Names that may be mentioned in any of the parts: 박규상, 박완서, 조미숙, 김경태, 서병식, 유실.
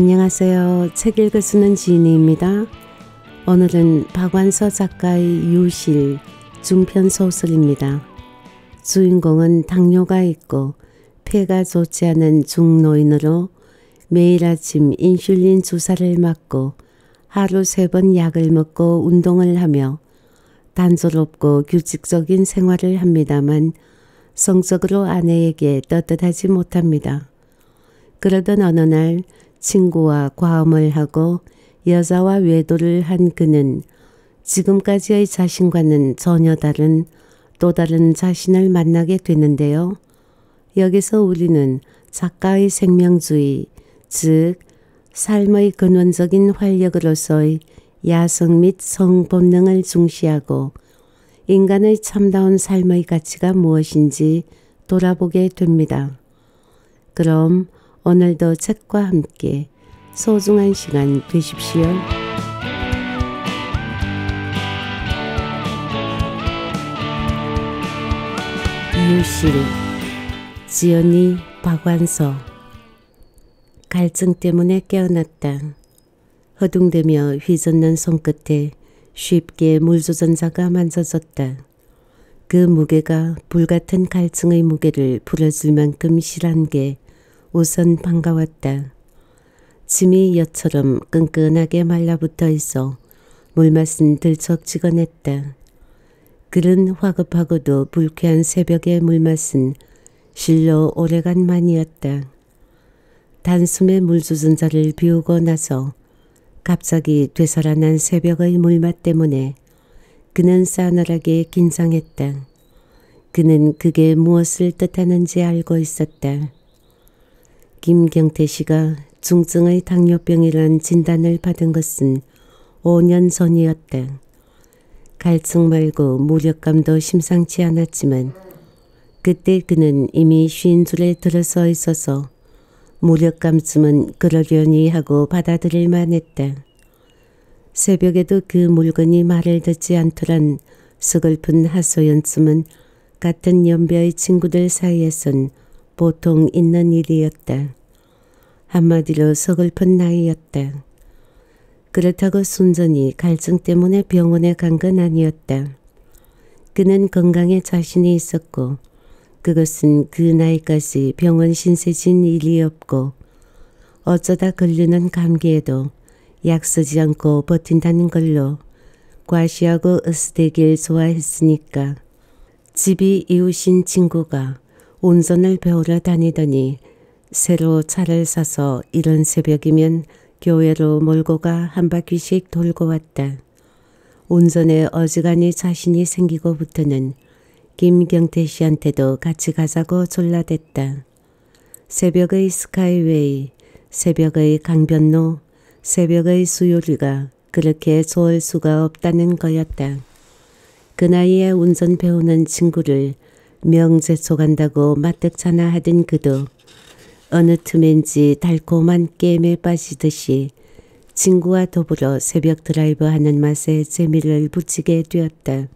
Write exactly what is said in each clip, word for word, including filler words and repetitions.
안녕하세요. 책 읽어 쓰는 지은이입니다. 오늘은 박완서 작가의 유실 중편 소설입니다. 주인공은 당뇨가 있고 폐가 좋지 않은 중노인으로 매일 아침 인슐린 주사를 맞고 하루 세 번 약을 먹고 운동을 하며 단조롭고 규칙적인 생활을 합니다만 성적으로 아내에게 떳떳하지 못합니다. 그러던 어느 날 친구와 과음을 하고 여자와 외도를 한 그는 지금까지의 자신과는 전혀 다른 또 다른 자신을 만나게 되는데요. 여기서 우리는 작가의 생명주의, 즉 삶의 근원적인 활력으로서의 야성 및 성본능을 중시하고 인간의 참다운 삶의 가치가 무엇인지 돌아보게 됩니다. 그럼 오늘도 책과 함께 소중한 시간 되십시오. 유실, 지연이 박완서. 갈증 때문에 깨어났다. 허둥대며 휘젓는 손끝에 쉽게 물주전자가 만져졌다. 그 무게가 불같은 갈증의 무게를 부러질 만큼 실한 게 우선 반가웠다. 침이 엿처럼 끈끈하게 말라붙어 있어 물맛은 들쩍지근했다. 그런 화급하고도 불쾌한 새벽의 물맛은 실로 오래간만이었다. 단숨에 물주전자를 비우고 나서 갑자기 되살아난 새벽의 물맛 때문에 그는 싸늘하게 긴장했다. 그는 그게 무엇을 뜻하는지 알고 있었다. 김경태 씨가 중증의 당뇨병이란 진단을 받은 것은 오 년 전이었다. 갈증 말고 무력감도 심상치 않았지만 그때 그는 이미 쉰 줄에 들어서 있어서 무력감쯤은 그러려니 하고 받아들일 만했다. 새벽에도 그 물건이 말을 듣지 않더란 서글픈 하소연쯤은 같은 연배의 친구들 사이에선 보통 있는 일이었다. 한마디로 서글픈 나이였다. 그렇다고 순전히 갈증 때문에 병원에 간 건 아니었다. 그는 건강에 자신이 있었고 그것은 그 나이까지 병원 신세진 일이 없고 어쩌다 걸리는 감기에도 약 쓰지 않고 버틴다는 걸로 과시하고 으스대길 좋아했으니까. 집이 이웃인 친구가 운전을 배우러 다니더니 새로 차를 사서 이른 새벽이면 교회로 몰고 가 한 바퀴씩 돌고 왔다. 운전에 어지간히 자신이 생기고부터는 김경태 씨한테도 같이 가자고 졸라댔다. 새벽의 스카이웨이, 새벽의 강변로, 새벽의 수요리가 그렇게 좋을 수가 없다는 거였다. 그 나이에 운전 배우는 친구를 명재촉한다고 마뜩차나 하던 그도 어느 틈엔지 달콤한 게임에 빠지듯이 친구와 더불어 새벽 드라이브하는 맛에 재미를 붙이게 되었다.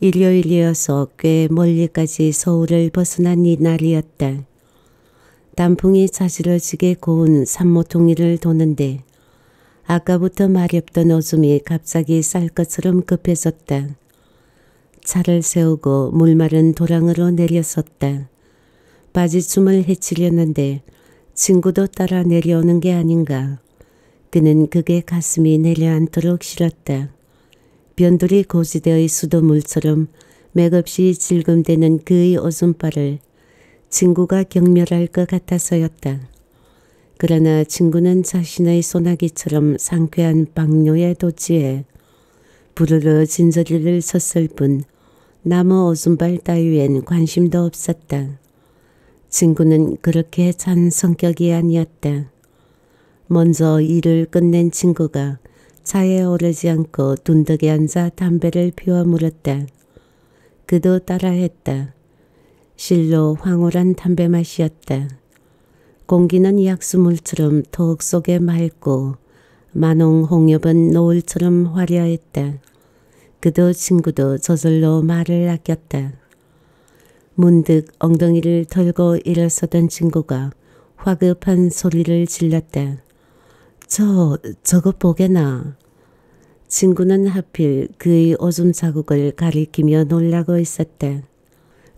일요일이어서 꽤 멀리까지 서울을 벗어난 이날이었다. 단풍이 자지러지게 고운 산모퉁이를 도는데 아까부터 마렵던 어둠이 갑자기 쌀 것처럼 급해졌다. 차를 세우고 물마른 도랑으로 내려섰다. 바지춤을 헤치려는데 친구도 따라 내려오는 게 아닌가. 그는 그게 가슴이 내려앉도록 싫었다. 변두리 고지대의 수돗물처럼 맥없이 질금대는 그의 오줌발을 친구가 경멸할 것 같아서였다. 그러나 친구는 자신의 소나기처럼 상쾌한 방뇨에 도취해 부르르 진저리를 쳤을 뿐 나무 오줌발 따위엔 관심도 없었다. 친구는 그렇게 찬 성격이 아니었다. 먼저 일을 끝낸 친구가 차에 오르지 않고 둔덕에 앉아 담배를 피워 물었다. 그도 따라했다. 실로 황홀한 담배 맛이었다. 공기는 약수물처럼 턱 속에 맑고 만홍 홍엽은 노을처럼 화려했다. 그도 친구도 저절로 말을 아꼈다. 문득 엉덩이를 털고 일어서던 친구가 화급한 소리를 질렀다. 저, 저것 보게나. 친구는 하필 그의 오줌 자국을 가리키며 놀라고 있었다.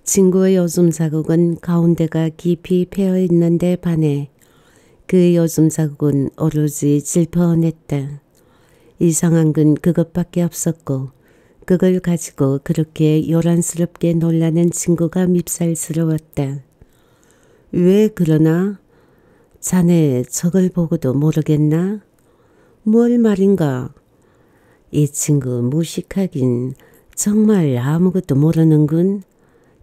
친구의 오줌 자국은 가운데가 깊이 패어 있는데 반해 그의 오줌 자국은 오로지 질퍼냈다. 이상한 건 그것밖에 없었고 그걸 가지고 그렇게 요란스럽게 놀라는 친구가 밉살스러웠다. 왜 그러나? 자네 저걸 보고도 모르겠나? 뭘 말인가? 이 친구 무식하긴 정말 아무것도 모르는군.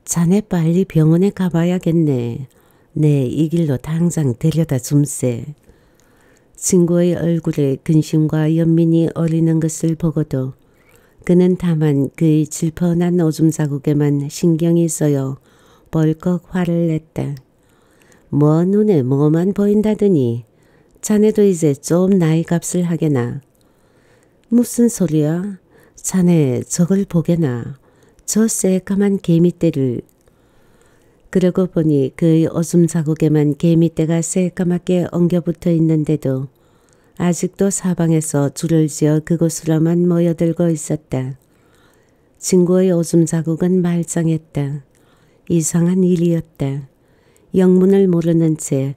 자네 빨리 병원에 가봐야겠네. 내 이 길로 당장 데려다 줌세. 친구의 얼굴에 근심과 연민이 어리는 것을 보고도 그는 다만 그의 질펀한 오줌 자국에만 신경이 쓰여 벌컥 화를 냈다. 뭐 눈에 뭐만 보인다더니 자네도 이제 좀 나이 값을 하게나. 무슨 소리야? 자네 저걸 보게나. 저 새까만 개미떼를. 그러고 보니 그의 오줌 자국에만 개미떼가 새까맣게 엉겨붙어 있는데도 아직도 사방에서 줄을 지어 그곳으로만 모여들고 있었다. 친구의 오줌 자국은 말짱했다. 이상한 일이었다. 영문을 모르는 채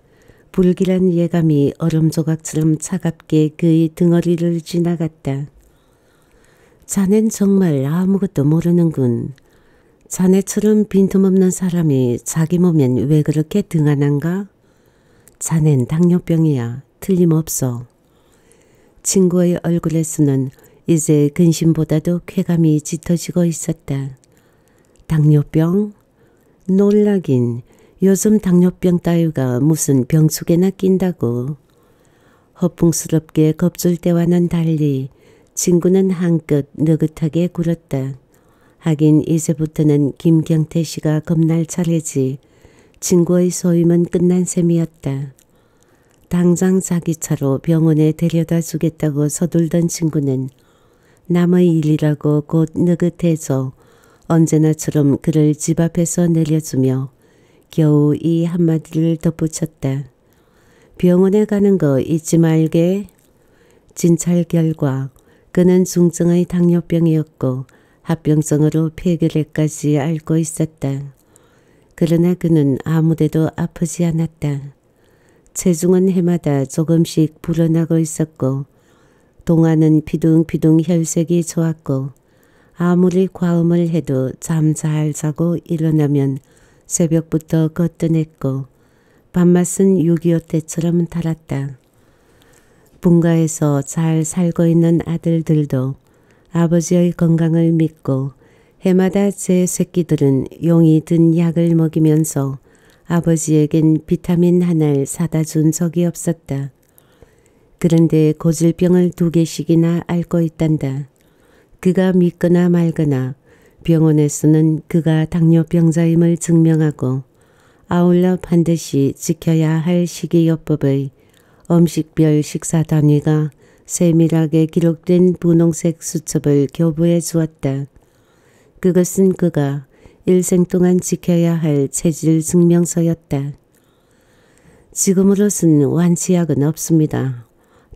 불길한 예감이 얼음조각처럼 차갑게 그의 등어리를 지나갔다. 자넨 정말 아무것도 모르는군. 자네처럼 빈틈없는 사람이 자기 몸엔 왜 그렇게 등한한가? 자넨 당뇨병이야. 틀림없어. 친구의 얼굴에서는 이제 근심보다도 쾌감이 짙어지고 있었다. 당뇨병? 놀라긴. 요즘 당뇨병 따위가 무슨 병숙에나 낀다고. 허풍스럽게 겁줄 때와는 달리 친구는 한껏 느긋하게 굴었다. 하긴 이제부터는 김경태 씨가 겁날 차례지 친구의 소임은 끝난 셈이었다. 당장 자기 차로 병원에 데려다 주겠다고 서둘던 친구는 남의 일이라고 곧 느긋해져 언제나처럼 그를 집 앞에서 내려주며 겨우 이 한마디를 덧붙였다. 병원에 가는 거 잊지 말게. 진찰 결과 그는 중증의 당뇨병이었고 합병증으로 폐결핵까지 앓고 있었다. 그러나 그는 아무데도 아프지 않았다. 체중은 해마다 조금씩 불어나고 있었고 동안은 피둥피둥 혈색이 좋았고 아무리 과음을 해도 잠 잘 자고 일어나면 새벽부터 거뜬했고 밥맛은 육이오 때처럼 달았다. 분가에서 잘 살고 있는 아들들도 아버지의 건강을 믿고 해마다 제 새끼들은 용이 든 약을 먹이면서 아버지에겐 비타민 하나를 사다 준 적이 없었다. 그런데 고질병을 두 개씩이나 앓고 있단다. 그가 믿거나 말거나 병원에서는 그가 당뇨병자임을 증명하고 아울러 반드시 지켜야 할 식이요법의 음식별 식사 단위가 세밀하게 기록된 분홍색 수첩을 교부해 주었다. 그것은 그가 일생 동안 지켜야 할 체질 증명서였다. 지금으로선 완치약은 없습니다.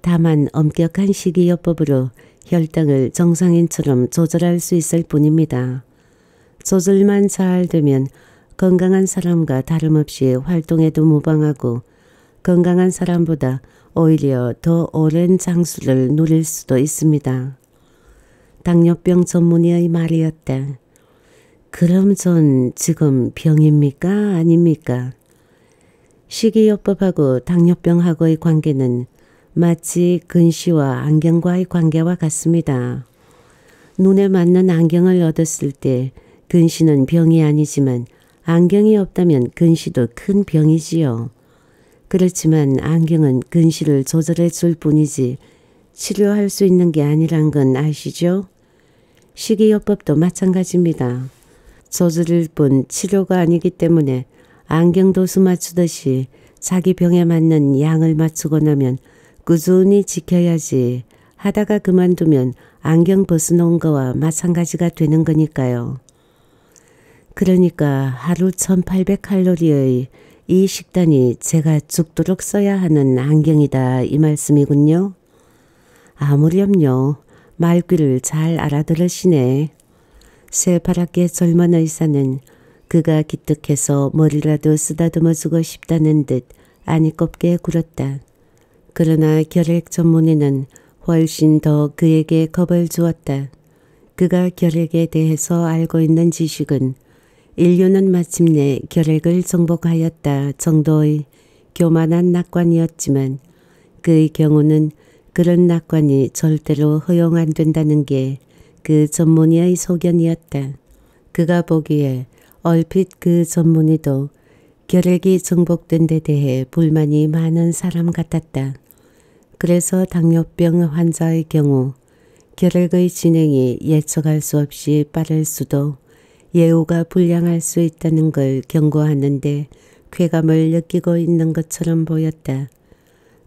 다만 엄격한 식이요법으로 혈당을 정상인처럼 조절할 수 있을 뿐입니다. 조절만 잘 되면 건강한 사람과 다름없이 활동에도 무방하고 건강한 사람보다 오히려 더 오랜 장수를 누릴 수도 있습니다. 당뇨병 전문의의 말이었다. 그럼 전 지금 병입니까? 아닙니까? 식이요법하고 당뇨병하고의 관계는 마치 근시와 안경과의 관계와 같습니다. 눈에 맞는 안경을 얻었을 때 근시는 병이 아니지만 안경이 없다면 근시도 큰 병이지요. 그렇지만 안경은 근시를 조절해 줄 뿐이지 치료할 수 있는 게 아니란 건 아시죠? 식이요법도 마찬가지입니다. 조절일 뿐 치료가 아니기 때문에 안경 도수 맞추듯이 자기 병에 맞는 양을 맞추고 나면 꾸준히 지켜야지 하다가 그만두면 안경 벗어놓은 거와 마찬가지가 되는 거니까요. 그러니까 하루 천팔백 칼로리의 이 식단이 제가 죽도록 써야 하는 안경이다 이 말씀이군요. 아무렴요. 말귀를 잘 알아들으시네. 새파랗게 젊은 의사는 그가 기특해서 머리라도 쓰다듬어주고 싶다는 듯 아니꼽게 굴었다. 그러나 결핵 전문의는 훨씬 더 그에게 겁을 주었다. 그가 결핵에 대해서 알고 있는 지식은 인류는 마침내 결핵을 정복하였다 정도의 교만한 낙관이었지만 그의 경우는 그런 낙관이 절대로 허용 안 된다는 게 그 전문의의 소견이었다. 그가 보기에 얼핏 그 전문의도 결핵이 정복된 데 대해 불만이 많은 사람 같았다. 그래서 당뇨병 환자의 경우 결핵의 진행이 예측할 수 없이 빠를 수도 예후가 불량할 수 있다는 걸 경고하는데 쾌감을 느끼고 있는 것처럼 보였다.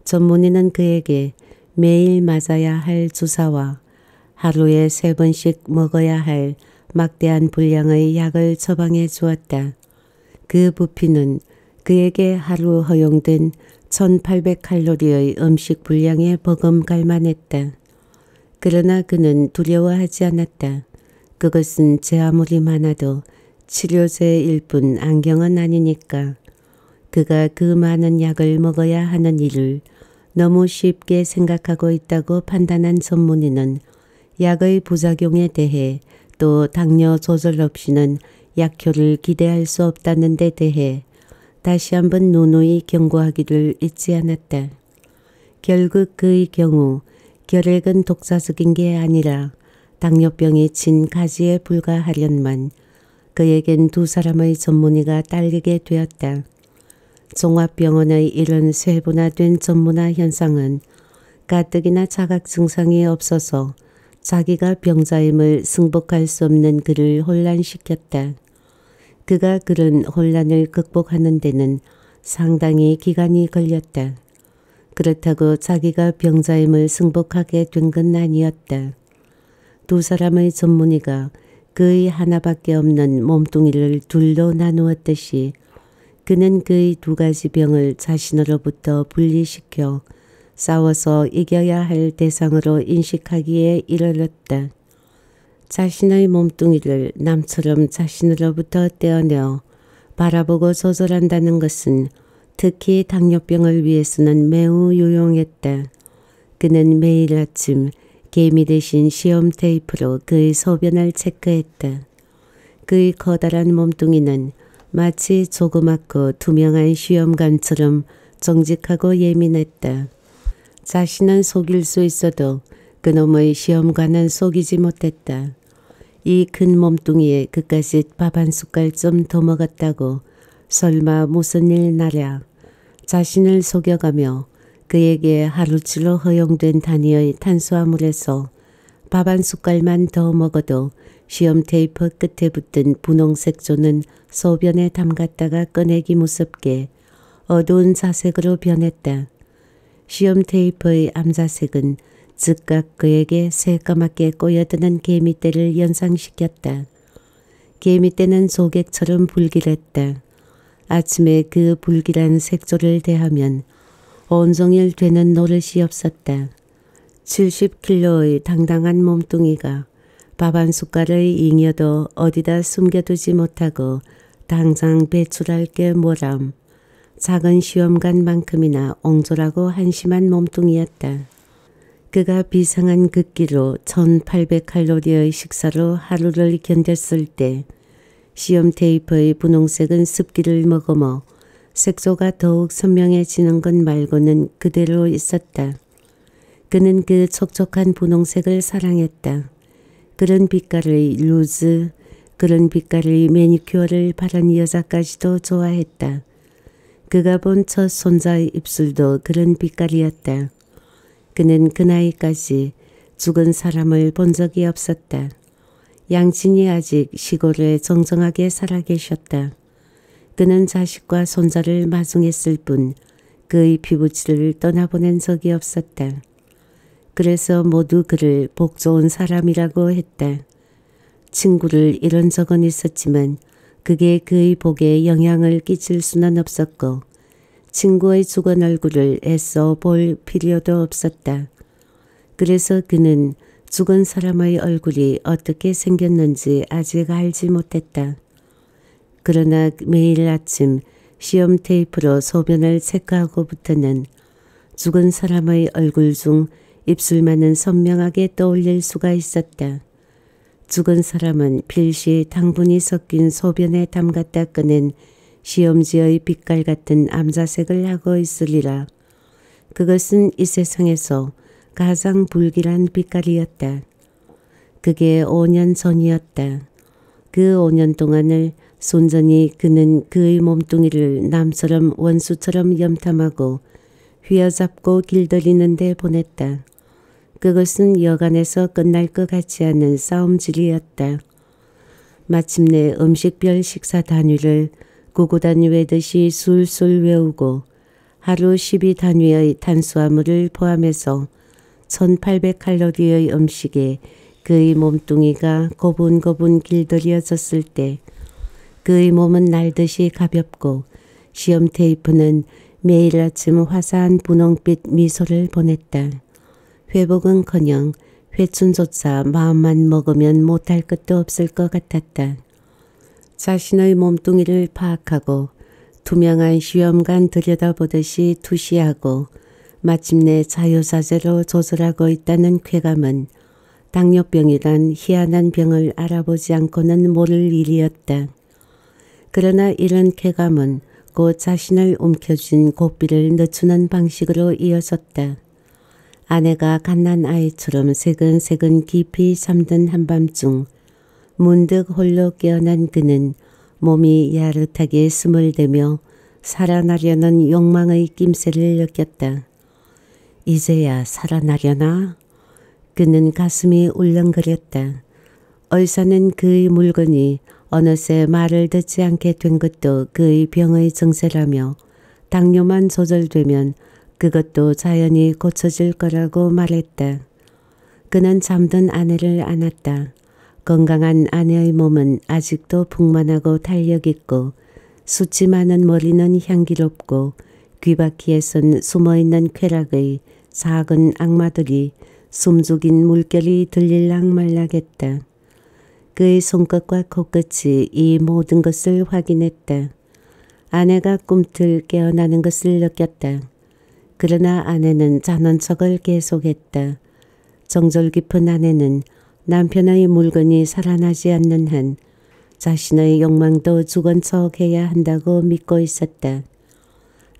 전문의는 그에게 매일 맞아야 할 주사와 하루에 세 번씩 먹어야 할 막대한 분량의 약을 처방해 주었다. 그 부피는 그에게 하루 허용된 천팔백 칼로리의 음식 분량에 버금갈만 했다. 그러나 그는 두려워하지 않았다. 그것은 제 아무리 많아도 치료제일 뿐 안경은 아니니까. 그가 그 많은 약을 먹어야 하는 일을 너무 쉽게 생각하고 있다고 판단한 전문의는 약의 부작용에 대해 또 당뇨 조절 없이는 약효를 기대할 수 없다는 데 대해 다시 한번 누누이 경고하기를 잊지 않았다. 결국 그의 경우 결핵은 독자적인 게 아니라 당뇨병이 진 가지에 불과하련만 그에겐 두 사람의 전문의가 딸리게 되었다. 종합병원의 이런 세분화된 전문화 현상은 가뜩이나 자각 증상이 없어서 자기가 병자임을 승복할 수 없는 그를 혼란시켰다. 그가 그런 혼란을 극복하는 데는 상당히 기간이 걸렸다. 그렇다고 자기가 병자임을 승복하게 된 건 아니었다. 두 사람의 전문의가 그의 하나밖에 없는 몸뚱이를 둘로 나누었듯이 그는 그의 두 가지 병을 자신으로부터 분리시켜 싸워서 이겨야 할 대상으로 인식하기에 이르렀다. 자신의 몸뚱이를 남처럼 자신으로부터 떼어내어 바라보고 조절한다는 것은 특히 당뇨병을 위해서는 매우 유용했다. 그는 매일 아침 개미 대신 시험 테이프로 그의 소변을 체크했다. 그의 커다란 몸뚱이는 마치 조그맣고 투명한 시험관처럼 정직하고 예민했다. 자신은 속일 수 있어도 그놈의 시험관은 속이지 못했다. 이 큰 몸뚱이에 그까짓 밥 한 숟갈 좀 더 먹었다고 설마 무슨 일 나랴. 자신을 속여가며 그에게 하루치로 허용된 단위의 탄수화물에서 밥 한 숟갈만 더 먹어도 시험 테이프 끝에 붙은 분홍색 조는 소변에 담갔다가 꺼내기 무섭게 어두운 자색으로 변했다. 시험 테이프의 암자색은 즉각 그에게 새까맣게 꼬여드는 개미떼를 연상시켰다. 개미떼는 조객처럼 불길했다. 아침에 그 불길한 색조를 대하면 온종일 되는 노릇이 없었다. 칠십 킬로의 당당한 몸뚱이가 밥 한 숟갈을 잉여도 어디다 숨겨두지 못하고 당장 배출할 게 뭐람. 작은 시험관만큼이나 옹졸하고 한심한 몸뚱이였다. 그가 비상한 극기로 천팔백 칼로리의 식사로 하루를 견뎠을 때 시험 테이프의 분홍색은 습기를 머금어 색조가 더욱 선명해지는 것 말고는 그대로 있었다. 그는 그 촉촉한 분홍색을 사랑했다. 그런 빛깔의 루즈, 그런 빛깔의 매니큐어를 바른 여자까지도 좋아했다. 그가 본 첫 손자의 입술도 그런 빛깔이었다. 그는 그 나이까지 죽은 사람을 본 적이 없었다. 양친이 아직 시골에 정정하게 살아계셨다. 그는 자식과 손자를 마중했을 뿐 그의 피부치를 떠나보낸 적이 없었다. 그래서 모두 그를 복 좋은 사람이라고 했다. 친구를 잃은 적은 있었지만 그게 그의 복에 영향을 끼칠 수는 없었고 친구의 죽은 얼굴을 애써 볼 필요도 없었다. 그래서 그는 죽은 사람의 얼굴이 어떻게 생겼는지 아직 알지 못했다. 그러나 매일 아침 시험 테이프로 소변을 체크하고부터는 죽은 사람의 얼굴 중 입술만은 선명하게 떠올릴 수가 있었다. 죽은 사람은 필시 당분이 섞인 소변에 담갔다 꺼낸 시험지의 빛깔 같은 암자색을 하고 있으리라. 그것은 이 세상에서 가장 불길한 빛깔이었다. 그게 오 년 전이었다. 그 오 년 동안을 순전히 그는 그의 몸뚱이를 남처럼 원수처럼 염탐하고 휘어잡고 길들이는 데 보냈다. 그것은 여간에서 끝날 것 같지 않은 싸움질이었다. 마침내 음식별 식사 단위를 구구 단위 외듯이 술술 외우고 하루 십이 단위의 탄수화물을 포함해서 천팔백 칼로리의 음식에 그의 몸뚱이가 고분고분 길들여졌을 때 그의 몸은 날듯이 가볍고 시험 테이프는 매일 아침 화사한 분홍빛 미소를 보냈다. 회복은커녕 회춘조차 마음만 먹으면 못할 것도 없을 것 같았다. 자신의 몸뚱이를 파악하고 투명한 시험관 들여다보듯이 투시하고 마침내 자유자재로 조절하고 있다는 쾌감은 당뇨병이란 희한한 병을 알아보지 않고는 모를 일이었다. 그러나 이런 쾌감은 곧 자신을 움켜쥔 고삐를 늦추는 방식으로 이어졌다. 아내가 갓난아이처럼 새근새근 깊이 잠든 한밤중 문득 홀로 깨어난 그는 몸이 야릇하게 스물대며 살아나려는 욕망의 낌새를 느꼈다. 이제야 살아나려나? 그는 가슴이 울렁거렸다. 얼싸는 그의 물건이 어느새 말을 듣지 않게 된 것도 그의 병의 증세라며 당뇨만 조절되면 그것도 자연히 고쳐질 거라고 말했다. 그는 잠든 아내를 안았다. 건강한 아내의 몸은 아직도 풍만하고 탄력있고 수치 많은 머리는 향기롭고 귀바퀴에선 숨어있는 쾌락의 작은 악마들이 숨죽인 물결이 들릴락 말락했다. 그의 손끝과 코끝이 이 모든 것을 확인했다. 아내가 꿈틀 깨어나는 것을 느꼈다. 그러나 아내는 자는 척을 계속했다. 정절 깊은 아내는 남편의 물건이 살아나지 않는 한 자신의 욕망도 죽은 척해야 한다고 믿고 있었다.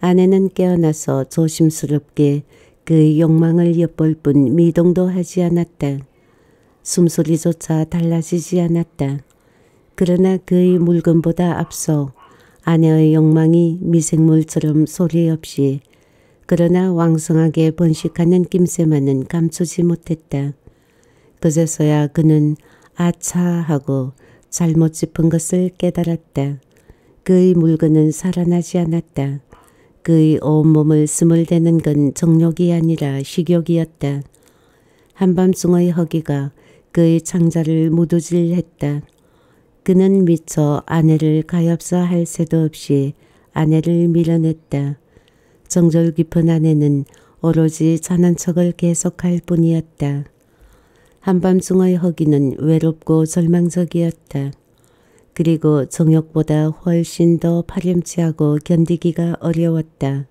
아내는 깨어나서 조심스럽게 그의 욕망을 엿볼 뿐 미동도 하지 않았다. 숨소리조차 달라지지 않았다. 그러나 그의 물건보다 앞서 아내의 욕망이 미생물처럼 소리 없이 그러나 왕성하게 번식하는 낌새만은 감추지 못했다. 그제서야 그는 아차 하고 잘못 짚은 것을 깨달았다. 그의 물건은 살아나지 않았다. 그의 온몸을 스물대는 건 정욕이 아니라 식욕이었다. 한밤중의 허기가 그의 창자를 무두질했다. 그는 미처 아내를 가엾어 할 새도 없이 아내를 밀어냈다. 정절 깊은 아내는 오로지 자는 척을 계속할 뿐이었다. 한밤중의 허기는 외롭고 절망적이었다. 그리고 정욕보다 훨씬 더 파렴치하고 견디기가 어려웠다.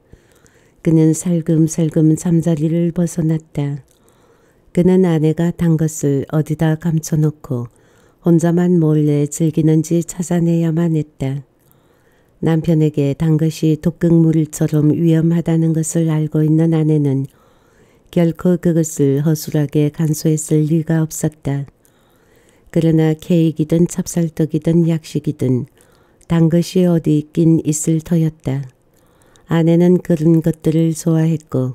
그는 살금살금 잠자리를 벗어났다. 그는 아내가 단 것을 어디다 감춰놓고 혼자만 몰래 즐기는지 찾아내야만 했다. 남편에게 단 것이 독극물처럼 위험하다는 것을 알고 있는 아내는 결코 그것을 허술하게 간소했을 리가 없었다. 그러나 케이크이든 찹쌀떡이든 약식이든 단 것이 어디 있긴 있을 터였다. 아내는 그런 것들을 좋아했고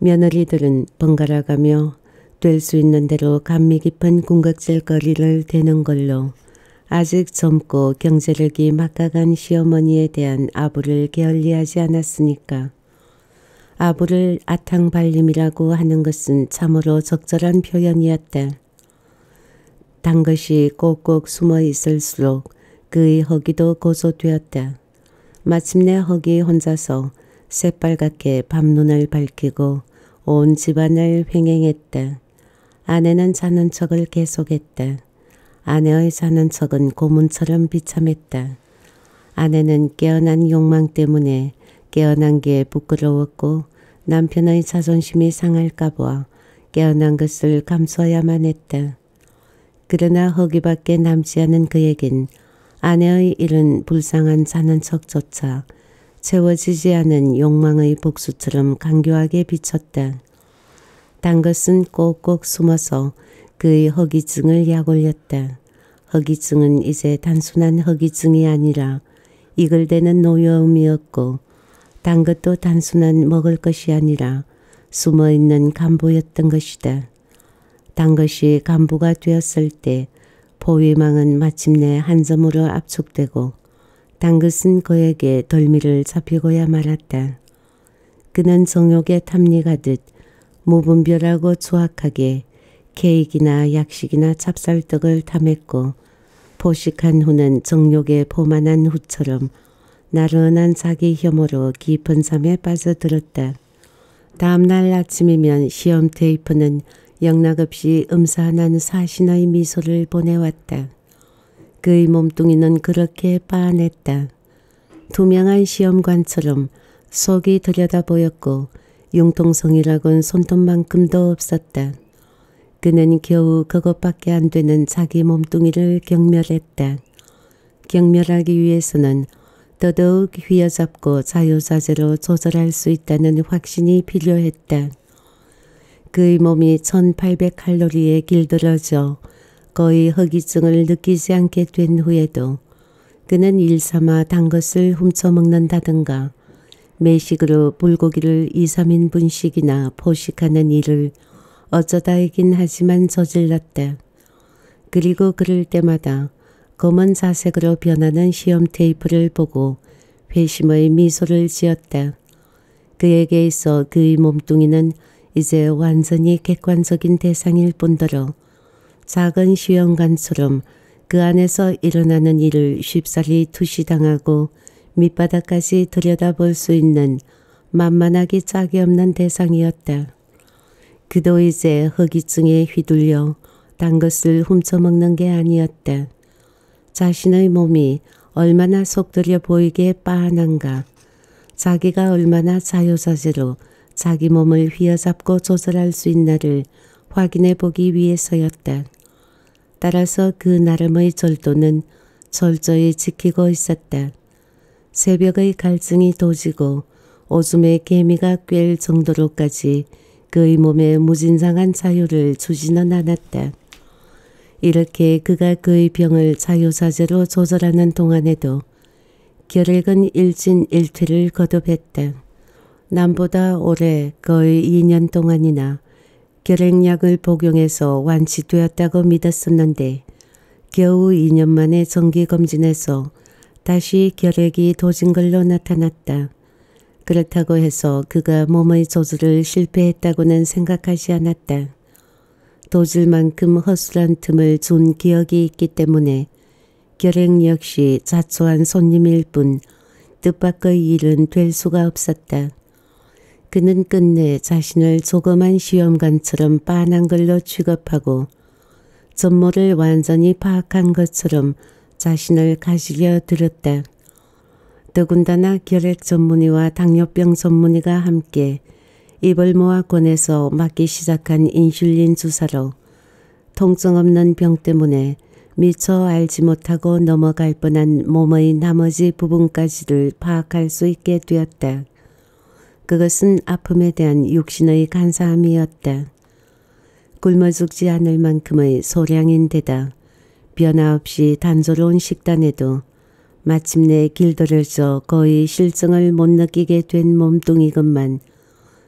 며느리들은 번갈아가며 될 수 있는 대로 감미 깊은 군것질거리를 대는 걸로 아직 젊고 경제력이 막강한 시어머니에 대한 아부를 게을리하지 않았으니까. 아부를 아탕발림이라고 하는 것은 참으로 적절한 표현이었다. 단 것이 꼭꼭 숨어 있을수록 그의 허기도 고소되었다. 마침내 허기 혼자서 새빨갛게 밤눈을 밝히고 온 집안을 횡행했다. 아내는 자는 척을 계속했다. 아내의 자는 척은 고문처럼 비참했다. 아내는 깨어난 욕망 때문에 깨어난 게 부끄러웠고 남편의 자존심이 상할까 봐 깨어난 것을 감수해야만 했다. 그러나 허기밖에 남지 않은 그에겐 아내의 이런 불쌍한 자는 척조차 채워지지 않은 욕망의 복수처럼 강교하게 비쳤다. 단 것은 꼭꼭 숨어서 그의 허기증을 약올렸다. 허기증은 이제 단순한 허기증이 아니라 이글대는 노여움이었고 단 것도 단순한 먹을 것이 아니라 숨어있는 간부였던 것이다. 단 것이 간부가 되었을 때 포위망은 마침내 한 점으로 압축되고 단 것은 그에게 덜미를 잡히고야 말았다. 그는 정욕에 탐닉하듯 무분별하고 추악하게 케이크나 약식이나 찹쌀떡을 탐했고 포식한 후는 정욕에 포만한 후처럼 나른한 자기 혐오로 깊은 잠에 빠져들었다. 다음날 아침이면 시험 테이프는 영락없이 음산한 사신의 미소를 보내왔다. 그의 몸뚱이는 그렇게 빠안했다. 투명한 시험관처럼 속이 들여다보였고 융통성이라곤 손톱만큼도 없었다. 그는 겨우 그것밖에 안 되는 자기 몸뚱이를 경멸했다. 경멸하기 위해서는 더더욱 휘어잡고 자유자재로 조절할 수 있다는 확신이 필요했다. 그의 몸이 천팔백 칼로리에 길들어져 거의 허기증을 느끼지 않게 된 후에도 그는 일삼아 단 것을 훔쳐먹는다든가 매식으로 불고기를 이, 삼 인분씩이나 포식하는 일을 어쩌다이긴 하지만 저질렀다. 그리고 그럴 때마다 검은 자색으로 변하는 시험 테이프를 보고 회심의 미소를 지었다. 그에게 있어 그의 몸뚱이는 이제 완전히 객관적인 대상일 뿐더러 작은 시험관처럼 그 안에서 일어나는 일을 쉽사리 투시당하고 밑바닥까지 들여다볼 수 있는 만만하기 짝이 없는 대상이었다. 그도 이제 허기증에 휘둘려 단 것을 훔쳐먹는 게 아니었다. 자신의 몸이 얼마나 속들여 보이게 빠한가, 자기가 얼마나 자유자재로 자기 몸을 휘어잡고 조절할 수 있나를 확인해 보기 위해서였다. 따라서 그 나름의 절도는 철저히 지키고 있었다. 새벽의 갈증이 도지고 오줌에 개미가 꿰일 정도로까지 그의 몸에 무진장한 자유를 주지는 않았다. 이렇게 그가 그의 병을 자유자재로 조절하는 동안에도 결핵은 일진일퇴를 거듭했다. 남보다 오래 거의 이 년 동안이나 결핵약을 복용해서 완치되었다고 믿었었는데 겨우 이 년 만에 정기검진에서 다시 결핵이 도진 걸로 나타났다. 그렇다고 해서 그가 몸의 조절을 실패했다고는 생각하지 않았다. 도질 만큼 허술한 틈을 준 기억이 있기 때문에 결핵 역시 자초한 손님일 뿐 뜻밖의 일은 될 수가 없었다. 그는 끝내 자신을 조그만 시험관처럼 빤한 걸로 취급하고 전모를 완전히 파악한 것처럼 자신을 가시려 들었다. 더군다나 결핵 전문의와 당뇨병 전문의가 함께 입을 모아 권해서 맞기 시작한 인슐린 주사로 통증 없는 병 때문에 미처 알지 못하고 넘어갈 뻔한 몸의 나머지 부분까지를 파악할 수 있게 되었다. 그것은 아픔에 대한 육신의 간사함이었다. 굶어 죽지 않을 만큼의 소량인데다 변화없이 단조로운 식단에도 마침내 길들여져 거의 실증을 못 느끼게 된 몸뚱이건만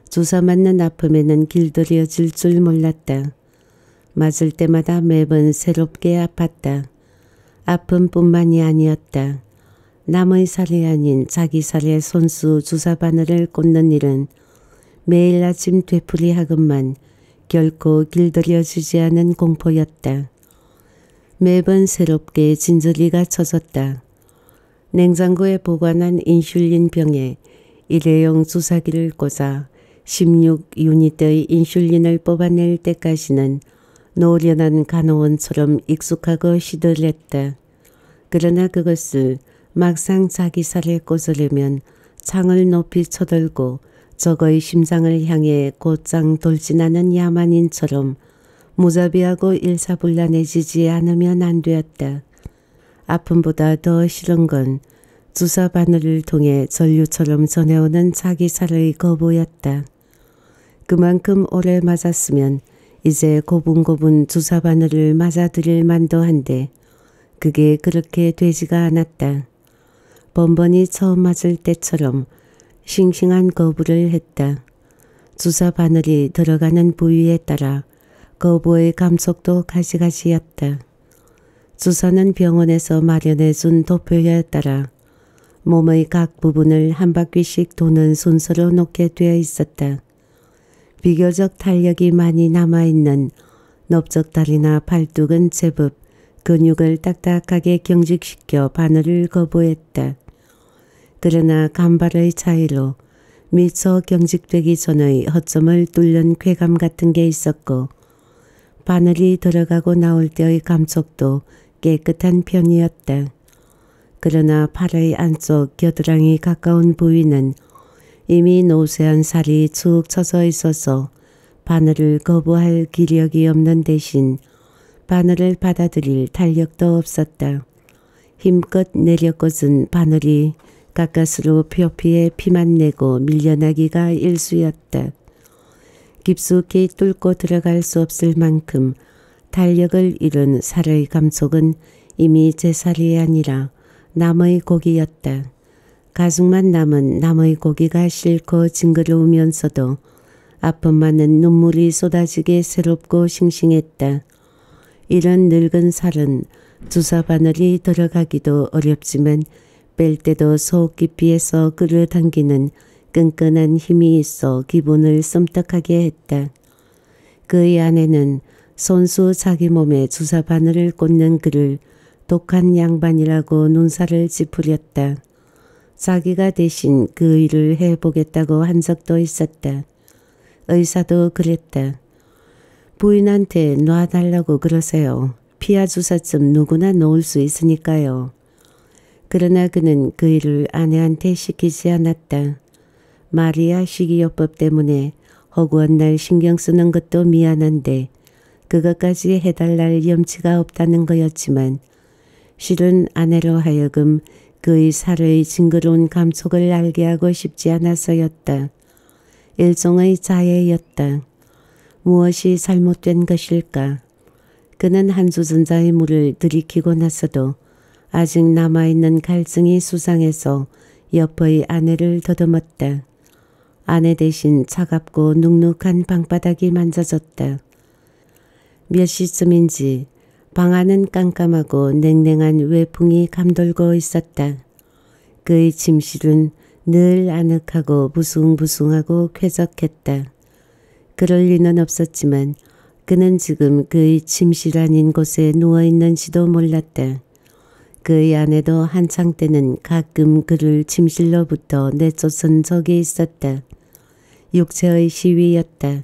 주사 맞는 아픔에는 길들여질 줄 몰랐다. 맞을 때마다 매번 새롭게 아팠다. 아픔뿐만이 아니었다. 남의 살이 아닌 자기 살에 손수 주사바늘을 꽂는 일은 매일 아침 되풀이하건만 결코 길들여지지 않은 공포였다. 매번 새롭게 진저리가 쳐졌다. 냉장고에 보관한 인슐린 병에 일회용 주사기를 꽂아 십육 유닛의 인슐린을 뽑아낼 때까지는 노련한 간호원처럼 익숙하고 시들했다. 그러나 그것을 막상 자기 살에 꽂으려면 창을 높이 쳐들고 적의 심장을 향해 곧장 돌진하는 야만인처럼 무자비하고 일사불란해지지 않으면 안 되었다. 아픔보다 더 싫은 건 주사 바늘을 통해 전류처럼 전해오는 자기 살의 거부였다. 그만큼 오래 맞았으면 이제 고분고분 주사 바늘을 맞아들일 만도 한데 그게 그렇게 되지가 않았다. 번번이 처음 맞을 때처럼 싱싱한 거부를 했다. 주사 바늘이 들어가는 부위에 따라 거부의 감속도 가지가지였다. 주사는 병원에서 마련해준 도표에 따라 몸의 각 부분을 한 바퀴씩 도는 순서로 놓게 되어 있었다. 비교적 탄력이 많이 남아있는 넓적다리나 팔뚝은 제법 근육을 딱딱하게 경직시켜 바늘을 거부했다. 그러나 간발의 차이로 미처 경직되기 전의 허점을 뚫는 쾌감 같은 게 있었고 바늘이 들어가고 나올 때의 감촉도 깨끗한 편이었다. 그러나 팔의 안쪽 겨드랑이 가까운 부위는 이미 노쇠한 살이 축 처져 있어서 바늘을 거부할 기력이 없는 대신 바늘을 받아들일 탄력도 없었다. 힘껏 내려꽂은 바늘이 가까스로 표피에 피만 내고 밀려나기가 일쑤였다. 깊숙이 뚫고 들어갈 수 없을 만큼 탄력을 잃은 살의 감촉은 이미 제 살이 아니라 남의 고기였다. 가죽만 남은 남의 고기가 싫고 징그러우면서도 아픔 많은 눈물이 쏟아지게 새롭고 싱싱했다. 이런 늙은 살은 주사 바늘이 들어가기도 어렵지만 뺄 때도 속 깊이에서 끌어당기는 끈끈한 힘이 있어 기분을 섬뜩하게 했다. 그의 아내는 손수 자기 몸에 주사 바늘을 꽂는 그를 독한 양반이라고 눈살을 찌푸렸다. 자기가 대신 그 일을 해보겠다고 한 적도 있었다. 의사도 그랬다. 부인한테 놔달라고 그러세요. 피하 주사쯤 누구나 놓을 수 있으니까요. 그러나 그는 그 일을 아내한테 시키지 않았다. 마리아 식이요법 때문에 허구한 날 신경 쓰는 것도 미안한데 그것까지 해달랄 염치가 없다는 거였지만 실은 아내로 하여금 그의 살의 징그러운 감촉을 알게 하고 싶지 않아서였다. 일종의 자해였다. 무엇이 잘못된 것일까? 그는 한수전자의 물을 들이키고 나서도 아직 남아있는 갈증이 수상해서 옆의 아내를 더듬었다. 아내 대신 차갑고 눅눅한 방바닥이 만져졌다. 몇 시쯤인지 방 안은 깜깜하고 냉랭한 외풍이 감돌고 있었다. 그의 침실은 늘 아늑하고 부숭부숭하고 쾌적했다. 그럴 리는 없었지만 그는 지금 그의 침실 아닌 곳에 누워있는지도 몰랐다. 그의 아내도 한창 때는 가끔 그를 침실로부터 내쫓은 적이 있었다. 육체의 시위였다.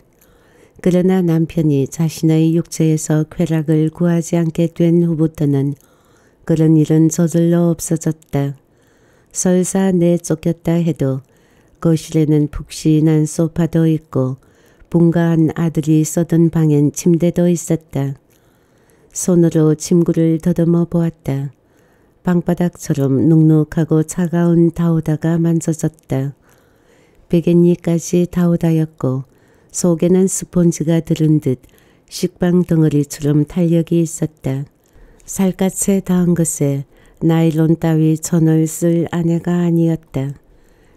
그러나 남편이 자신의 육체에서 쾌락을 구하지 않게 된 후부터는 그런 일은 저절로 없어졌다. 설사 내쫓겼다 해도 거실에는 푹신한 소파도 있고 분가한 아들이 써둔 방엔 침대도 있었다. 손으로 침구를 더듬어 보았다. 방바닥처럼 눅눅하고 차가운 다우다가 만져졌다. 베갯니까지 다우다였고 속에는 스폰지가 들은 듯 식빵 덩어리처럼 탄력이 있었다. 살갗에 닿은 것에 나일론 따위 전을 쓸 아내가 아니었다.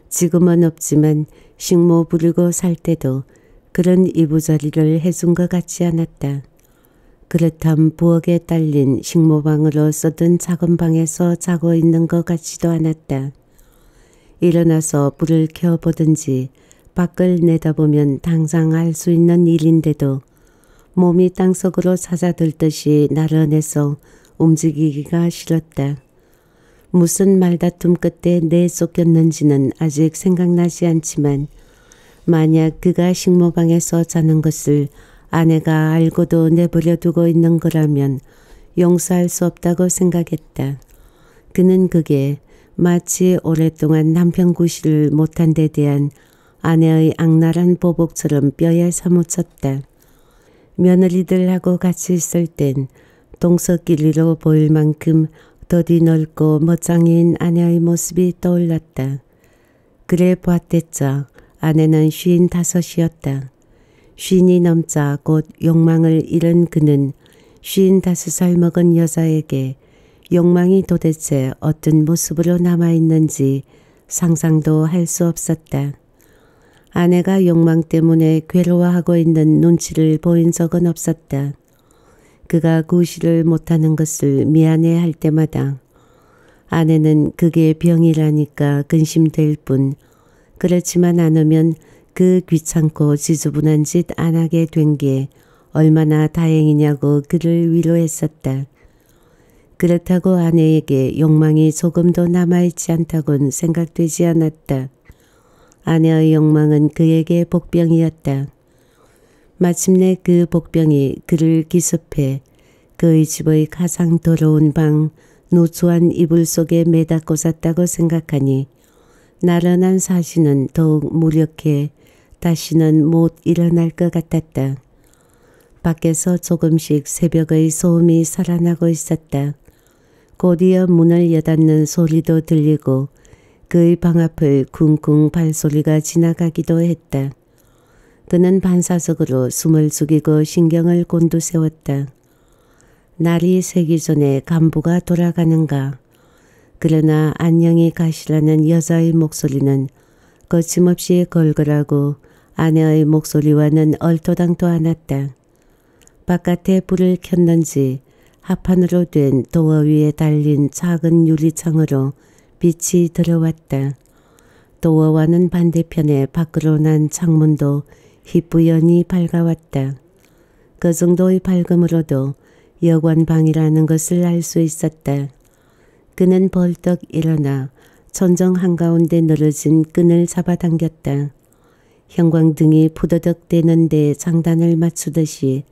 지금은 없지만 식모 부리고 살 때도 그런 이부자리를 해준 것 같지 않았다. 그렇담 부엌에 딸린 식모방으로 써둔 작은 방에서 자고 있는 것 같지도 않았다. 일어나서 불을 켜보든지 밖을 내다보면 당장 알 수 있는 일인데도 몸이 땅속으로 찾아들 듯이 나른해서 움직이기가 싫었다. 무슨 말다툼 끝에 내 쫓겼는지는 아직 생각나지 않지만 만약 그가 식모방에서 자는 것을 아내가 알고도 내버려두고 있는 거라면 용서할 수 없다고 생각했다. 그는 그게 마치 오랫동안 남편 구실을 못한 데 대한 아내의 악랄한 보복처럼 뼈에 사무쳤다. 며느리들하고 같이 있을 땐 동서끼리로 보일 만큼 더디 넓고 멋쟁이인 아내의 모습이 떠올랐다. 그래 보았댔자 아내는 쉰 다섯이었다. 쉰이 넘자 곧 욕망을 잃은 그는 쉰 다섯 살 먹은 여자에게 욕망이 도대체 어떤 모습으로 남아있는지 상상도 할 수 없었다. 아내가 욕망 때문에 괴로워하고 있는 눈치를 보인 적은 없었다. 그가 구실을 못하는 것을 미안해할 때마다 아내는 그게 병이라니까 근심될 뿐 그렇지만 않으면 그 귀찮고 지저분한 짓 안 하게 된 게 얼마나 다행이냐고 그를 위로했었다. 그렇다고 아내에게 욕망이 조금도 남아있지 않다곤 생각되지 않았다. 아내의 욕망은 그에게 복병이었다. 마침내 그 복병이 그를 기습해 그의 집의 가장 더러운 방 누추한 이불 속에 매다 꽂았다고 생각하니 나른한 사신은 더욱 무력해 다시는 못 일어날 것 같았다. 밖에서 조금씩 새벽의 소음이 살아나고 있었다. 곧이어 문을 여닫는 소리도 들리고 그의 방 앞을 쿵쿵 발소리가 지나가기도 했다. 그는 반사적으로 숨을 죽이고 신경을 곤두세웠다. 날이 새기 전에 간부가 돌아가는가. 그러나 안녕히 가시라는 여자의 목소리는 거침없이 걸걸하고 아내의 목소리와는 얼토당토 않았다. 바깥에 불을 켰는지 합판으로 된 도어 위에 달린 작은 유리창으로 빛이 들어왔다. 도어와는 반대편에 밖으로 난 창문도 희뿌연히 밝아왔다. 그 정도의 밝음으로도 여관방이라는 것을 알 수 있었다. 그는 벌떡 일어나 천정 한가운데 늘어진 끈을 잡아당겼다. 형광등이 푸드덕대는 데 장단을 맞추듯이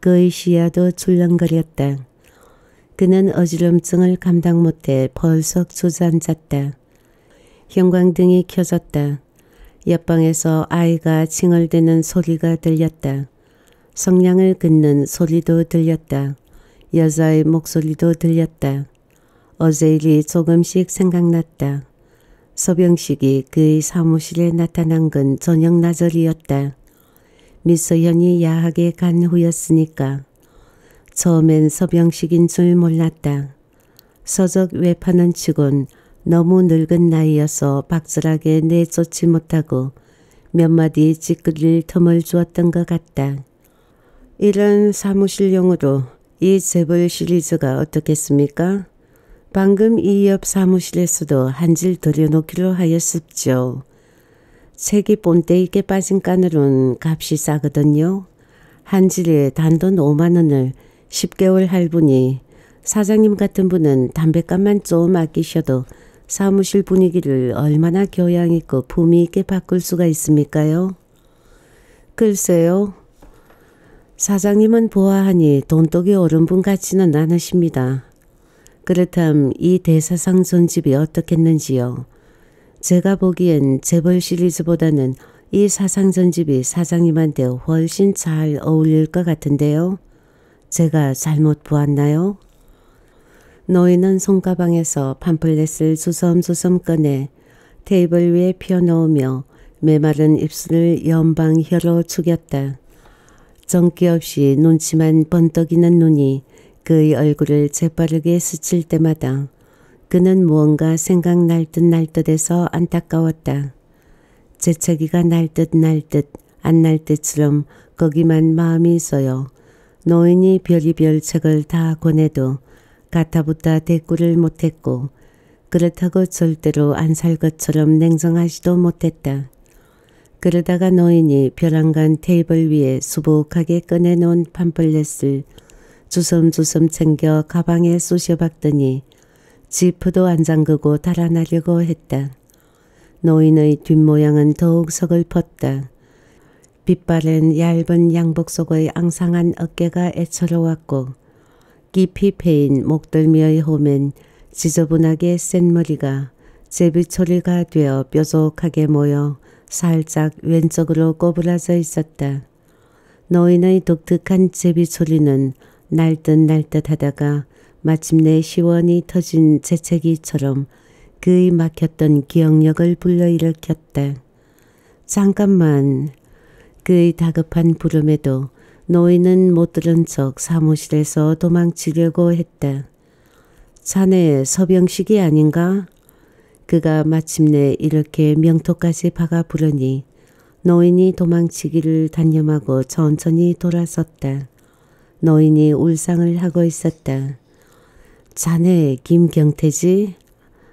그의 시야도 출렁거렸다. 그는 어지럼증을 감당 못해 벌썩 주저앉았다. 형광등이 켜졌다. 옆방에서 아이가 칭얼대는 소리가 들렸다. 성냥을 긋는 소리도 들렸다. 여자의 목소리도 들렸다. 어제 일이 조금씩 생각났다. 서병식이 그의 사무실에 나타난 건 저녁 나절이었다. 미소현이 야하게 간 후였으니까. 처음엔 서병식인 줄 몰랐다. 서적 외판은 치곤 너무 늙은 나이여서 박절하게 내쫓지 못하고 몇 마디 찌끄릴 틈을 주었던 것 같다. 이런 사무실용으로 이 재벌 시리즈가 어떻겠습니까? 방금 이 옆 사무실에서도 한 질 들여놓기로 하였습죠. 책이 본때 있게 빠진 깐으론 값이 싸거든요. 한 질에 단돈 오만 원을 십 개월 할부니 사장님 같은 분은 담뱃값만 좀 아끼셔도 사무실 분위기를 얼마나 교양 있고 품위 있게 바꿀 수가 있습니까요? 글쎄요. 사장님은 보아하니 돈독이 오른 분 같지는 않으십니다. 그렇담 이 대사상 전집이 어떻겠는지요? 제가 보기엔 재벌 시리즈보다는 이 사상 전집이 사장님한테 훨씬 잘 어울릴 것 같은데요. 제가 잘못 보았나요? 노인은 손가방에서 팜플렛을 주섬주섬 꺼내 테이블 위에 펴놓으며 메마른 입술을 연방 혀로 축였다. 정기 없이 눈치만 번뜩이는 눈이 그의 얼굴을 재빠르게 스칠 때마다 그는 무언가 생각날 듯 날 듯해서 안타까웠다. 재채기가 날 듯 날 듯 안 날 듯처럼 거기만 마음이 있어요. 노인이 별의별 책을 다 권해도 가타부타 대꾸를 못했고 그렇다고 절대로 안 살 것처럼 냉정하지도 못했다. 그러다가 노인이 벼랑간 테이블 위에 수북하게 꺼내놓은 팜플렛을 주섬주섬 챙겨 가방에 쑤셔박더니 지프도 안 잠그고 달아나려고 했다. 노인의 뒷모양은 더욱 서글펐다. 빛바랜 얇은 양복 속의 앙상한 어깨가 애처로웠고 깊이 패인 목덜미의 홈엔 지저분하게 센 머리가 제비초리가 되어 뾰족하게 모여 살짝 왼쪽으로 꼬부라져 있었다. 노인의 독특한 제비초리는 날듯날듯 하다가 마침내 시원히 터진 재채기처럼 그의 막혔던 기억력을 불러일으켰다. 잠깐만. 그의 다급한 부름에도 노인은 못 들은 척 사무실에서 도망치려고 했다. 자네 서병식이 아닌가? 그가 마침내 이렇게 명토까지 박아 부르니 노인이 도망치기를 단념하고 천천히 돌아섰다. 노인이 울상을 하고 있었다. 자네 김경태지?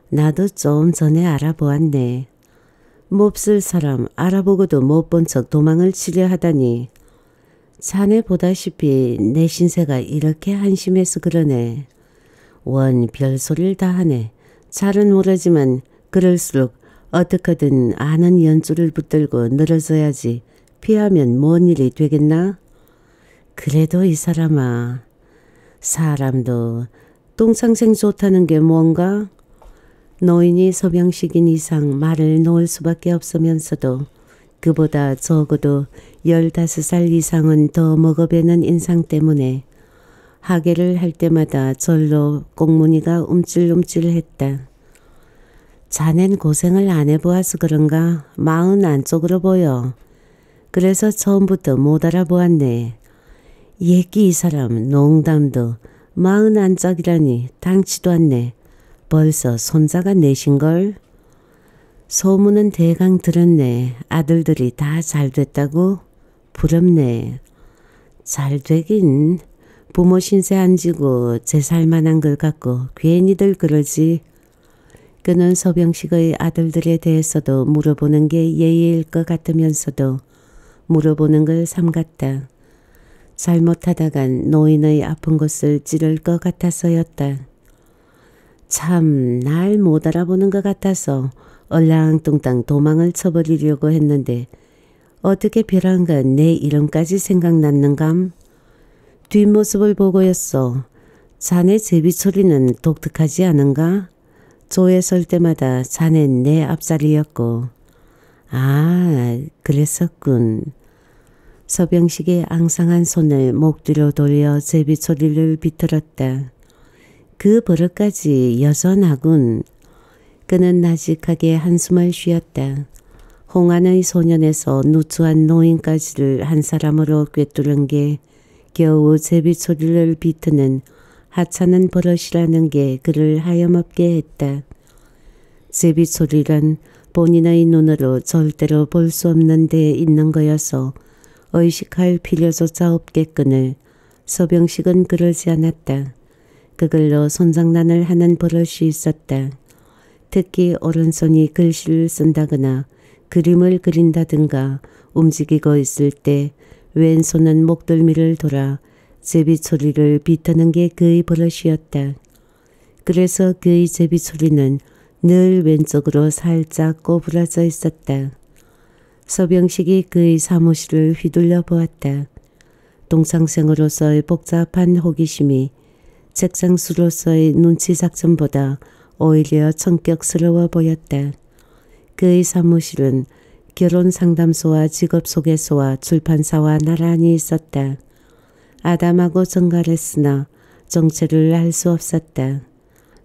나도 좀 전에 알아보았네. 몹쓸 사람 알아보고도 못 본 척 도망을 치려 하다니. 자네 보다시피 내 신세가 이렇게 한심해서 그러네. 원 별소리를 다 하네. 잘은 모르지만 그럴수록 어떻게든 아는 연줄을 붙들고 늘어져야지 피하면 뭔 일이 되겠나? 그래도 이 사람아. 사람도 동상생 좋다는 게 뭔가? 노인이 서병식인 이상 말을 놓을 수밖에 없으면서도 그보다 적어도 열다섯 살 이상은 더 먹어배는 인상 때문에 하계를 할 때마다 절로 꽁무니가 움찔움찔했다. 자넨 고생을 안 해보아서 그런가 마흔 안쪽으로 보여. 그래서 처음부터 못 알아보았네. 예끼 이 사람 농담도 마흔 안짝이라니 당치도 않네. 벌써 손자가 넷인걸? 소문은 대강 들었네. 아들들이 다 잘됐다고? 부럽네. 잘되긴. 부모 신세 안 지고 재살만한 걸 갖고 괜히들 그러지. 그는 서병식의 아들들에 대해서도 물어보는 게 예의일 것 같으면서도 물어보는 걸 삼갔다. 잘못하다간 노인의 아픈 곳을 찌를 것 같아서였다. 참 날 못 알아보는 것 같아서 얼랑뚱땅 도망을 쳐버리려고 했는데 어떻게 벼랑간 내 이름까지 생각났는감? 뒷모습을 보고였어. 자네 제비초리는 독특하지 않은가? 조에 설 때마다 자넨 내 앞자리였고. 아, 그랬었군. 서병식의 앙상한 손을 목 뒤로 돌려 제비초리를 비틀었다. 그 버릇까지 여전하군. 그는 나직하게 한숨을 쉬었다. 홍안의 소년에서 누추한 노인까지를 한 사람으로 꿰뚫은 게 겨우 제비초리를 비트는 하찮은 버릇이라는 게 그를 하염없게 했다. 제비초리란 본인의 눈으로 절대로 볼 수 없는 데에 있는 거여서 의식할 필요조차 없겠거늘 서병식은 그러지 않았다. 그걸로 손장난을 하는 버릇이 있었다. 특히 오른손이 글씨를 쓴다거나 그림을 그린다든가 움직이고 있을 때 왼손은 목덜미를 돌아 제비초리를 비트는 게 그의 버릇이었다. 그래서 그의 제비초리는 늘 왼쪽으로 살짝 꼬부라져 있었다. 서병식이 그의 사무실을 휘둘러 보았다. 동창생으로서의 복잡한 호기심이 책상수로서의 눈치 작전보다 오히려 성격스러워 보였다. 그의 사무실은 결혼상담소와 직업소개소와 출판사와 나란히 있었다. 아담하고 정갈했으나 정체를 알 수 없었다.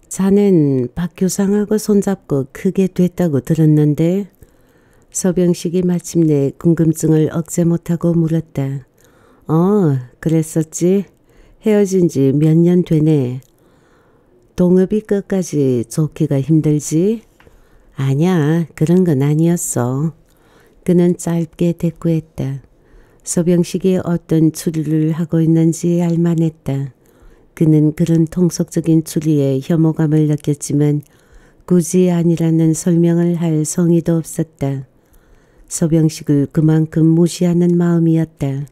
자넨 박규상하고 손잡고 크게 됐다고 들었는데? 서병식이 마침내 궁금증을 억제 못하고 물었다. 어, 그랬었지? 헤어진 지 몇 년 되네. 동업이 끝까지 좋기가 힘들지? 아냐, 그런 건 아니었어. 그는 짧게 대꾸했다. 서병식이 어떤 추리를 하고 있는지 알만했다. 그는 그런 통속적인 추리에 혐오감을 느꼈지만 굳이 아니라는 설명을 할 성의도 없었다. 서병식을 그만큼 무시하는 마음이었다.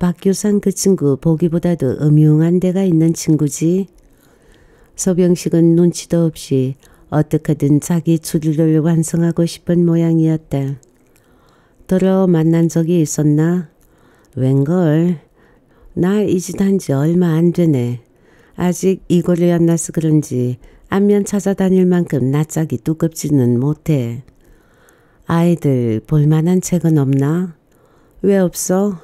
박규상 그 친구 보기보다도 음흉한 데가 있는 친구지. 서병식은 눈치도 없이 어떻게든 자기 추리를 완성하고 싶은 모양이었다. 더러 만난 적이 있었나? 웬걸. 나 이 짓 한 지 얼마 안 되네. 아직 이고를 안 나서 그런지 안면 찾아다닐 만큼 낯짝이 두껍지는 못해. 아이들 볼만한 책은 없나? 왜 없어?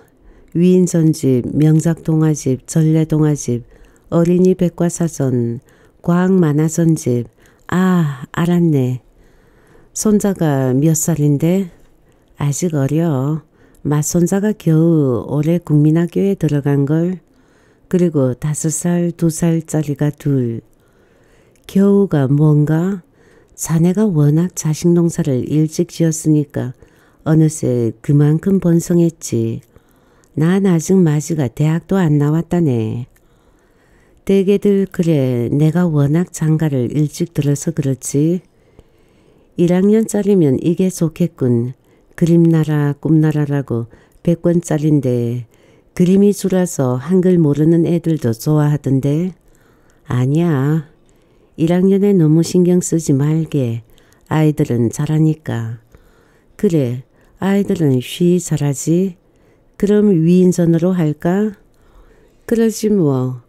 위인전집, 명작동화집, 전래동화집, 어린이 백과사전, 과학만화선집. 아, 알았네. 손자가 몇 살인데? 아직 어려. 맏손자가 겨우 올해 국민학교에 들어간걸. 그리고 다섯 살, 두 살짜리가 둘. 겨우가 뭔가? 자네가 워낙 자식 농사를 일찍 지었으니까 어느새 그만큼 번성했지. 난 아직 마지가 대학도 안 나왔다네. 대개들 그래. 내가 워낙 장가를 일찍 들어서 그렇지. 일 학년짜리면 이게 좋겠군. 그림나라 꿈나라라고 백 권짜린데 그림이 줄어서 한글 모르는 애들도 좋아하던데. 아니야. 일 학년에 너무 신경 쓰지 말게. 아이들은 잘하니까. 그래. 아이들은 쉬이 잘하지. 그럼 위인전으로 할까? 그러지 뭐.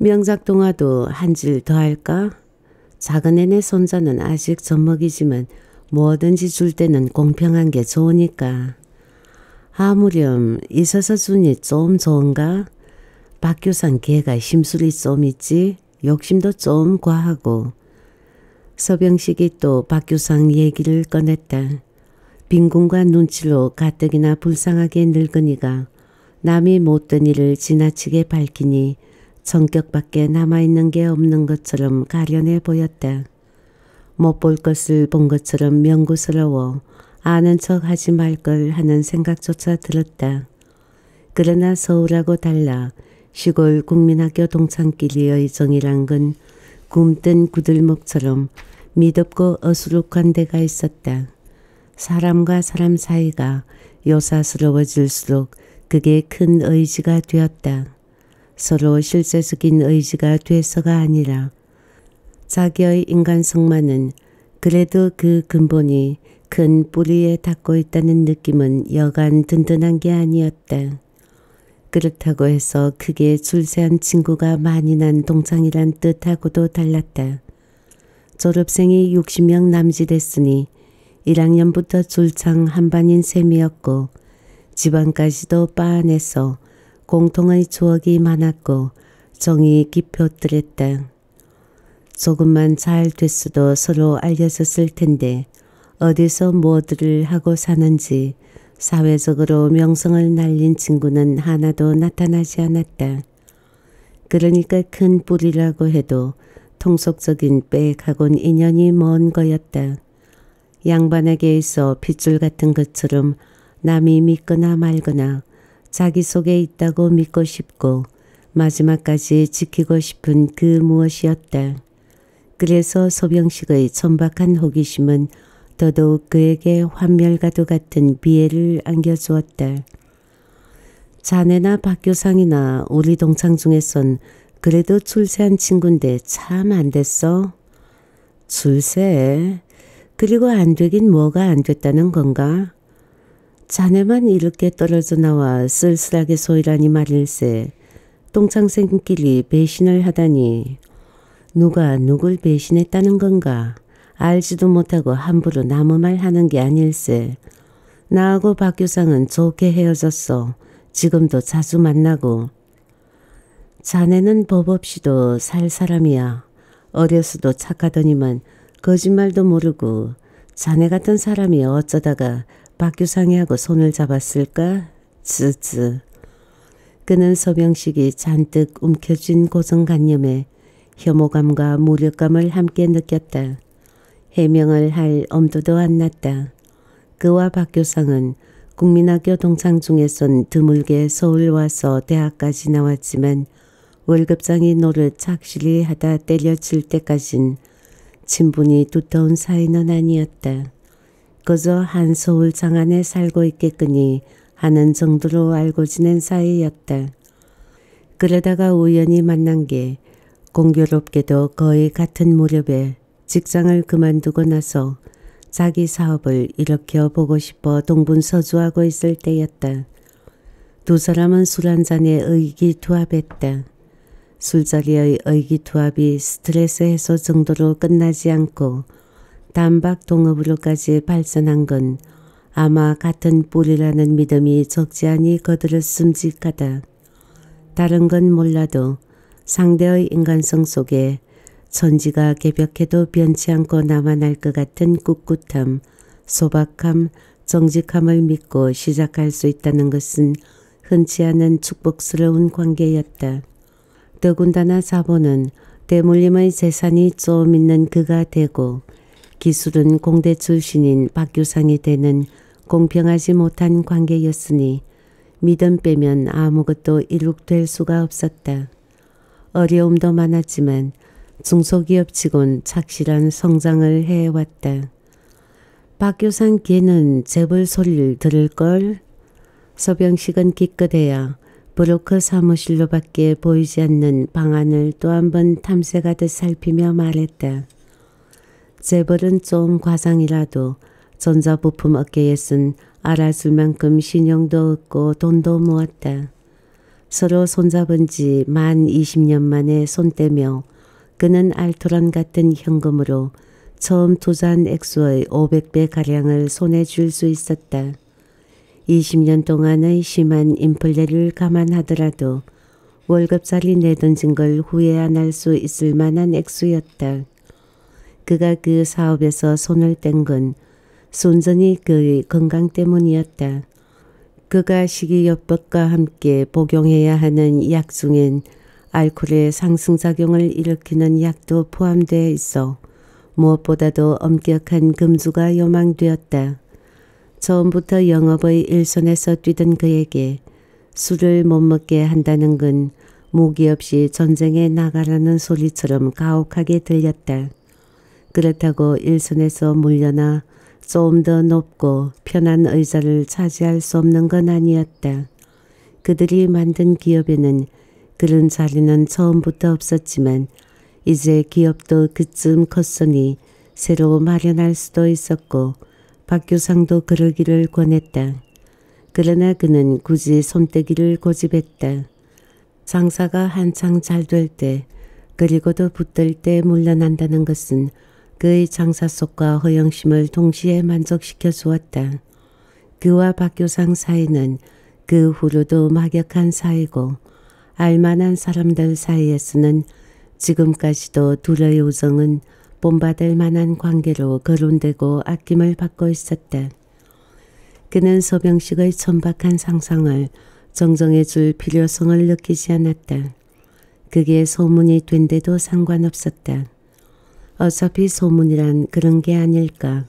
명작동화도 한 줄 더 할까? 작은 애네 손자는 아직 젖먹이지만 뭐든지 줄 때는 공평한 게 좋으니까. 아무렴 있어서 주니 좀 좋은가? 박규상 걔가 심술이 좀 있지? 욕심도 좀 과하고. 서병식이 또 박규상 얘기를 꺼냈다. 빈곤과 눈치로 가뜩이나 불쌍하게 늙은이가 남이 못된 일을 지나치게 밝히니 성격밖에 남아있는 게 없는 것처럼 가련해 보였다. 못 볼 것을 본 것처럼 명구스러워 아는 척 하지 말 걸 하는 생각조차 들었다. 그러나 서울하고 달라 시골 국민학교 동창끼리의 정이란 건 굼뜬 구들목처럼 미덥고 어수룩한 데가 있었다. 사람과 사람 사이가 요사스러워질수록 그게 큰 의지가 되었다. 서로 실제적인 의지가 돼서가 아니라 자기의 인간성만은 그래도 그 근본이 큰 뿌리에 닿고 있다는 느낌은 여간 든든한 게 아니었다. 그렇다고 해서 크게 줄세한 친구가 많이 난 동창이란 뜻하고도 달랐다. 졸업생이 육십 명 남짓 했으니 일 학년부터 줄창 한반인 셈이었고 지방까지도 빠 안에서 공통의 추억이 많았고 정이 깊어뜨렸다. 조금만 잘 됐어도 서로 알려졌을 텐데 어디서 뭐들을 하고 사는지 사회적으로 명성을 날린 친구는 하나도 나타나지 않았다. 그러니까 큰 뿌리라고 해도 통속적인 빽하곤 인연이 먼 거였다. 양반에게 있어 핏줄 같은 것처럼 남이 믿거나 말거나 자기 속에 있다고 믿고 싶고 마지막까지 지키고 싶은 그 무엇이었다. 그래서 서병식의 천박한 호기심은 더더욱 그에게 환멸과도 같은 비애를 안겨주었다. 자네나 박규상이나 우리 동창 중에선 그래도 출세한 친군데 참 안 됐어? 출세? 그리고 안 되긴 뭐가 안 됐다는 건가? 자네만 이렇게 떨어져 나와 쓸쓸하게 소이라니 말일세. 동창생끼리 배신을 하다니. 누가 누굴 배신했다는 건가? 알지도 못하고 함부로 남의 말 하는 게 아닐세. 나하고 박규상은 좋게 헤어졌어. 지금도 자주 만나고. 자네는 법 없이도 살 사람이야. 어려서도 착하더니만 거짓말도 모르고. 자네 같은 사람이 어쩌다가 박규상이하고 손을 잡았을까? 쯔쯔. 그는 서병식이 잔뜩 움켜쥔 고정관념에 혐오감과 무력감을 함께 느꼈다. 해명을 할 엄두도 안 났다. 그와 박규상은 국민학교 동창 중에선 드물게 서울 와서 대학까지 나왔지만 월급장이 노릇 착실히 하다 때려칠 때까진 친분이 두터운 사이는 아니었다. 그저 한 서울 장안에 살고 있겠거니 하는 정도로 알고 지낸 사이였다. 그러다가 우연히 만난 게 공교롭게도 거의 같은 무렵에 직장을 그만두고 나서 자기 사업을 일으켜 보고 싶어 동분서주하고 있을 때였다. 두 사람은 술 한잔에 의기투합했다. 술자리의 의기투합이 스트레스 해소 정도로 끝나지 않고 단박 동업으로까지 발전한 건 아마 같은 뿌리라는 믿음이 적지 않이 거들었음직하다. 다른 건 몰라도 상대의 인간성 속에 천지가 개벽해도 변치 않고 남아날 것 같은 꿋꿋함, 소박함, 정직함을 믿고 시작할 수 있다는 것은 흔치 않은 축복스러운 관계였다. 더군다나 사보는 대물림의 재산이 좀 있는 그가 되고 기술은 공대 출신인 박규상이 되는 공평하지 못한 관계였으니 믿음 빼면 아무것도 이룩될 수가 없었다. 어려움도 많았지만 중소기업치곤 착실한 성장을 해왔다. 박규상 걔는 재벌 소리를 들을걸? 서병식은 기껏해야 브로커 사무실로밖에 보이지 않는 방안을 또 한 번 탐색하듯 살피며 말했다. 재벌은 좀 과장이라도 전자부품 업계에 쓴 알아줄 만큼 신용도 얻고 돈도 모았다. 서로 손잡은 지 만 이십 년 만에 손떼며 그는 알토란 같은 현금으로 처음 투자한 액수의 오백 배가량을 손에 쥘 수 있었다. 이십 년 동안의 심한 인플레를 감안하더라도 월급자리 내던진 걸 후회 안 할 수 있을 만한 액수였다. 그가 그 사업에서 손을 뗀 건 순전히 그의 건강 때문이었다. 그가 식이요법과 함께 복용해야 하는 약 중엔 알코올의 상승작용을 일으키는 약도 포함되어 있어 무엇보다도 엄격한 금주가 요망되었다. 처음부터 영업의 일선에서 뛰던 그에게 술을 못 먹게 한다는 건 무기 없이 전쟁에 나가라는 소리처럼 가혹하게 들렸다. 그렇다고 일선에서 물려나 좀 더 높고 편한 의자를 차지할 수 없는 건 아니었다. 그들이 만든 기업에는 그런 자리는 처음부터 없었지만 이제 기업도 그쯤 컸으니 새로 마련할 수도 있었고 박규상도 그러기를 권했다. 그러나 그는 굳이 손떼기를 고집했다. 장사가 한창 잘 될 때 그리고도 붙들 때 물러난다는 것은 그의 장사 속과 허영심을 동시에 만족시켜 주었다. 그와 박규상 사이는 그 후로도 막역한 사이고 알만한 사람들 사이에서는 지금까지도 둘의 우정은 본받을 만한 관계로 거론되고 아낌을 받고 있었다. 그는 서병식의 천박한 상상을 정정해 줄 필요성을 느끼지 않았다. 그게 소문이 된 데도 상관없었다. 어차피 소문이란 그런 게 아닐까.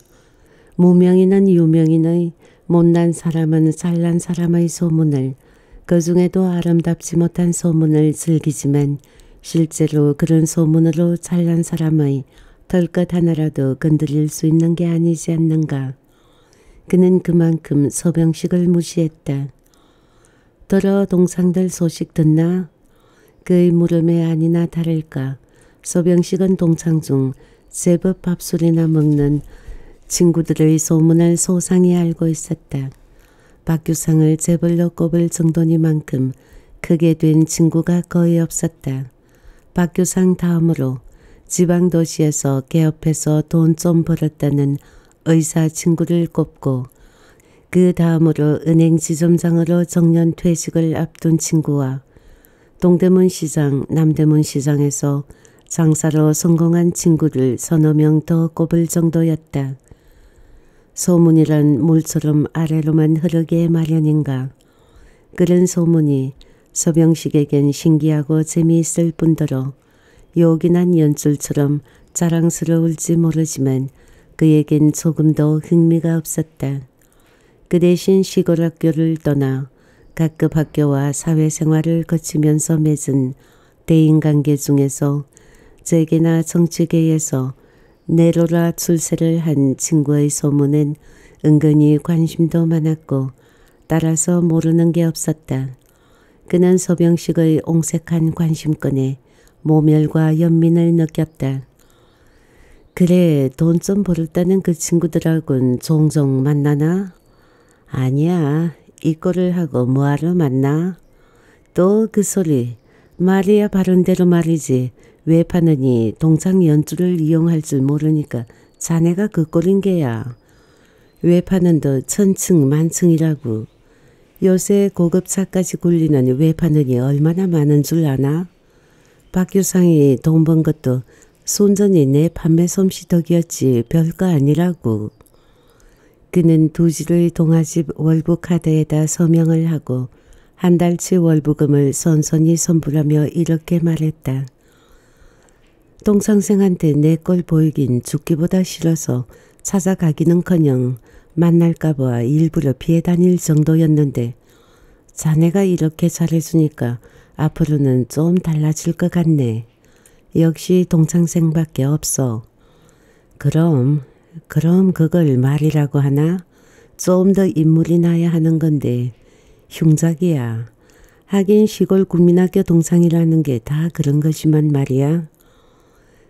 무명인은 유명인의, 못난 사람은 잘난 사람의 소문을, 그 중에도 아름답지 못한 소문을 즐기지만 실제로 그런 소문으로 잘난 사람의 털끝 하나라도 건드릴 수 있는 게 아니지 않는가. 그는 그만큼 서병식을 무시했다. 더러 동창들 소식 듣나? 그의 물음에 아니나 다를까 서병식은 동창 중 제법 밥술이나 먹는 친구들의 소문을 소상히 알고 있었다. 박규상을 재벌로 꼽을 정도니만큼 크게 된 친구가 거의 없었다. 박규상 다음으로 지방도시에서 개업해서 돈 좀 벌었다는 의사 친구를 꼽고 그 다음으로 은행 지점장으로 정년 퇴직을 앞둔 친구와 동대문 시장, 남대문 시장에서 장사로 성공한 친구를 서너 명 더 꼽을 정도였다. 소문이란 물처럼 아래로만 흐르게 마련인가. 그런 소문이 서병식에겐 신기하고 재미있을 뿐더러 요긴한 연줄처럼 자랑스러울지 모르지만 그에겐 조금도 흥미가 없었다. 그 대신 시골 학교를 떠나 각급 학교와 사회생활을 거치면서 맺은 대인관계 중에서 재계나 정치계에서 내로라 출세를 한 친구의 소문엔 은근히 관심도 많았고 따라서 모르는 게 없었다. 그는 서병식의 옹색한 관심꾼에 모멸과 연민을 느꼈다. 그래, 돈 좀 벌었다는 그 친구들하고는 종종 만나나? 아니야, 이 꼴을 하고 뭐하러 만나? 또 그 소리, 말이야 바른대로 말이지. 왜 파느니 동창 연주를 이용할 줄 모르니까 자네가 그 꼴인 게야. 왜 파는 도 천층 만층이라고. 요새 고급차까지 굴리는 왜 파는이 얼마나 많은 줄 아나? 박규상이 돈 번 것도 순전히 내 판매 솜씨 덕이었지 별거 아니라고. 그는 두지를 동아집 월부 카드에다 서명을 하고 한 달치 월부금을 선선히 선불하며 이렇게 말했다. 동창생한테 내 꼴 보이긴 죽기보다 싫어서 찾아가기는커녕 만날까봐 일부러 피해 다닐 정도였는데 자네가 이렇게 잘해주니까 앞으로는 좀 달라질 것 같네. 역시 동창생밖에 없어. 그럼, 그럼 그걸 말이라고 하나? 좀 더 인물이 나야 하는 건데 흉작이야. 하긴 시골 국민학교 동창이라는 게 다 그런 것이만 말이야.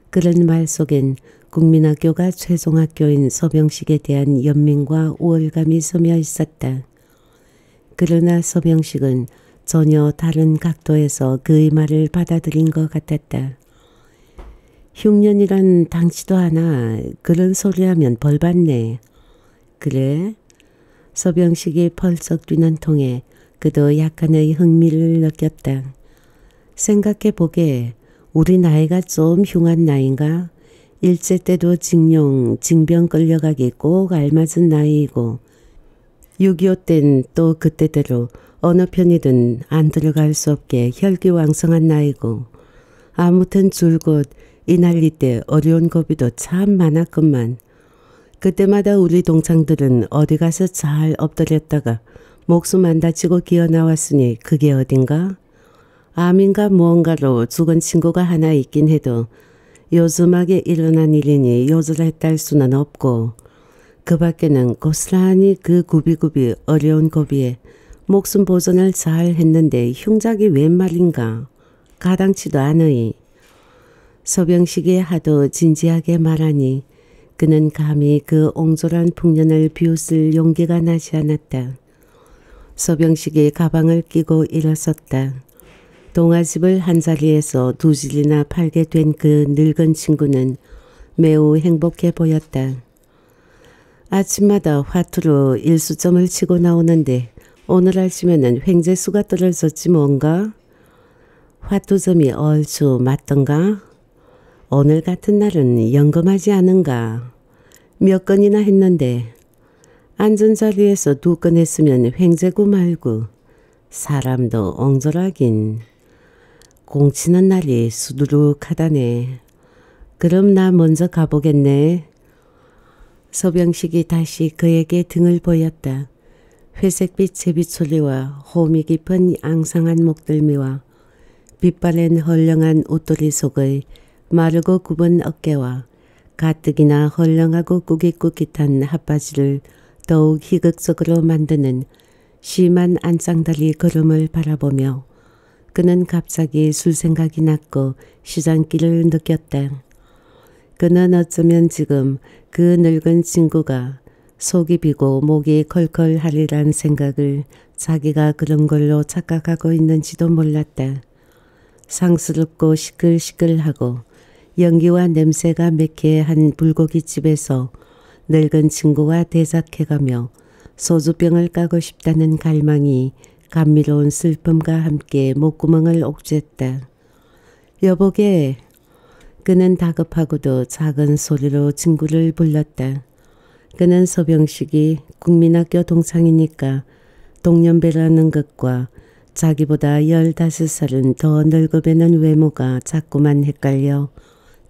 그런 말 속엔 국민학교가 최종학교인 서병식에 대한 연민과 우월감이 스며 있었다. 그러나 서병식은 전혀 다른 각도에서 그의 말을 받아들인 것 같았다. 흉년이란 당치도 않아. 그런 소리하면 벌받네. 그래? 서병식이 펄쩍 뛰는 통에 그도 약간의 흥미를 느꼈다. 생각해보게. 우리 나이가 좀 흉한 나이인가? 일제 때도 징용, 징병 끌려가기 꼭 알맞은 나이이고 육이오 땐 또 그때대로 어느 편이든 안 들어갈 수 없게 혈기왕성한 나이고 아무튼 줄곧 이 난리 때 어려운 고비도 참 많았건만 그때마다 우리 동창들은 어디 가서 잘 엎드렸다가 목숨 안 다치고 기어나왔으니 그게 어딘가? 암인가 무언가로 죽은 친구가 하나 있긴 해도 요즘하게 일어난 일이니 요절했달 수는 없고 그 밖에는 고스란히 그 굽이굽이 어려운 고비에 목숨 보존을 잘 했는데 흉작이 웬 말인가. 가당치도 않으이. 서병식이 하도 진지하게 말하니 그는 감히 그 옹졸한 풍년을 비웃을 용기가 나지 않았다. 서병식이 가방을 끼고 일어섰다. 동아집을 한자리에서 두 질이나 팔게 된 그 늙은 친구는 매우 행복해 보였다. 아침마다 화투로 일수점을 치고 나오는데 오늘 아침에는 횡재수가 떨어졌지 뭔가? 화투점이 얼추 맞던가? 오늘 같은 날은 연금하지 않은가? 몇 건이나 했는데 앉은 자리에서 두 건 했으면 횡재구 말고 사람도 엉절하긴. 공치는 날이 수두룩하다네. 그럼 나 먼저 가보겠네. 서병식이 다시 그에게 등을 보였다. 회색빛 제비초리와 호미 깊은 앙상한 목덜미와 빛바랜 헐렁한 옷도리 속의 마르고 굽은 어깨와 가뜩이나 헐렁하고 꾸깃꾸깃한 핫바지를 더욱 희극적으로 만드는 심한 안짱다리 걸음을 바라보며 그는 갑자기 술 생각이 났고 시장길을 느꼈다. 그는 어쩌면 지금 그 늙은 친구가 속이 비고 목이 컬컬하리란 생각을 자기가 그런 걸로 착각하고 있는지도 몰랐다. 상스럽고 시끌시끌하고 연기와 냄새가 매캐한 불고기집에서 늙은 친구와 대작해가며 소주병을 까고 싶다는 갈망이 감미로운 슬픔과 함께 목구멍을 옥죄했다. 여보게. 그는 다급하고도 작은 소리로 친구를 불렀다. 그는 서병식이 국민학교 동창이니까 동년배라는 것과 자기보다 열다섯 살은 더 늙어배는 외모가 자꾸만 헷갈려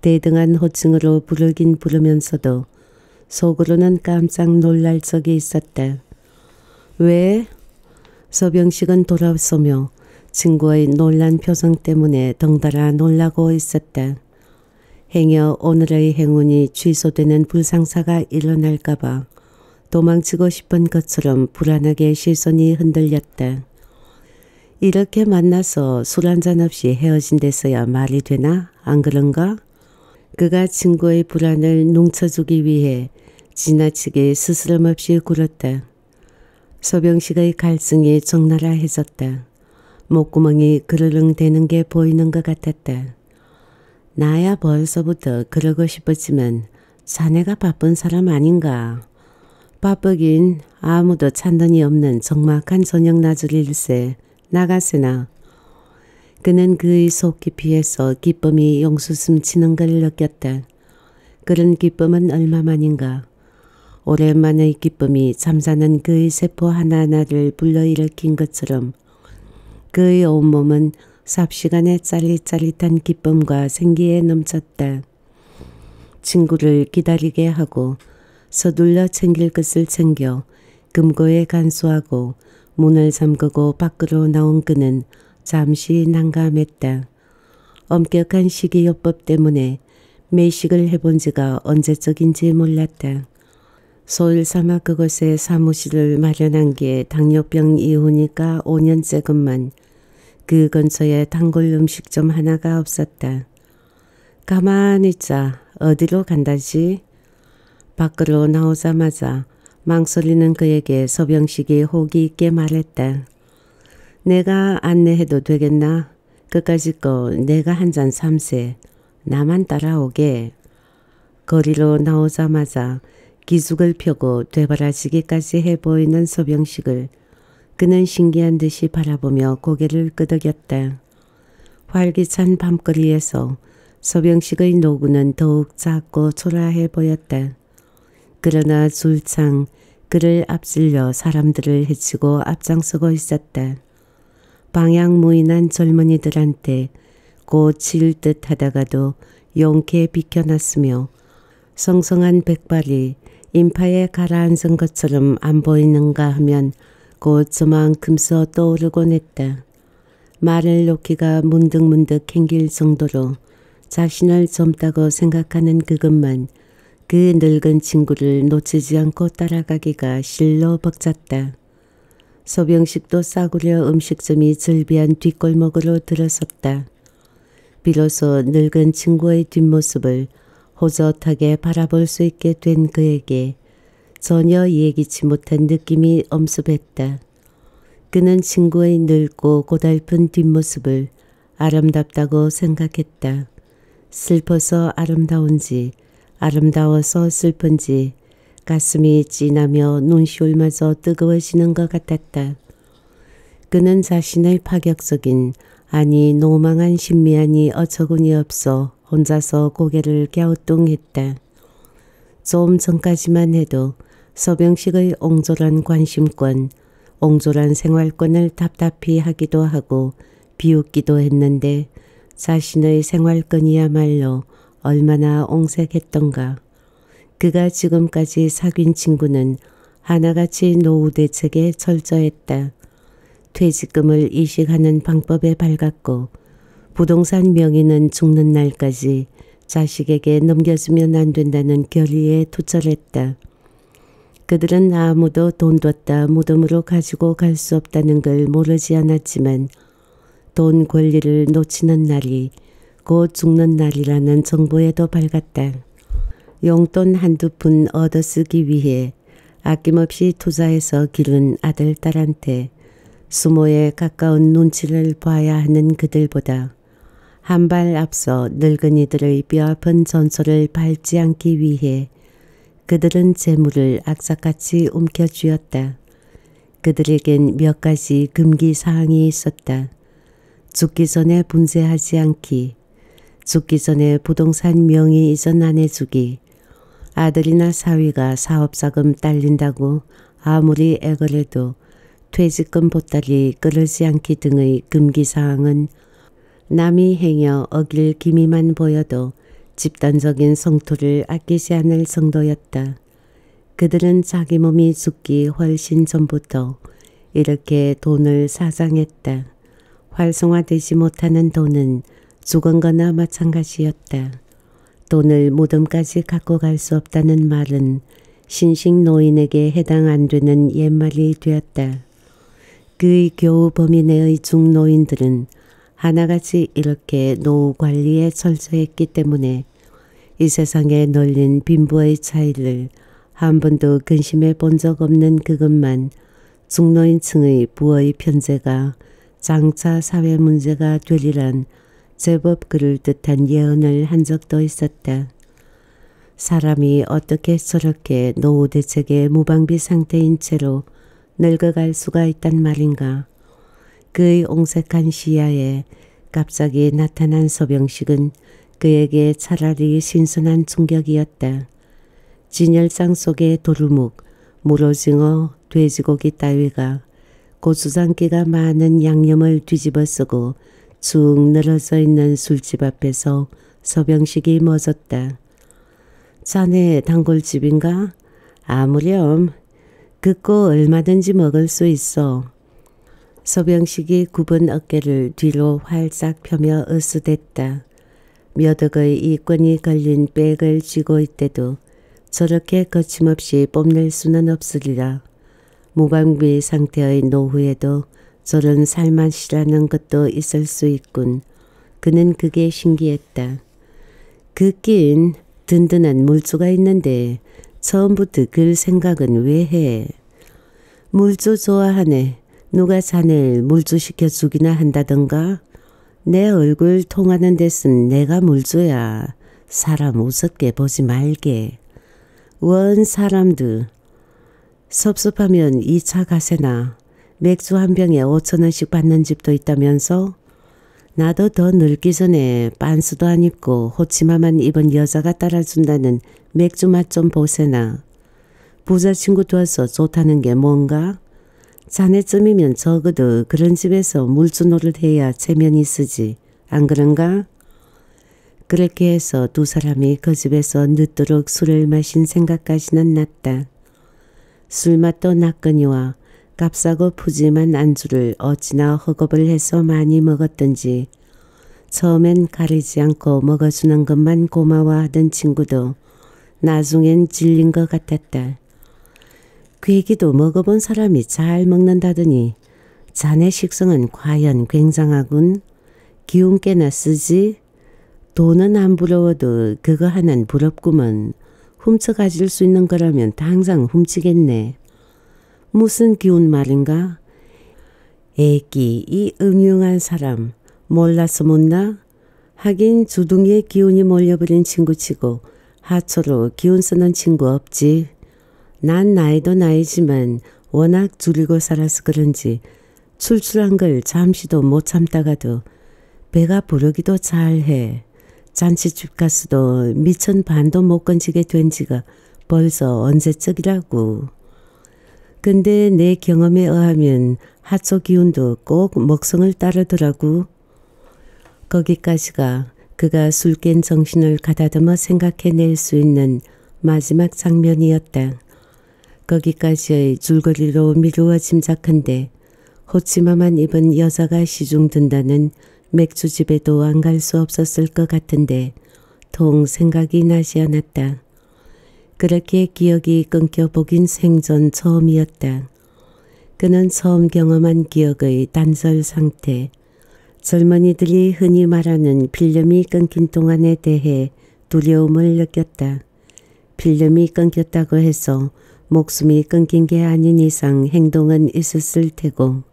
대등한 호칭으로 부르긴 부르면서도 속으로는 깜짝 놀랄 적이 있었다. 왜? 서병식은 돌아서며 친구의 놀란 표정 때문에 덩달아 놀라고 있었다. 행여 오늘의 행운이 취소되는 불상사가 일어날까봐 도망치고 싶은 것처럼 불안하게 실손이 흔들렸다. 이렇게 만나서 술 한잔 없이 헤어진 데서야 말이 되나? 안 그런가? 그가 친구의 불안을 뭉쳐주기 위해 지나치게 스스럼 없이 굴었다. 서병식의 갈증이 적나라해졌다. 목구멍이 그르릉대는 게 보이는 것 같았다. 나야 벌써부터 그러고 싶었지만 자네가 바쁜 사람 아닌가. 바쁘긴 아무도 찬돈이 없는 적막한 저녁 나절일세 나가세나. 그는 그의 속 깊이에서 기쁨이 용수슴 치는 걸 느꼈다. 그런 기쁨은 얼마만인가. 오랜만의 기쁨이 잠자는 그의 세포 하나하나를 불러일으킨 것처럼 그의 온몸은 삽시간에 짜릿짜릿한 기쁨과 생기에 넘쳤다. 친구를 기다리게 하고 서둘러 챙길 것을 챙겨 금고에 간수하고 문을 잠그고 밖으로 나온 그는 잠시 난감했다. 엄격한 식이요법 때문에 매식을 해본 지가 언제적인지 몰랐다. 서울 삼아 그곳에 사무실을 마련한 게 당뇨병 이후니까 오 년째건만 그 근처에 단골 음식점 하나가 없었다. 가만히 있자. 어디로 간다지? 밖으로 나오자마자 망설이는 그에게 서병식이 호기 있게 말했다. 내가 안내해도 되겠나? 그까짓 거 내가 한 잔 삼세. 나만 따라오게. 거리로 나오자마자 기숙을 펴고 되바라지기까지 해보이는 서병식을 그는 신기한 듯이 바라보며 고개를 끄덕였다. 활기찬 밤거리에서 서병식의 노구는 더욱 작고 초라해 보였다. 그러나 줄창 그를 앞질러 사람들을 해치고 앞장서고 있었다. 방향무인한 젊은이들한테 고칠 듯 하다가도 용케 비켜났으며 성성한 백발이 인파에 가라앉은 것처럼 안 보이는가 하면 곧 저만큼서 떠오르곤 했다. 말을 놓기가 문득문득 캥길 정도로 자신을 젊다고 생각하는 그것만 그 늙은 친구를 놓치지 않고 따라가기가 실로 벅찼다. 서병식도 싸구려 음식점이 즐비한 뒷골목으로 들어섰다. 비로소 늙은 친구의 뒷모습을 호젓하게 바라볼 수 있게 된 그에게 전혀 예기치 못한 느낌이 엄습했다. 그는 친구의 늙고 고달픈 뒷모습을 아름답다고 생각했다. 슬퍼서 아름다운지 아름다워서 슬픈지 가슴이 찐하며 눈시울마저 뜨거워지는 것 같았다. 그는 자신의 파격적인 아니 노망한 신미안이 어처구니 없어 혼자서 고개를 갸우뚱했다. 좀 전까지만 해도 서병식의 옹졸한 관심권, 옹졸한 생활권을 답답히 하기도 하고 비웃기도 했는데 자신의 생활권이야말로 얼마나 옹색했던가. 그가 지금까지 사귄 친구는 하나같이 노후 대책에 철저했다. 퇴직금을 이식하는 방법에 밝았고 부동산 명의는 죽는 날까지 자식에게 넘겨주면 안 된다는 결의에 투철했다. 그들은 아무도 돈 뒀다 무덤으로 가지고 갈 수 없다는 걸 모르지 않았지만 돈 권리를 놓치는 날이 곧 죽는 날이라는 정보에도 밝았다. 용돈 한두 푼 얻어 쓰기 위해 아낌없이 투자해서 기른 아들 딸한테 수모에 가까운 눈치를 봐야 하는 그들보다 한 발 앞서 늙은이들의 뼈아픈 전설을 밟지 않기 위해 그들은 재물을 악착같이 움켜쥐었다. 그들에겐 몇 가지 금기사항이 있었다. 죽기 전에 분쇄하지 않기, 죽기 전에 부동산 명의 이전 안 해주기, 아들이나 사위가 사업자금 딸린다고 아무리 애걸해도 퇴직금 보따리 끌지 않기 등의 금기사항은 남이 행여 어길 기미만 보여도 집단적인 성토를 아끼지 않을 정도였다. 그들은 자기 몸이 죽기 훨씬 전부터 이렇게 돈을 사장했다. 활성화되지 못하는 돈은 죽은 거나 마찬가지였다. 돈을 무덤까지 갖고 갈 수 없다는 말은 신식 노인에게 해당 안 되는 옛말이 되었다. 그의 교우 범위 내의 중노인들은 하나같이 이렇게 노후 관리에 철저했기 때문에 이 세상에 널린 빈부의 차이를 한 번도 근심해 본 적 없는 그것만 중노인층의 부의 편제가 장차 사회 문제가 되리란 제법 그럴 듯한 예언을 한 적도 있었다. 사람이 어떻게 저렇게 노후 대책의 무방비 상태인 채로 늙어갈 수가 있단 말인가. 그의 옹색한 시야에 갑자기 나타난 서병식은 그에게 차라리 신선한 충격이었다. 진열장 속의 도루묵, 물오징어, 돼지고기 따위가 고추장기가 많은 양념을 뒤집어 쓰고 축 늘어져 있는 술집 앞에서 서병식이 멎었다. 자네 단골집인가? 아무렴. 그거 얼마든지 먹을 수 있어. 서병식이 굽은 어깨를 뒤로 활짝 펴며 으스댔다. 몇 억의 이권이 걸린 백을 쥐고 있대도 저렇게 거침없이 뽐낼 수는 없으리라. 무방비 상태의 노후에도 저런 살맛이라는 것도 있을 수 있군. 그는 그게 신기했다. 그 낀 든든한 물주가 있는데 처음부터 그 생각은 왜 해? 물주 좋아하네. 누가 자네를 물주시켜주기나 한다던가? 내 얼굴 통하는 데쓴 내가 물주야. 사람 우습게 보지 말게. 원 사람들. 섭섭하면 이 차 가세나. 맥주 한 병에 오천 원씩 받는 집도 있다면서? 나도 더 늙기 전에 빤스도 안 입고 호치마만 입은 여자가 따라준다는 맥주 맛 좀 보세나. 부자 친구 둬서 좋다는 게 뭔가? 자네쯤이면 적어도 그런 집에서 물주노를 해야 체면이 쓰지. 안 그런가? 그렇게 해서 두 사람이 그 집에서 늦도록 술을 마신 생각까지는 났다. 술맛도 났거니와 값싸고 푸짐한 안주를 어찌나 허겁을 해서 많이 먹었던지 처음엔 가리지 않고 먹어주는 것만 고마워하던 친구도 나중엔 질린 것 같았다. 괴기도 먹어본 사람이 잘 먹는다더니 자네 식성은 과연 굉장하군. 기운깨나 쓰지. 돈은 안 부러워도 그거 하나는 부럽구먼. 훔쳐가질 수 있는 거라면 당장 훔치겠네. 무슨 기운 말인가? 애기 이 음흉한 사람 몰라서 못나? 하긴 주둥이에 기운이 몰려버린 친구치고 하초로 기운 쓰는 친구 없지. 난 나이도 나이지만 워낙 줄이고 살아서 그런지 출출한 걸 잠시도 못 참다가도 배가 부르기도 잘해. 잔치집 가서도 미천 반도 못 건지게 된 지가 벌써 언제적이라고. 근데 내 경험에 의하면 하초 기운도 꼭 먹성을 따르더라고. 거기까지가 그가 술 깬 정신을 가다듬어 생각해낼 수 있는 마지막 장면이었다. 거기까지의 줄거리로 미루어 짐작한데 호치마만 입은 여자가 시중 든다는 맥주집에도 안 갈 수 없었을 것 같은데 통 생각이 나지 않았다. 그렇게 기억이 끊겨보긴 생전 처음이었다. 그는 처음 경험한 기억의 단절 상태, 젊은이들이 흔히 말하는 필름이 끊긴 동안에 대해 두려움을 느꼈다. 필름이 끊겼다고 해서 목숨이 끊긴 게 아닌 이상 행동은 있었을 테고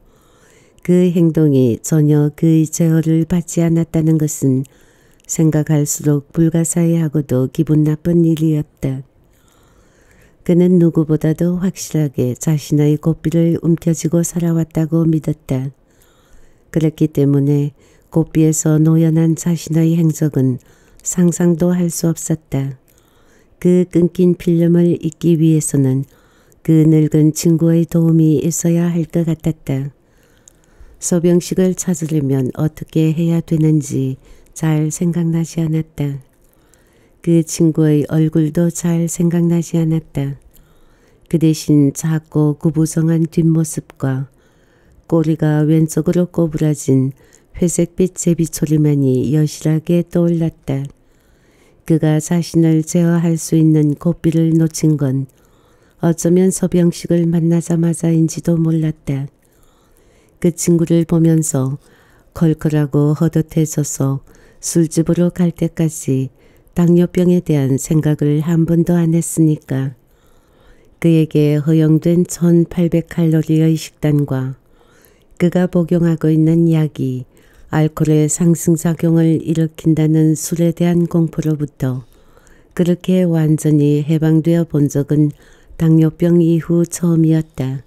그 행동이 전혀 그의 제어를 받지 않았다는 것은 생각할수록 불가사의하고도 기분 나쁜 일이었다. 그는 누구보다도 확실하게 자신의 고삐를 움켜쥐고 살아왔다고 믿었다. 그랬기 때문에 고삐에서 노연한 자신의 행적은 상상도 할 수 없었다. 그 끊긴 필름을 잊기 위해서는 그 늙은 친구의 도움이 있어야 할 것 같았다. 서병식을 찾으려면 어떻게 해야 되는지 잘 생각나지 않았다. 그 친구의 얼굴도 잘 생각나지 않았다. 그 대신 작고 구부정한 뒷모습과 꼬리가 왼쪽으로 꼬부라진 회색빛 제비초리만이 여실하게 떠올랐다. 그가 자신을 제어할 수 있는 고삐를 놓친 건 어쩌면 서병식을 만나자마자인지도 몰랐다. 그 친구를 보면서 컬컬하고 허듯해져서 술집으로 갈 때까지 당뇨병에 대한 생각을 한 번도 안 했으니까. 그에게 허용된 천팔백 칼로리의 식단과 그가 복용하고 있는 약이 알코올의 상승작용을 일으킨다는 술에 대한 공포로부터 그렇게 완전히 해방되어 본 적은 당뇨병 이후 처음이었다.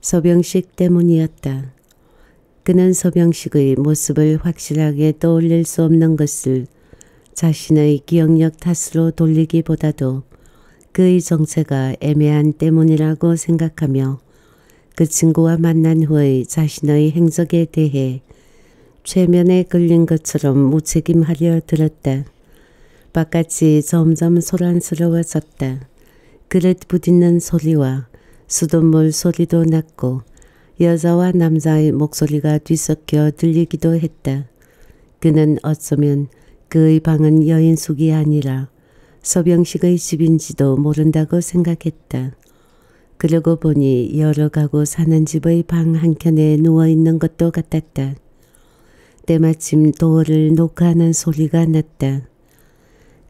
서병식 때문이었다. 그는 서병식의 모습을 확실하게 떠올릴 수 없는 것을 자신의 기억력 탓으로 돌리기보다도 그의 정체가 애매한 때문이라고 생각하며 그 친구와 만난 후의 자신의 행적에 대해 최면에 걸린 것처럼 무책임하려 들었다. 바깥이 점점 소란스러워졌다. 그릇 부딪는 소리와 수돗물 소리도 났고 여자와 남자의 목소리가 뒤섞여 들리기도 했다. 그는 어쩌면 그의 방은 여인숙이 아니라 서병식의 집인지도 모른다고 생각했다. 그러고 보니 여러 가구 사는 집의 방 한켠에 누워있는 것도 같았다. 때마침 도어를 노크하는 소리가 났다.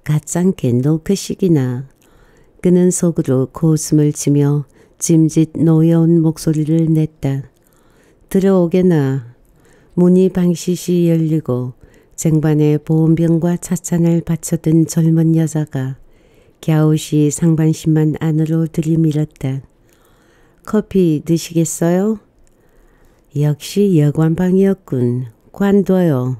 가짱게 노크식이나. 그는 속으로 고슴을 치며 짐짓 노여운 목소리를 냈다. 들어오게나. 문이 방시시 열리고 쟁반에 보온병과 찻잔을 받쳐든 젊은 여자가 갸웃이 상반신만 안으로 들이밀었다. 커피 드시겠어요? 역시 여관방이었군. 관둬요.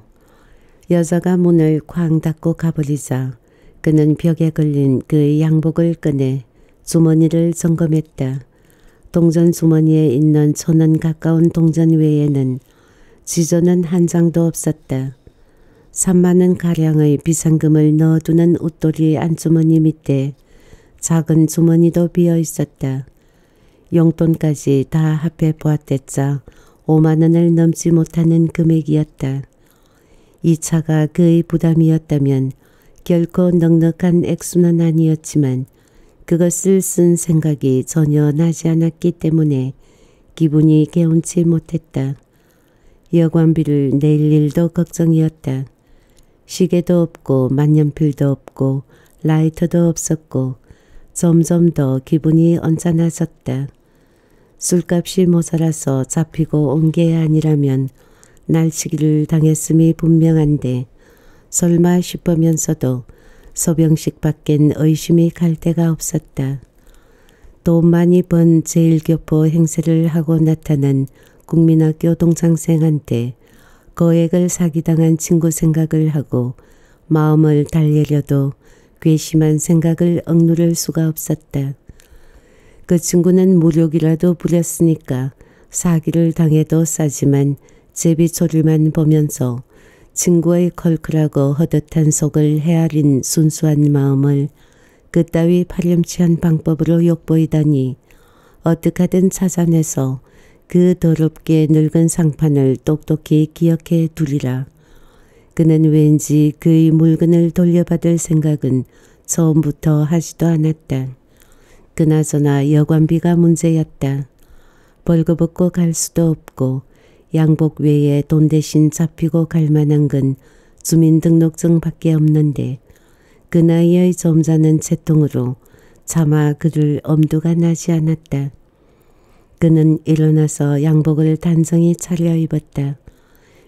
여자가 문을 쾅 닫고 가버리자 그는 벽에 걸린 그의 양복을 꺼내 주머니를 점검했다. 동전 주머니에 있는 천 원 가까운 동전 외에는 지조는 한 장도 없었다. 삼만 원가량의 비상금을 넣어두는 웃돌이 안주머니 밑에 작은 주머니도 비어있었다. 용돈까지 다 합해 보았댔자 오만 원을 넘지 못하는 금액이었다. 이 차가 그의 부담이었다면 결코 넉넉한 액수는 아니었지만 그것을 쓴 생각이 전혀 나지 않았기 때문에 기분이 개운치 못했다. 여관비를 낼 일도 걱정이었다. 시계도 없고 만년필도 없고 라이터도 없었고 점점 더 기분이 언짢아졌다. 술값이 모자라서 잡히고 온 게 아니라면 날치기를 당했음이 분명한데 설마 싶으면서도 서병식 밖엔 의심이 갈 데가 없었다. 돈 많이 번 제일교포 행세를 하고 나타난 국민학교 동창생한테 거액을 사기당한 친구 생각을 하고 마음을 달래려도 괘씸한 생각을 억누를 수가 없었다. 그 친구는 무력이라도 부렸으니까 사기를 당해도 싸지만 제비초리만 보면서 친구의 컬컬하고 허듯한 속을 헤아린 순수한 마음을 그따위 파렴치한 방법으로 욕보이다니 어떡하든 찾아내서 그 더럽게 늙은 상판을 똑똑히 기억해 두리라. 그는 왠지 그의 물건을 돌려받을 생각은 처음부터 하지도 않았다. 그나저나 여관비가 문제였다. 벌거벗고 갈 수도 없고 양복 외에 돈 대신 잡히고 갈 만한 건 주민등록증밖에 없는데 그 나이의 점잖은 채통으로 차마 그를 엄두가 나지 않았다. 그는 일어나서 양복을 단정히 차려입었다.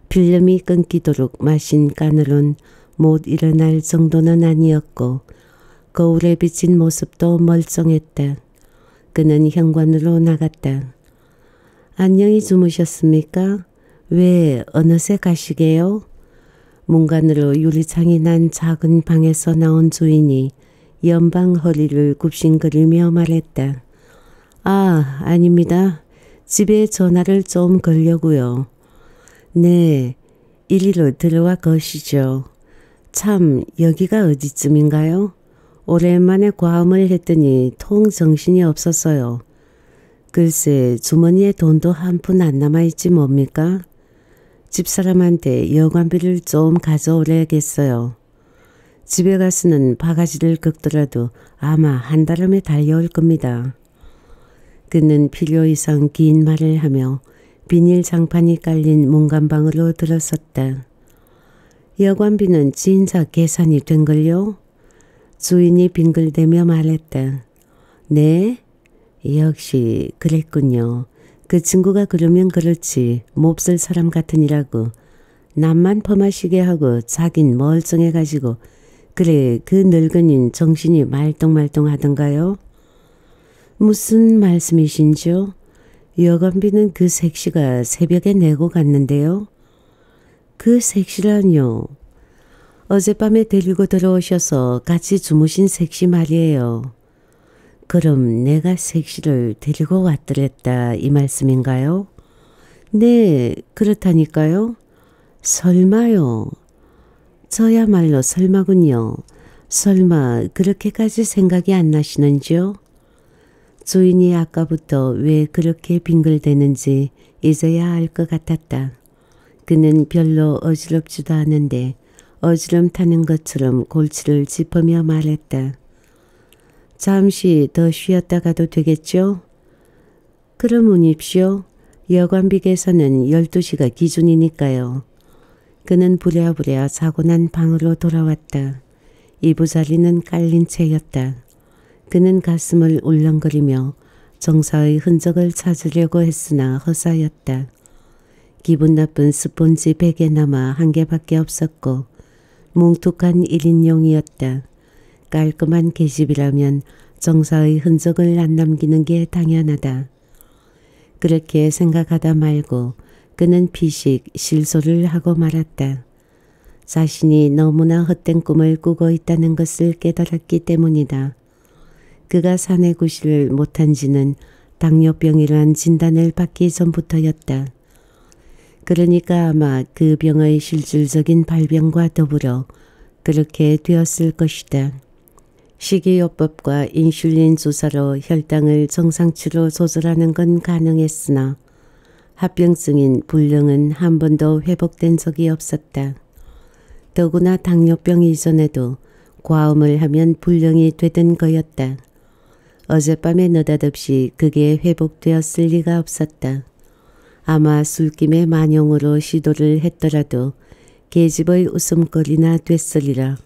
필름이 끊기도록 마신 깐으론 못 일어날 정도는 아니었고 거울에 비친 모습도 멀쩡했다. 그는 현관으로 나갔다. 안녕히 주무셨습니까? 왜 어느새 가시게요? 문간으로 유리창이 난 작은 방에서 나온 주인이 연방 허리를 굽신거리며 말했다. 아, 아닙니다. 집에 전화를 좀 걸려고요. 네, 이리로 들어와 거시죠. 참, 여기가 어디쯤인가요? 오랜만에 과음을 했더니 통 정신이 없었어요. 글쎄, 주머니에 돈도 한 푼 안 남아있지 뭡니까? 집사람한테 여관비를 좀 가져오래야겠어요. 집에 가서는 바가지를 긁더라도 아마 한달음에 달려올 겁니다. 그는 필요 이상 긴 말을 하며 비닐 장판이 깔린 몽간방으로 들어섰다. 여관비는 진작 계산이 된걸요? 주인이 빙글대며 말했다. 네? 역시 그랬군요. 그 친구가 그러면 그렇지 몹쓸 사람 같으니라고. 남만 펌하시게 하고 자긴 멀쩡해가지고 그래 그 늙은인 정신이 말똥말똥하던가요? 무슨 말씀이신지요? 여관비는 그 색시가 새벽에 내고 갔는데요. 그 색시라뇨. 어젯밤에 데리고 들어오셔서 같이 주무신 색시 말이에요. 그럼 내가 색시를 데리고 왔더랬다 이 말씀인가요? 네, 그렇다니까요. 설마요. 저야말로 설마군요. 설마 그렇게까지 생각이 안 나시는지요? 주인이 아까부터 왜 그렇게 빙글대는지 이제야 알 것 같았다. 그는 별로 어지럽지도 않은데 어지럼 타는 것처럼 골치를 짚으며 말했다. 잠시 더 쉬었다 가도 되겠죠? 그럼 운입시오. 여관비께서는 열두 시가 기준이니까요. 그는 부랴부랴 사고 난 방으로 돌아왔다. 이부자리는 깔린 채였다. 그는 가슴을 울렁거리며 정사의 흔적을 찾으려고 했으나 허사였다. 기분 나쁜 스폰지 백에 남아 한 개밖에 없었고 뭉툭한 일 인용이었다. 깔끔한 계집이라면 정사의 흔적을 안 남기는 게 당연하다. 그렇게 생각하다 말고 그는 피식 실소를 하고 말았다. 자신이 너무나 헛된 꿈을 꾸고 있다는 것을 깨달았기 때문이다. 그가 사내구실을 못한 지는 당뇨병이란 진단을 받기 전부터였다. 그러니까 아마 그 병의 실질적인 발병과 더불어 그렇게 되었을 것이다. 식이요법과 인슐린 주사로 혈당을 정상치로 조절하는 건 가능했으나 합병증인 불령은 한 번도 회복된 적이 없었다. 더구나 당뇨병 이전에도 과음을 하면 불령이 되던 거였다. 어젯밤에 느닷없이 그게 회복되었을 리가 없었다. 아마 술김에 만용으로 시도를 했더라도 계집의 웃음거리나 됐으리라.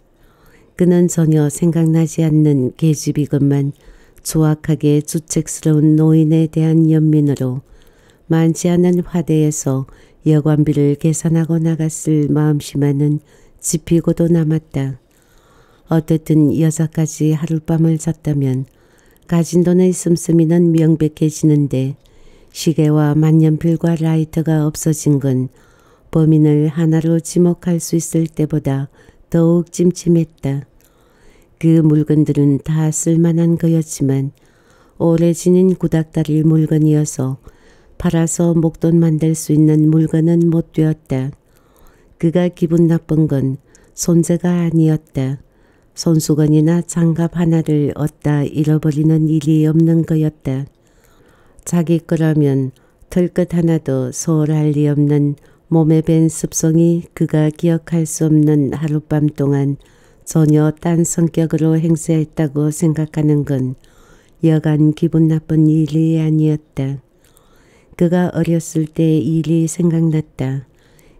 그는 전혀 생각나지 않는 계집이건만 조악하게 주책스러운 노인에 대한 연민으로 많지 않은 화대에서 여관비를 계산하고 나갔을 마음씨만은 지피고도 남았다. 어쨌든 여자까지 하룻밤을 잤다면 가진 돈의 씀씀이는 명백해지는데 시계와 만년필과 라이터가 없어진 건 범인을 하나로 지목할 수 있을 때보다 더욱 찜찜했다. 그 물건들은 다 쓸만한 거였지만 오래 지닌 구닥다리 물건이어서 팔아서 목돈 만들 수 있는 물건은 못 되었다. 그가 기분 나쁜 건 손재가 아니었다. 손수건이나 장갑 하나를 얻다 잃어버리는 일이 없는 거였다. 자기 거라면 털끝 하나도 소홀할 리 없는 몸에 밴 습성이 그가 기억할 수 없는 하룻밤 동안 전혀 딴 성격으로 행세했다고 생각하는 건 여간 기분 나쁜 일이 아니었다. 그가 어렸을 때 일이 생각났다.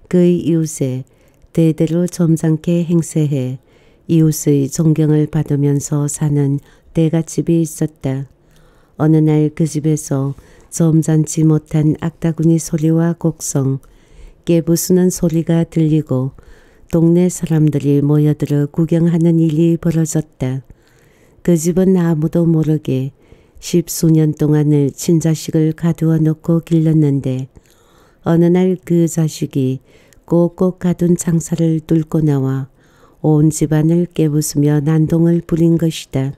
그의 이웃에 대대로 점잖게 행세해 이웃의 존경을 받으면서 사는 대갓집이 있었다. 어느 날 그 집에서 점잖지 못한 악다구니 소리와 곡성, 깨부수는 소리가 들리고 동네 사람들이 모여들어 구경하는 일이 벌어졌다. 그 집은 아무도 모르게 십수년 동안을 친자식을 가두어 놓고 길렀는데 어느 날 그 자식이 꼭꼭 가둔 장사를 뚫고 나와 온 집안을 깨부수며 난동을 부린 것이다.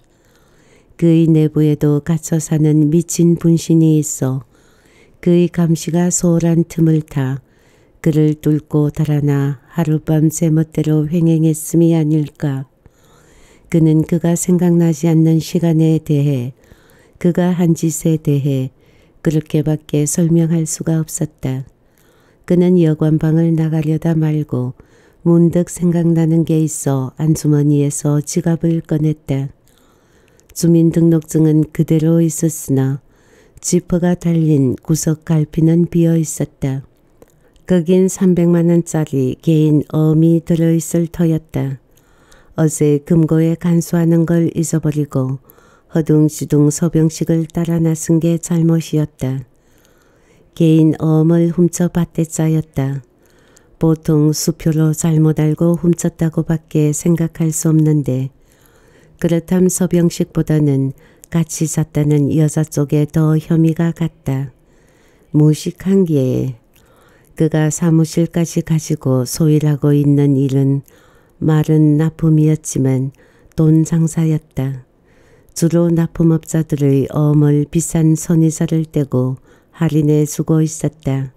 그의 내부에도 갇혀 사는 미친 분신이 있어 그의 감시가 소홀한 틈을 타 그를 뚫고 달아나 하룻밤 제멋대로 횡행했음이 아닐까. 그는 그가 생각나지 않는 시간에 대해 그가 한 짓에 대해 그렇게밖에 설명할 수가 없었다. 그는 여관방을 나가려다 말고 문득 생각나는 게 있어 안주머니에서 지갑을 꺼냈다. 주민등록증은 그대로 있었으나 지퍼가 달린 구석 갈피는 비어있었다. 거긴 삼백만 원짜리 개인 어음이 들어있을 터였다. 어제 금고에 간수하는 걸 잊어버리고 허둥지둥 서병식을 따라 나선 게 잘못이었다. 개인 어음을 훔쳐 봤대짜였다. 보통 수표로 잘못 알고 훔쳤다고 밖에 생각할 수 없는데 그렇담 서병식보다는 같이 잤다는 여자 쪽에 더 혐의가 갔다. 무식한 게 그가 사무실까지 가지고 소일하고 있는 일은 말은 납품이었지만 돈 장사였다. 주로 납품업자들의 어음을 비싼 선의자를 떼고 할인해 주고 있었다.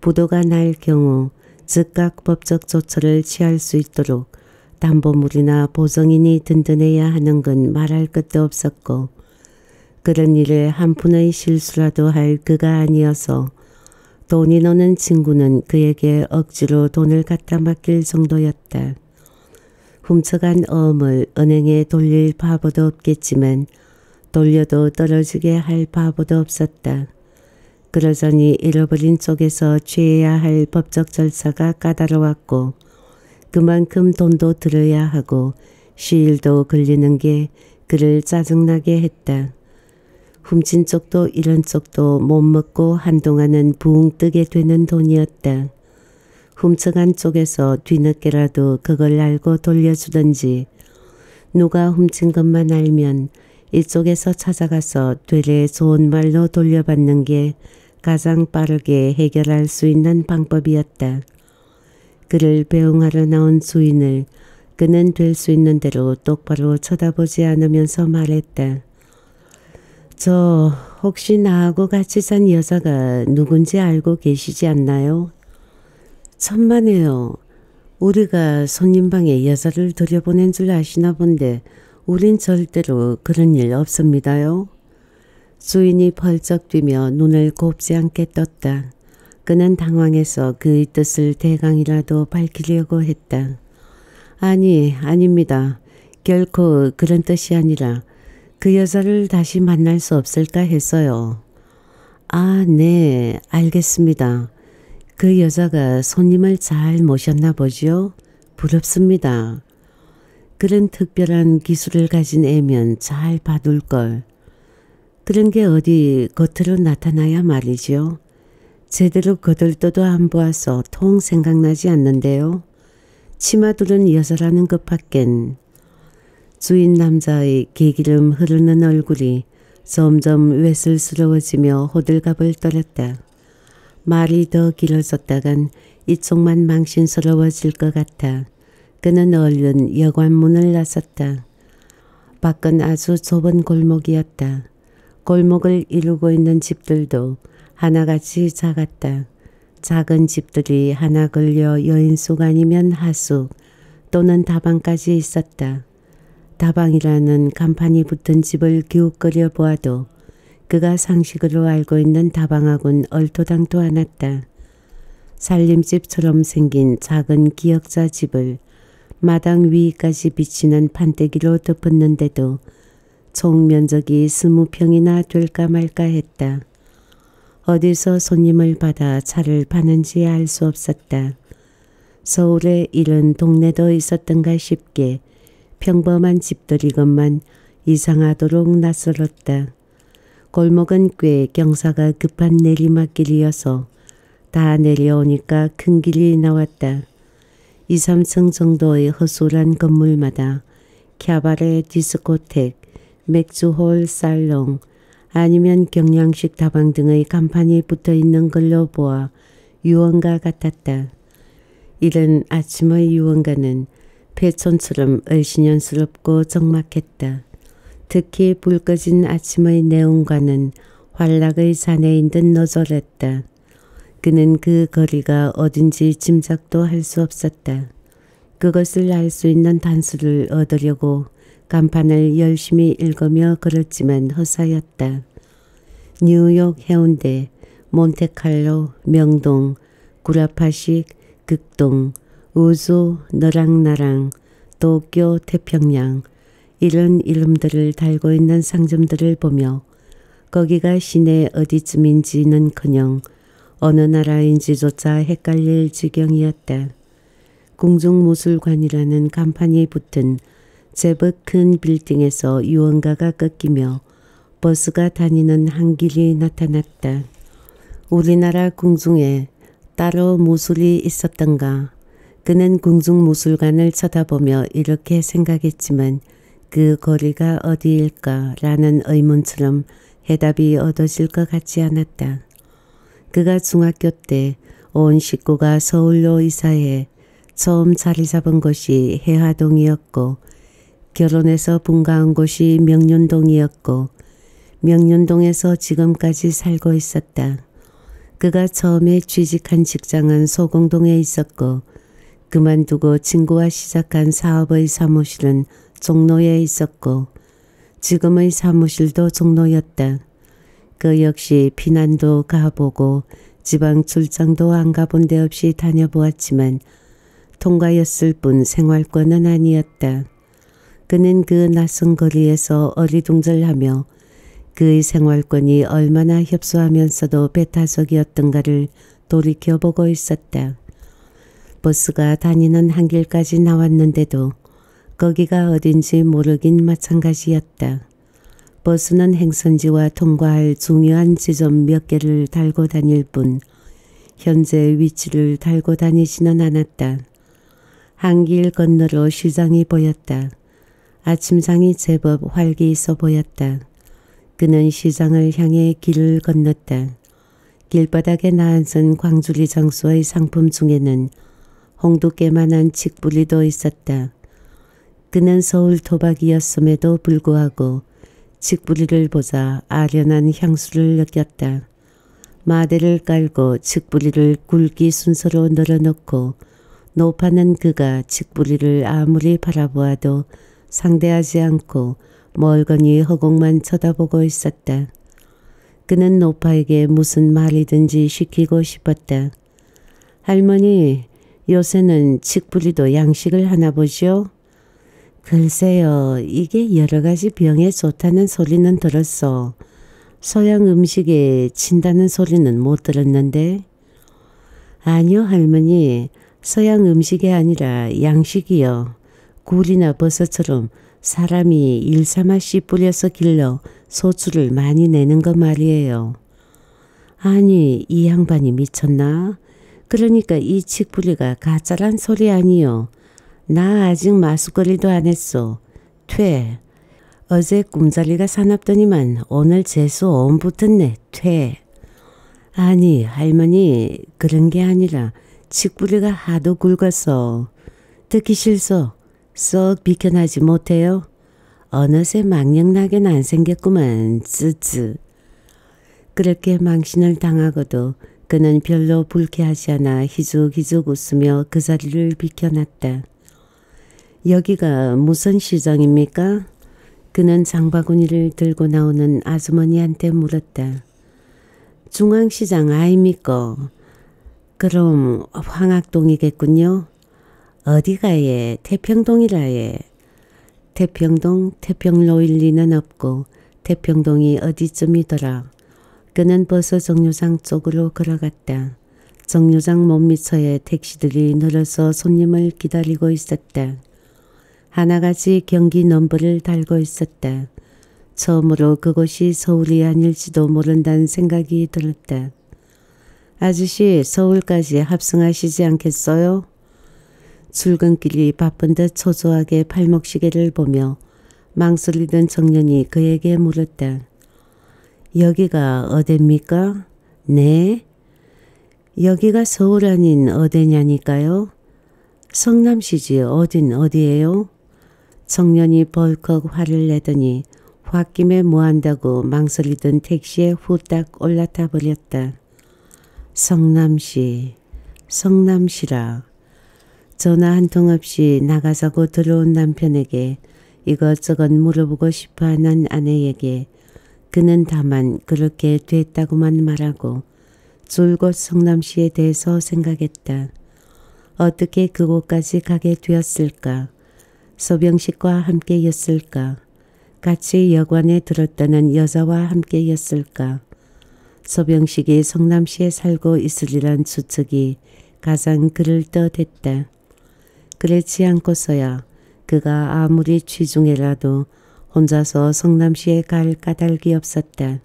부도가 날 경우 즉각 법적 조처를 취할 수 있도록 담보물이나 보증인이 든든해야 하는 건 말할 것도 없었고 그런 일을 한 푼의 실수라도 할 그가 아니어서 돈이 노는 친구는 그에게 억지로 돈을 갖다 맡길 정도였다. 훔쳐간 어음을 은행에 돌릴 바보도 없겠지만 돌려도 떨어지게 할 바보도 없었다. 그러자니 잃어버린 쪽에서 취해야 할 법적 절차가 까다로웠고 그만큼 돈도 들어야 하고 시일도 걸리는 게 그를 짜증나게 했다. 훔친 쪽도 이런 쪽도 못 먹고 한동안은 붕 뜨게 되는 돈이었다. 훔쳐간 쪽에서 뒤늦게라도 그걸 알고 돌려주든지 누가 훔친 것만 알면 이쪽에서 찾아가서 되레 좋은 말로 돌려받는 게 가장 빠르게 해결할 수 있는 방법이었다. 그를 배웅하러 나온 주인을 그는 될 수 있는 대로 똑바로 쳐다보지 않으면서 말했다. 저 혹시 나하고 같이 산 여자가 누군지 알고 계시지 않나요? 천만에요. 우리가 손님 방에 여자를 들여보낸 줄 아시나 본데 우린 절대로 그런 일 없습니다요. 주인이 벌쩍 뛰며 눈을 곱지 않게 떴다. 그는 당황해서 그의 뜻을 대강이라도 밝히려고 했다. 아니, 아닙니다. 결코 그런 뜻이 아니라 그 여자를 다시 만날 수 없을까 했어요. 아, 네, 알겠습니다. 그 여자가 손님을 잘 모셨나 보지요? 부럽습니다. 그런 특별한 기술을 가진 애면 잘 봐둘 걸. 그런 게 어디 겉으로 나타나야 말이지요. 제대로 거들떠도 안 보아서 통 생각나지 않는데요. 치마 두른 여자라는 것 밖엔. 주인 남자의 개기름 흐르는 얼굴이 점점 외슬스러워지며 호들갑을 떨었다. 말이 더 길어졌다간 이쪽만 망신스러워질 것 같아 그는 얼른 여관문을 나섰다. 밖은 아주 좁은 골목이었다. 골목을 이루고 있는 집들도 하나같이 작았다. 작은 집들이 하나 걸려 여인숙 아니면 하숙 또는 다방까지 있었다. 다방이라는 간판이 붙은 집을 기웃거려 보아도 그가 상식으로 알고 있는 다방하고는 얼토당토 않았다. 살림집처럼 생긴 작은 기역자 집을 마당 위까지 비치는 판때기로 덮었는데도 총 면적이 스무 평이나 될까 말까 했다. 어디서 손님을 받아 차를 파는지 알 수 없었다. 서울에 이런 동네도 있었던가 싶게 평범한 집들이건만 이상하도록 낯설었다. 골목은 꽤 경사가 급한 내리막길이어서 다 내려오니까 큰 길이 나왔다. 이 삼 층 정도의 허술한 건물마다 캬바레, 디스코텍, 맥주홀, 살롱, 아니면 경양식 다방 등의 간판이 붙어있는 걸로 보아 유언가 같았다. 이른 아침의 유언가는 패촌처럼 을신연스럽고 적막했다. 특히 불 꺼진 아침의 네온과는 활락의 사내인 듯 너절했다. 그는 그 거리가 어딘지 짐작도 할 수 없었다. 그것을 알 수 있는 단서를 얻으려고 간판을 열심히 읽으며 걸었지만 허사였다. 뉴욕 해운대, 몬테칼로, 명동, 구라파식, 극동, 우주, 너랑 나랑, 도쿄, 태평양 이런 이름들을 달고 있는 상점들을 보며 거기가 시내 어디쯤인지는커녕 어느 나라인지조차 헷갈릴 지경이었다. 궁중모술관이라는 간판이 붙은 제법 큰 빌딩에서 유언가가 꺾이며 버스가 다니는 한 길이 나타났다. 우리나라 궁중에 따로 모술이 있었던가. 그는 궁중모술관을 쳐다보며 이렇게 생각했지만 그 거리가 어디일까라는 의문처럼 해답이 얻어질 것 같지 않았다. 그가 중학교 때 온 식구가 서울로 이사해 처음 자리 잡은 곳이 해화동이었고 결혼해서 분가한 곳이 명륜동이었고 명륜동에서 지금까지 살고 있었다. 그가 처음에 취직한 직장은 소공동에 있었고 그만두고 친구와 시작한 사업의 사무실은 종로에 있었고 지금의 사무실도 종로였다. 그 역시 피난도 가보고 지방 출장도 안 가본 데 없이 다녀보았지만 통과였을 뿐 생활권은 아니었다. 그는 그 낯선 거리에서 어리둥절하며 그의 생활권이 얼마나 협소하면서도 배타적이었던가를 돌이켜보고 있었다. 버스가 다니는 한길까지 나왔는데도 거기가 어딘지 모르긴 마찬가지였다. 버스는 행선지와 통과할 중요한 지점 몇 개를 달고 다닐 뿐 현재 위치를 달고 다니지는 않았다. 한길 건너로 시장이 보였다. 아침상이 제법 활기 있어 보였다. 그는 시장을 향해 길을 건넜다. 길바닥에 나앉은 광주리 장수의 상품 중에는 홍두깨만한 칡뿌리도 있었다. 그는 서울 토박이였음에도 불구하고 칡뿌리를 보자 아련한 향수를 느꼈다. 마대를 깔고 칡뿌리를 굵기 순서로 늘어놓고 노파는 그가 칡뿌리를 아무리 바라보아도 상대하지 않고 멀거니 허공만 쳐다보고 있었다. 그는 노파에게 무슨 말이든지 시키고 싶었다. 할머니, 요새는 칡뿌리도 양식을 하나 보시오? 글쎄요, 이게 여러 가지 병에 좋다는 소리는 들었어. 서양 음식에 친다는 소리는 못 들었는데? 아니요, 할머니. 서양 음식이 아니라 양식이요. 굴이나 버섯처럼 사람이 일삼아 씨 뿌려서 길러 소주를 많이 내는 거 말이에요. 아니, 이 양반이 미쳤나? 그러니까 이 칡뿌리가 가짜란 소리 아니요. 나 아직 마수거리도 안 했어. 퇴. 어제 꿈자리가 사납더니만 오늘 재수 온 붙었네. 퇴. 아니, 할머니, 그런 게 아니라 칡뿌리가 하도 굵어서 듣기 싫소. 썩 비켜나지 못해요. 어느새 망령나게 안 생겼구만. 쯔쯔. 그렇게 망신을 당하고도 그는 별로 불쾌하지 않아 희죽희죽 웃으며 그 자리를 비켜놨다. 여기가 무슨 시장입니까? 그는 장바구니를 들고 나오는 아주머니한테 물었다. 중앙시장 아닙니까? 그럼 황학동이겠군요. 어디가에 태평동이라에. 태평동, 태평로일 리는 없고 태평동이 어디쯤이더라. 그는 버스 정류장 쪽으로 걸어갔다. 정류장 못 미쳐에 택시들이 늘어서 손님을 기다리고 있었다. 하나같이 경기 넘버를 달고 있었다. 처음으로 그곳이 서울이 아닐지도 모른다는 생각이 들었다. 아저씨, 서울까지 합승하시지 않겠어요? 출근길이 바쁜 듯 초조하게 팔목시계를 보며 망설이던 청년이 그에게 물었다. 여기가 어딥니까? 네? 여기가 서울 아닌 어디냐니까요? 성남시지 어딘 어디예요? 청년이 벌컥 화를 내더니 홧김에 뭐한다고 망설이던 택시에 후딱 올라타 버렸다. 성남시, 성남시라. 전화 한 통 없이 나가자고 들어온 남편에게 이것저것 물어보고 싶어하는 아내에게 그는 다만 그렇게 됐다고만 말하고 줄곧 성남시에 대해서 생각했다. 어떻게 그곳까지 가게 되었을까? 서병식과 함께였을까? 같이 여관에 들었다는 여자와 함께였을까? 서병식이 성남시에 살고 있으리란 추측이 가장 그를 떠댔다. 그렇지 않고서야 그가 아무리 취중해라도 혼자서 성남시에 갈 까닭이 없었다.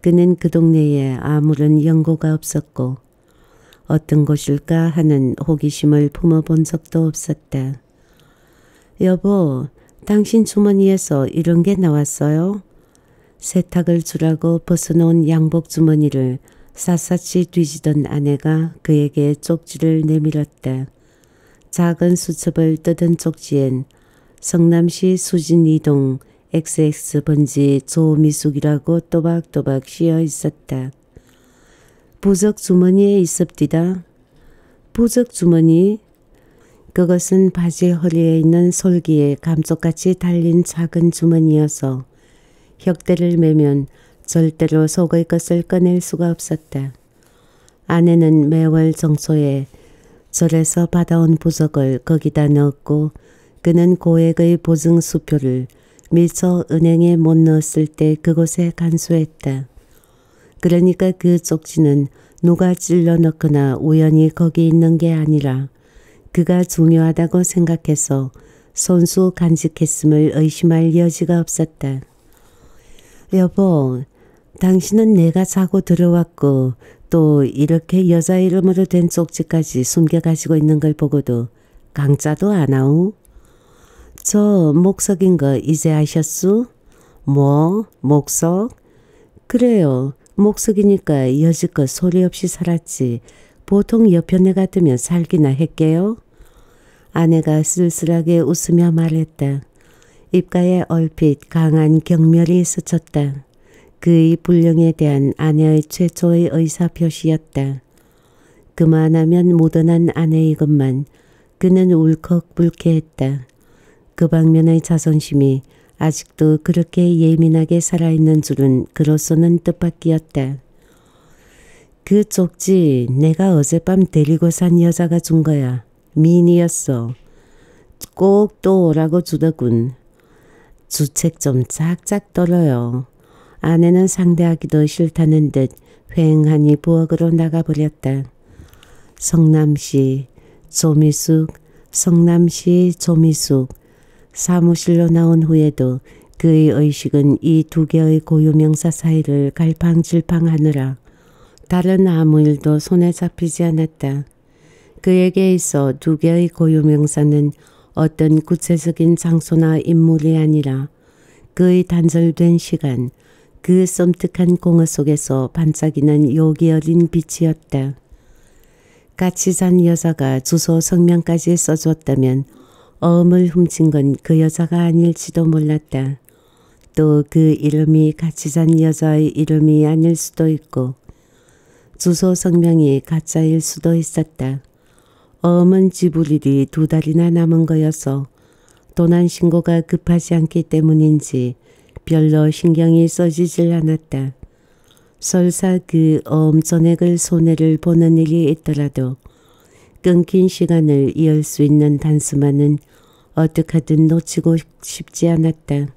그는 그 동네에 아무런 연고가 없었고 어떤 곳일까 하는 호기심을 품어본 적도 없었다. 여보, 당신 주머니에서 이런 게 나왔어요? 세탁을 주라고 벗어놓은 양복 주머니를 샅샅이 뒤지던 아내가 그에게 쪽지를 내밀었다. 작은 수첩을 뜯은 쪽지엔 성남시 수진이동 엑스엑스 번지 조미숙이라고 또박또박 씌어 있었다. 부적 주머니에 있습디다. 부적 주머니? 그것은 바지 허리에 있는 솔기에 감쪽같이 달린 작은 주머니여서 혁대를 매면 절대로 속의 것을 꺼낼 수가 없었다. 아내는 매월 정소에 절에서 받아온 부적을 거기다 넣었고 그는 고액의 보증 수표를 미처 은행에 못 넣었을 때 그곳에 간수했다. 그러니까 그 쪽지는 누가 찔러 넣거나 우연히 거기 있는 게 아니라 그가 중요하다고 생각해서 손수 간직했음을 의심할 여지가 없었다. 여보, 당신은 내가 사고 들어왔고 또 이렇게 여자 이름으로 된 쪽지까지 숨겨가지고 있는 걸 보고도 강짜도 안 하오? 저 목석인 거 이제 아셨수? 뭐? 목석? 그래요. 목석이니까 여지껏 소리 없이 살았지. 보통 여편네 같으면 살기나 했게요. 아내가 쓸쓸하게 웃으며 말했다. 입가에 얼핏 강한 경멸이 스쳤다. 그의 불령에 대한 아내의 최초의 의사표시였다. 그만하면 모던한 아내이건만 그는 울컥불쾌했다. 그 방면의 자존심이 아직도 그렇게 예민하게 살아있는 줄은 그로서는 뜻밖이었다. 그 쪽지 내가 어젯밤 데리고 산 여자가 준 거야. 미인이었어. 꼭 또 오라고 주더군. 주책 좀 짝짝 떨어요. 아내는 상대하기도 싫다는 듯 휑하니 부엌으로 나가버렸다. 성남시 조미숙, 성남시 조미숙. 사무실로 나온 후에도 그의 의식은 이 두 개의 고유명사 사이를 갈팡질팡하느라 다른 아무 일도 손에 잡히지 않았다. 그에게 있어 두 개의 고유명사는 어떤 구체적인 장소나 인물이 아니라 그의 단절된 시간, 그 섬뜩한 공허 속에서 반짝이는 요기 어린 빛이었다. 같이 잔 여자가 주소 성명까지 써줬다면 어음을 훔친 건 그 여자가 아닐지도 몰랐다. 또 그 이름이 같이 잔 여자의 이름이 아닐 수도 있고 주소 성명이 가짜일 수도 있었다. 어음은 지불일이 두 달이나 남은 거여서 도난 신고가 급하지 않기 때문인지 별로 신경이 써지질 않았다. 설사 그 어음 전액을 손해를 보는 일이 있더라도 끊긴 시간을 이을 수 있는 단수만은 어떡하든 놓치고 싶지 않았다.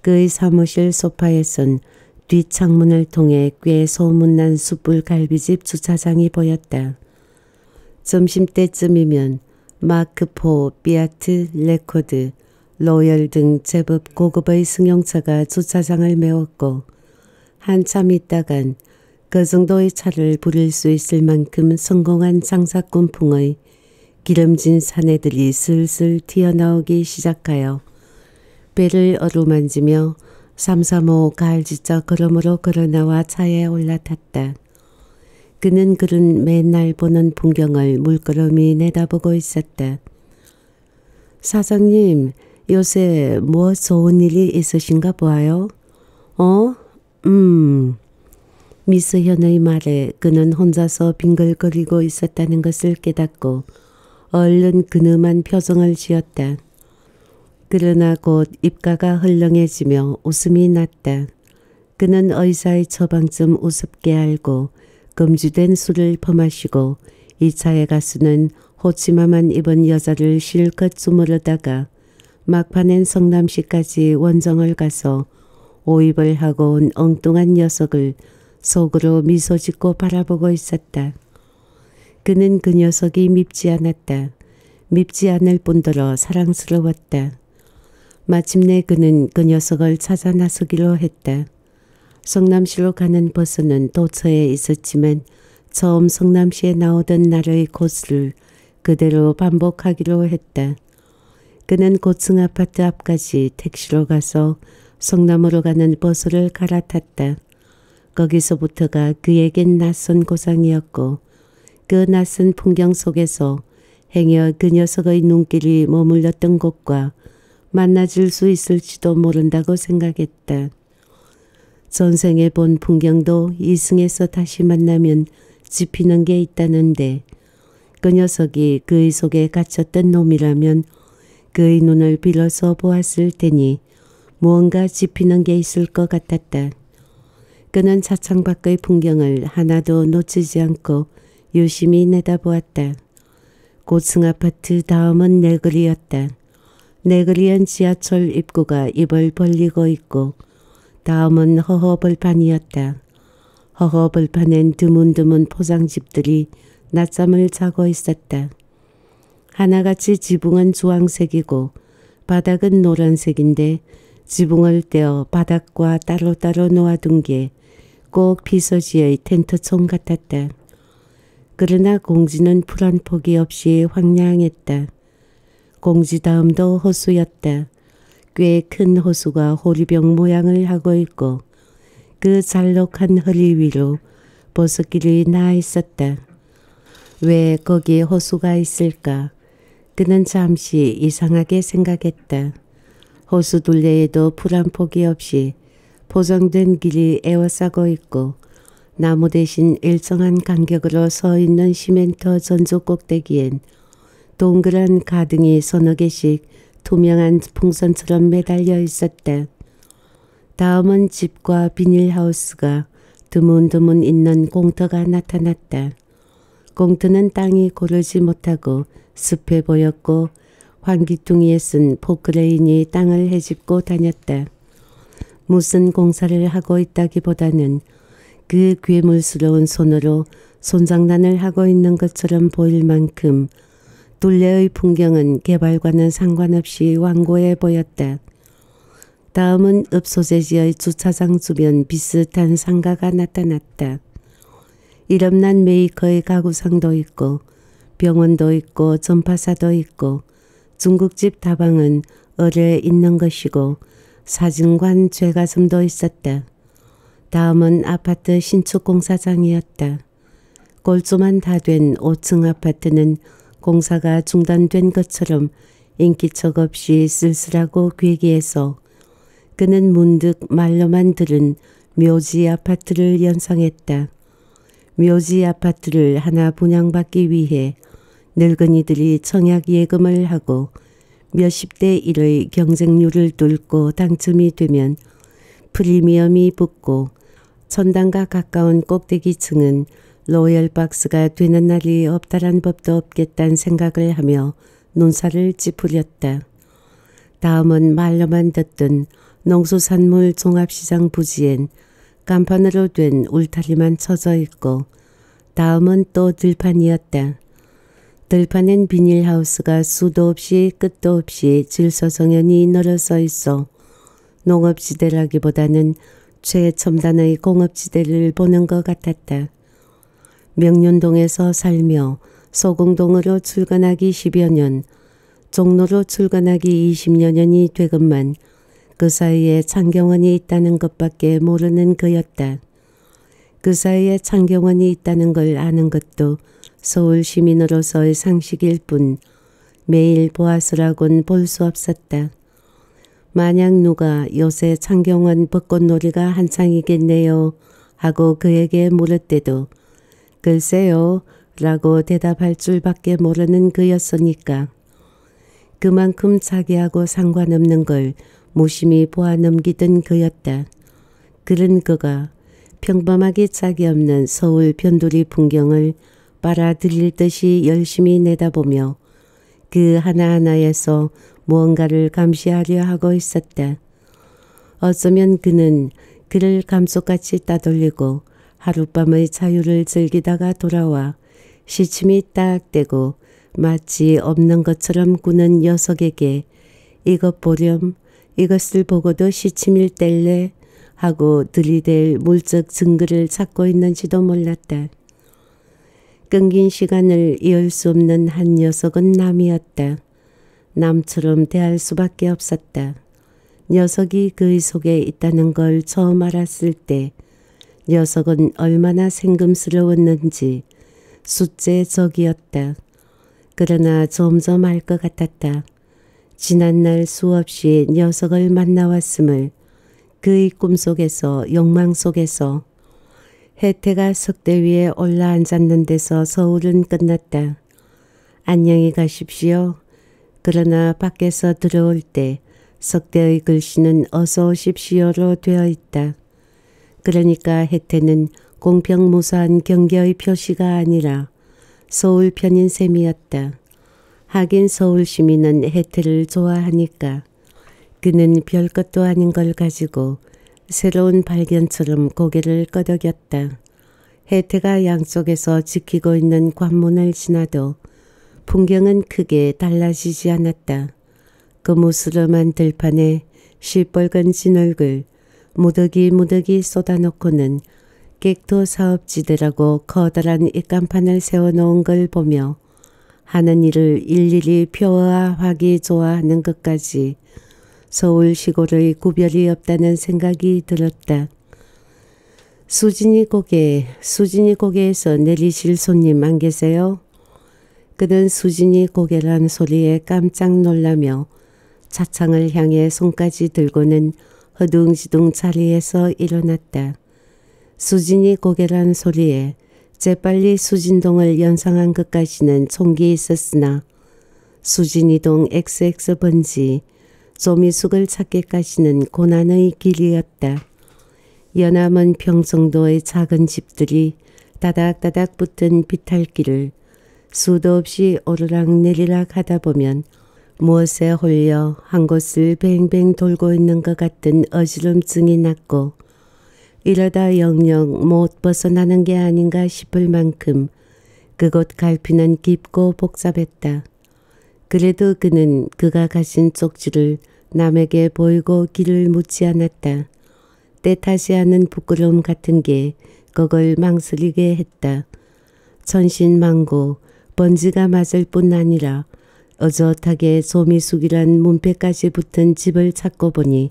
그의 사무실 소파에선 뒷창문을 통해 꽤 소문난 숯불 갈비집 주차장이 보였다. 점심때쯤이면 마크포, 삐아트, 레코드, 로열 등 제법 고급의 승용차가 주차장을 메웠고 한참 있다간 그 정도의 차를 부릴 수 있을 만큼 성공한 장사꾼풍의 기름진 사내들이 슬슬 튀어나오기 시작하여 배를 어루만지며 삼삼오오 갈지쳐 걸음으로 걸어나와 차에 올라탔다. 그는 그런 맨날 보는 풍경을 물끄러미 내다보고 있었다. 사장님, 요새 뭐 좋은 일이 있으신가 보아요? 어? 음... 미스현의 말에 그는 혼자서 빙글거리고 있었다는 것을 깨닫고 얼른 그늘만 표정을 지었다. 그러나 곧 입가가 헐렁해지며 웃음이 났다. 그는 의사의 처방쯤 우습게 알고 금주된 술을 퍼마시고 이 차의 가수는 호치마만 입은 여자를 실컷 주무르다가 막판엔 성남시까지 원정을 가서 오입을 하고 온 엉뚱한 녀석을 속으로 미소 짓고 바라보고 있었다. 그는 그 녀석이 밉지 않았다. 밉지 않을 뿐더러 사랑스러웠다. 마침내 그는 그 녀석을 찾아 나서기로 했다. 성남시로 가는 버스는 도처에 있었지만 처음 성남시에 나오던 날의 코스를 그대로 반복하기로 했다. 그는 고층 아파트 앞까지 택시로 가서 성남으로 가는 버스를 갈아탔다. 거기서부터가 그에겐 낯선 고장이었고 그 낯선 풍경 속에서 행여 그 녀석의 눈길이 머물렀던 곳과 만나질 수 있을지도 모른다고 생각했다. 전생에 본 풍경도 이승에서 다시 만나면 짚히는 게 있다는데 그 녀석이 그의 속에 갇혔던 놈이라면 그의 눈을 빌어서 보았을 테니 무언가 짚히는 게 있을 것 같았다. 그는 차창 밖의 풍경을 하나도 놓치지 않고 유심히 내다보았다. 고층 아파트 다음은 내거리였다. 내거리엔 지하철 입구가 입을 벌리고 있고 다음은 허허벌판이었다. 허허벌판엔 드문드문 포장집들이 낮잠을 자고 있었다. 하나같이 지붕은 주황색이고 바닥은 노란색인데 지붕을 떼어 바닥과 따로따로 놓아둔 게 꼭 피서지의 텐트촌 같았다. 그러나 공지는 풀 한 포기 없이 황량했다. 공지 다음도 호수였다. 꽤 큰 호수가 호리병 모양을 하고 있고 그 잘록한 허리 위로 버섯길이 나아 있었다. 왜 거기 호수가 있을까? 그는 잠시 이상하게 생각했다. 호수 둘레에도 풀 한 포기 없이 포장된 길이 에워싸고 있고 나무 대신 일정한 간격으로 서 있는 시멘트 전조 꼭대기엔 동그란 가등이 서너 개씩 투명한 풍선처럼 매달려 있었다. 다음은 집과 비닐하우스가 드문드문 있는 공터가 나타났다. 공터는 땅이 고르지 못하고 습해 보였고 환기둥이에 쓴 포크레인이 땅을 헤집고 다녔다. 무슨 공사를 하고 있다기보다는 그 괴물스러운 손으로 손장난을 하고 있는 것처럼 보일 만큼 둘레의 풍경은 개발과는 상관없이 완고해 보였다. 다음은 읍소재지의 주차장 주변 비슷한 상가가 나타났다. 이름난 메이커의 가구상도 있고 병원도 있고 전파사도 있고 중국집 다방은 어뢰에 있는 것이고 사진관 죄가슴도 있었다. 다음은 아파트 신축공사장이었다. 골조만 다 된 오 층 아파트는 공사가 중단된 것처럼 인기척 없이 쓸쓸하고 괴기해서 그는 문득 말로만 들은 묘지 아파트를 연상했다. 묘지 아파트를 하나 분양받기 위해 늙은이들이 청약 예금을 하고 몇십 대 일의 경쟁률을 뚫고 당첨이 되면 프리미엄이 붙고 천당과 가까운 꼭대기층은 로열박스가 되는 날이 없다란 법도 없겠단 생각을 하며 눈살을 찌푸렸다. 다음은 말로만 듣던 농수산물 종합시장 부지엔 간판으로 된 울타리만 쳐져 있고 다음은 또 들판이었다. 들판엔 비닐하우스가 수도 없이 끝도 없이 질서정연히 늘어서 있어 농업지대라기보다는 최첨단의 공업지대를 보는 것 같았다. 명륜동에서 살며 소공동으로 출근하기 십여 년, 종로로 출근하기 이십여 년이 되건만 그 사이에 창경원이 있다는 것밖에 모르는 그였다. 그 사이에 창경원이 있다는 걸 아는 것도 서울 시민으로서의 상식일 뿐 매일 보아서라곤 볼 수 없었다. 만약 누가 요새 창경원 벚꽃놀이가 한창이겠네요 하고 그에게 물었대도 글쎄요 라고 대답할 줄밖에 모르는 그였으니까 그만큼 자기하고 상관없는 걸 무심히 보아 넘기던 그였다. 그런 그가 평범하기 짝이 없는 서울 변두리 풍경을 빨아들일 듯이 열심히 내다보며 그 하나하나에서 무언가를 감시하려 하고 있었다. 어쩌면 그는 그를 감속같이 따돌리고 하룻밤의 자유를 즐기다가 돌아와 시침이 딱 떼고 마치 없는 것처럼 구는 녀석에게 이것 보렴, 이것을 보고도 시침일 뗄래 하고 들이댈 물적 증거를 찾고 있는지도 몰랐다. 끊긴 시간을 이을 수 없는 한 녀석은 남이었다. 남처럼 대할 수밖에 없었다. 녀석이 그의 속에 있다는 걸 처음 알았을 때 녀석은 얼마나 생금스러웠는지 숫제적이었다. 그러나 점점 알 것 같았다. 지난날 수없이 녀석을 만나왔음을, 그의 꿈속에서 욕망 속에서 혜태가 석대 위에 올라앉았는 데서 서울은 끝났다. 안녕히 가십시오. 그러나 밖에서 들어올 때 석대의 글씨는 어서 오십시오로 되어 있다. 그러니까 혜태는 공평무사한 경계의 표시가 아니라 서울 편인 셈이었다. 하긴 서울 시민은 혜태를 좋아하니까. 그는 별것도 아닌 걸 가지고 새로운 발견처럼 고개를 끄덕였다. 혜태가 양쪽에서 지키고 있는 관문을 지나도 풍경은 크게 달라지지 않았다. 거무스름한 들판에 시뻘건 진얼굴 무더기 무더기 쏟아놓고는 객토 사업지대라고 커다란 입간판을 세워놓은 걸 보며 하는 일을 일일이 표어화하기 좋아하는 것까지 서울 시골의 구별이 없다는 생각이 들었다. 수진이 고개, 수진이 고개에서 내리실 손님 안 계세요? 그는 수진이 고개란 소리에 깜짝 놀라며 차창을 향해 손까지 들고는 허둥지둥 자리에서 일어났다. 수진이 고개란 소리에 재빨리 수진동을 연상한 것까지는 총기 있었으나 수진이동 엑스엑스 번지 조미숙을 찾기까지는 고난의 길이었다. 연암은 평성도의 작은 집들이 다닥다닥 붙은 비탈길을 수도 없이 오르락내리락 하다 보면 무엇에 홀려 한 곳을 뱅뱅 돌고 있는 것 같은 어지럼증이 났고 이러다 영영 못 벗어나는 게 아닌가 싶을 만큼 그곳 갈피는 깊고 복잡했다. 그래도 그는 그가 가신 쪽지를 남에게 보이고 길을 묻지 않았다. 때 탓이 않은 부끄러움 같은 게 그걸 망설이게 했다. 천신만고 번지가 맞을 뿐 아니라 어젓하게 조미숙이란 문패까지 붙은 집을 찾고 보니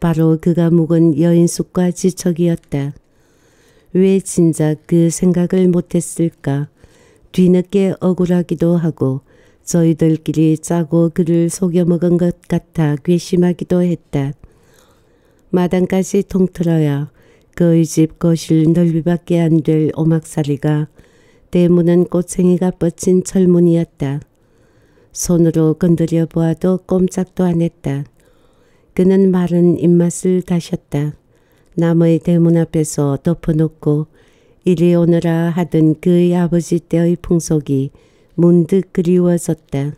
바로 그가 묵은 여인숙과 지척이었다. 왜 진작 그 생각을 못했을까? 뒤늦게 억울하기도 하고 저희들끼리 짜고 그를 속여먹은 것 같아 괘씸하기도 했다. 마당까지 통틀어야 그의 집 거실 넓이밖에 안 될 오막살이가 대문은 꼬챙이가 뻗친 철문이었다. 손으로 건드려 보아도 꼼짝도 안 했다. 그는 마른 입맛을 다셨다. 남의 대문 앞에서 덮어놓고 이리 오너라 하던 그의 아버지 때의 풍속이 문득 그리워졌다.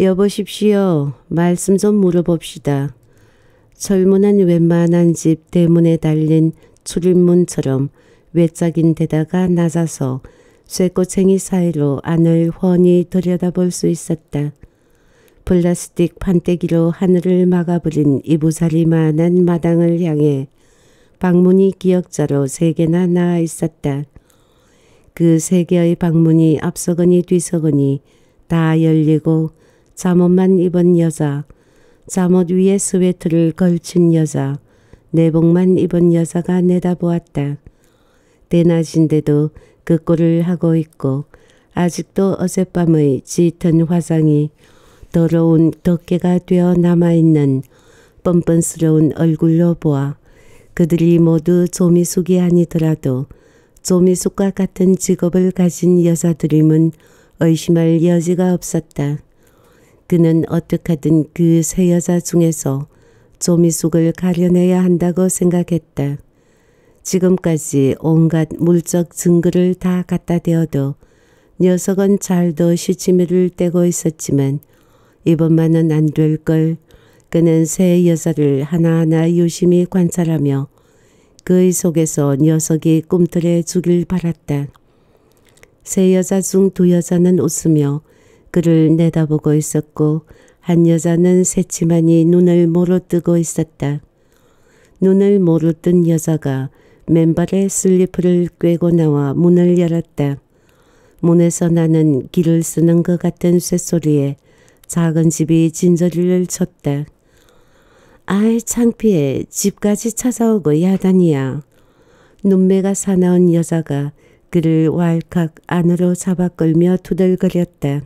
여보십시오. 말씀 좀 물어봅시다. 철문은 웬만한 집 대문에 달린 출입문처럼 외짝인 데다가 낮아서 쇠꼬챙이 사이로 안을 훤히 들여다볼 수 있었다. 플라스틱 판때기로 하늘을 막아버린 이부자리만한 마당을 향해 방문이 기역자로 세 개나 나와 있었다. 그 세 개의 방문이 앞서거니 뒤서거니 다 열리고 잠옷만 입은 여자, 잠옷 위에 스웨트를 걸친 여자, 내복만 입은 여자가 내다보았다. 대낮인데도 그 꼴을 하고 있고 아직도 어젯밤의 짙은 화상이 더러운 덮개가 되어 남아있는 뻔뻔스러운 얼굴로 보아 그들이 모두 조미숙이 아니더라도 조미숙과 같은 직업을 가진 여자들임은 의심할 여지가 없었다. 그는 어떡하든 그 세 여자 중에서 조미숙을 가려내야 한다고 생각했다. 지금까지 온갖 물적 증거를 다 갖다 대어도 녀석은 잘도 시치미를 떼고 있었지만 이번만은 안 될 걸 그는 세 여자를 하나하나 유심히 관찰하며 그의 속에서 녀석이 꿈틀에 주길 바랐다. 세 여자 중 두 여자는 웃으며 그를 내다보고 있었고 한 여자는 새치만이 눈을 모로 뜨고 있었다. 눈을 모로 뜬 여자가 맨발에 슬리퍼를 꿰고 나와 문을 열었다. 문에서 나는 길을 쓰는 것 같은 쇳소리에 작은 집이 진저리를 쳤다. 아이 창피해. 집까지 찾아오고 야단이야. 눈매가 사나운 여자가 그를 왈칵 안으로 잡아 끌며 투덜거렸다.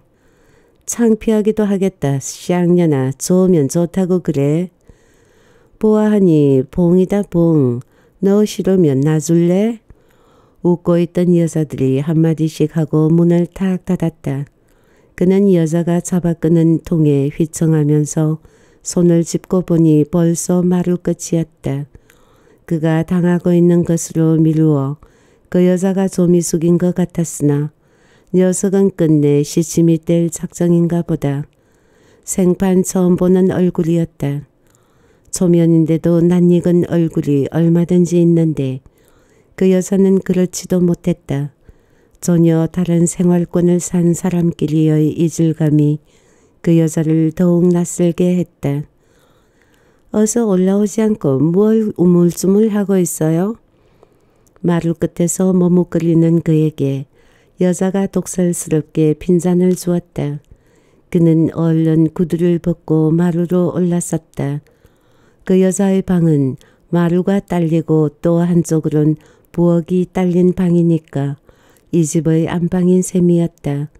창피하기도 하겠다. 쌍년아 좋으면 좋다고 그래. 보아하니 봉이다 봉. 너 싫으면 놔줄래? 웃고 있던 여자들이 한마디씩 하고 문을 탁 닫았다. 그는 여자가 잡아 끄는 통에 휘청하면서 손을 짚고 보니 벌써 마루 끝이었다. 그가 당하고 있는 것으로 미루어 그 여자가 조미숙인 것 같았으나 녀석은 끝내 시침이 뗄 작정인가 보다. 생판 처음 보는 얼굴이었다. 초면인데도 낯익은 얼굴이 얼마든지 있는데 그 여자는 그렇지도 못했다. 전혀 다른 생활권을 산 사람끼리의 이질감이 그 여자를 더욱 낯설게 했다. 어서 올라오지 않고 뭘 우물쭈물하고 있어요? 마루 끝에서 머뭇거리는 그에게 여자가 독살스럽게 핀잔을 주었다. 그는 얼른 구두를 벗고 마루로 올라섰다. 그 여자의 방은 마루가 딸리고 또 한쪽으론 부엌이 딸린 방이니까 이 집의 안방인 셈이었다.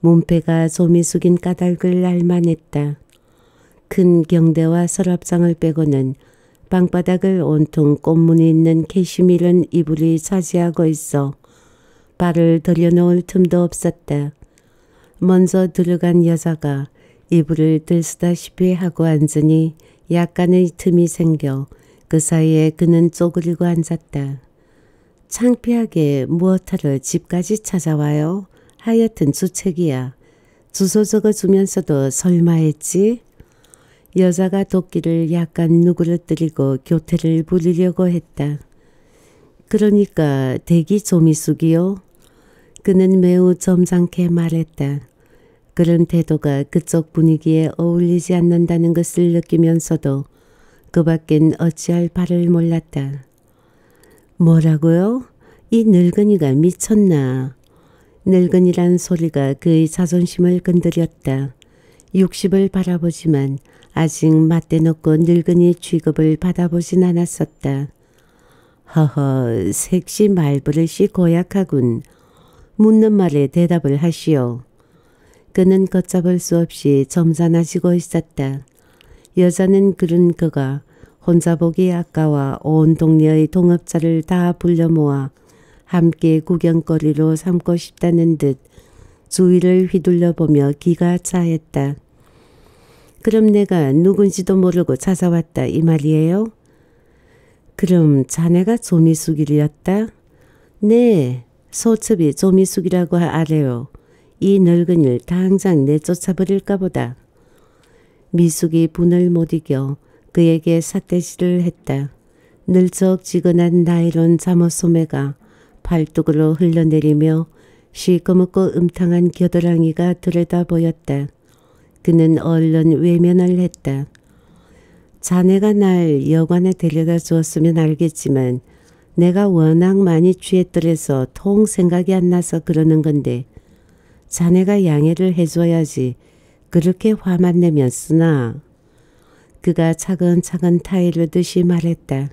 문패가 조미숙인 까닭을 알만했다. 큰 경대와 서랍장을 빼고는 방바닥을 온통 꽃무늬 있는 캐시미른 이불이 차지하고 있어 발을 들여놓을 틈도 없었다. 먼저 들어간 여자가 이불을 들쓰다시피 하고 앉으니 약간의 틈이 생겨 그 사이에 그는 쪼그리고 앉았다. 창피하게 무엇하러 집까지 찾아와요? 하여튼 주책이야. 주소 적어주면서도 설마 했지? 여자가 도끼를 약간 누그러뜨리고 교태를 부리려고 했다. 그러니까 대기 조미숙이요? 그는 매우 점잖게 말했다. 그런 태도가 그쪽 분위기에 어울리지 않는다는 것을 느끼면서도 그 밖엔 어찌할 바를 몰랐다. 뭐라고요? 이 늙은이가 미쳤나? 늙은이란 소리가 그의 자존심을 건드렸다. 육십을 바라보지만 아직 맞대놓고 늙은이 취급을 받아보진 않았었다. 허허, 색시 말버릇이 고약하군. 묻는 말에 대답을 하시오. 그는 걷잡을 수 없이 점잖아지고 있었다. 여자는 그런 그가 혼자 보기 아까워 온 동네의 동업자를 다 불려 모아 함께 구경거리로 삼고 싶다는 듯 주위를 휘둘러보며 기가 차했다. 그럼 내가 누군지도 모르고 찾아왔다 이 말이에요? 그럼 자네가 조미숙이었다? 네, 소첩이 조미숙이라고 알아요. 이 늙은이를 당장 내쫓아버릴까 보다. 미숙이 분을 못 이겨 그에게 삿대질을 했다. 늘쩍지근한 나일론 잠옷 소매가 팔뚝으로 흘러내리며 시꺼멓고 음탕한 겨드랑이가 들여다 보였다. 그는 얼른 외면을 했다. 자네가 날 여관에 데려다 주었으면 알겠지만 내가 워낙 많이 취했더래서 통 생각이 안 나서 그러는 건데 자네가 양해를 해줘야지. 그렇게 화만 내면 쓰나. 그가 차근차근 타이르듯이 말했다.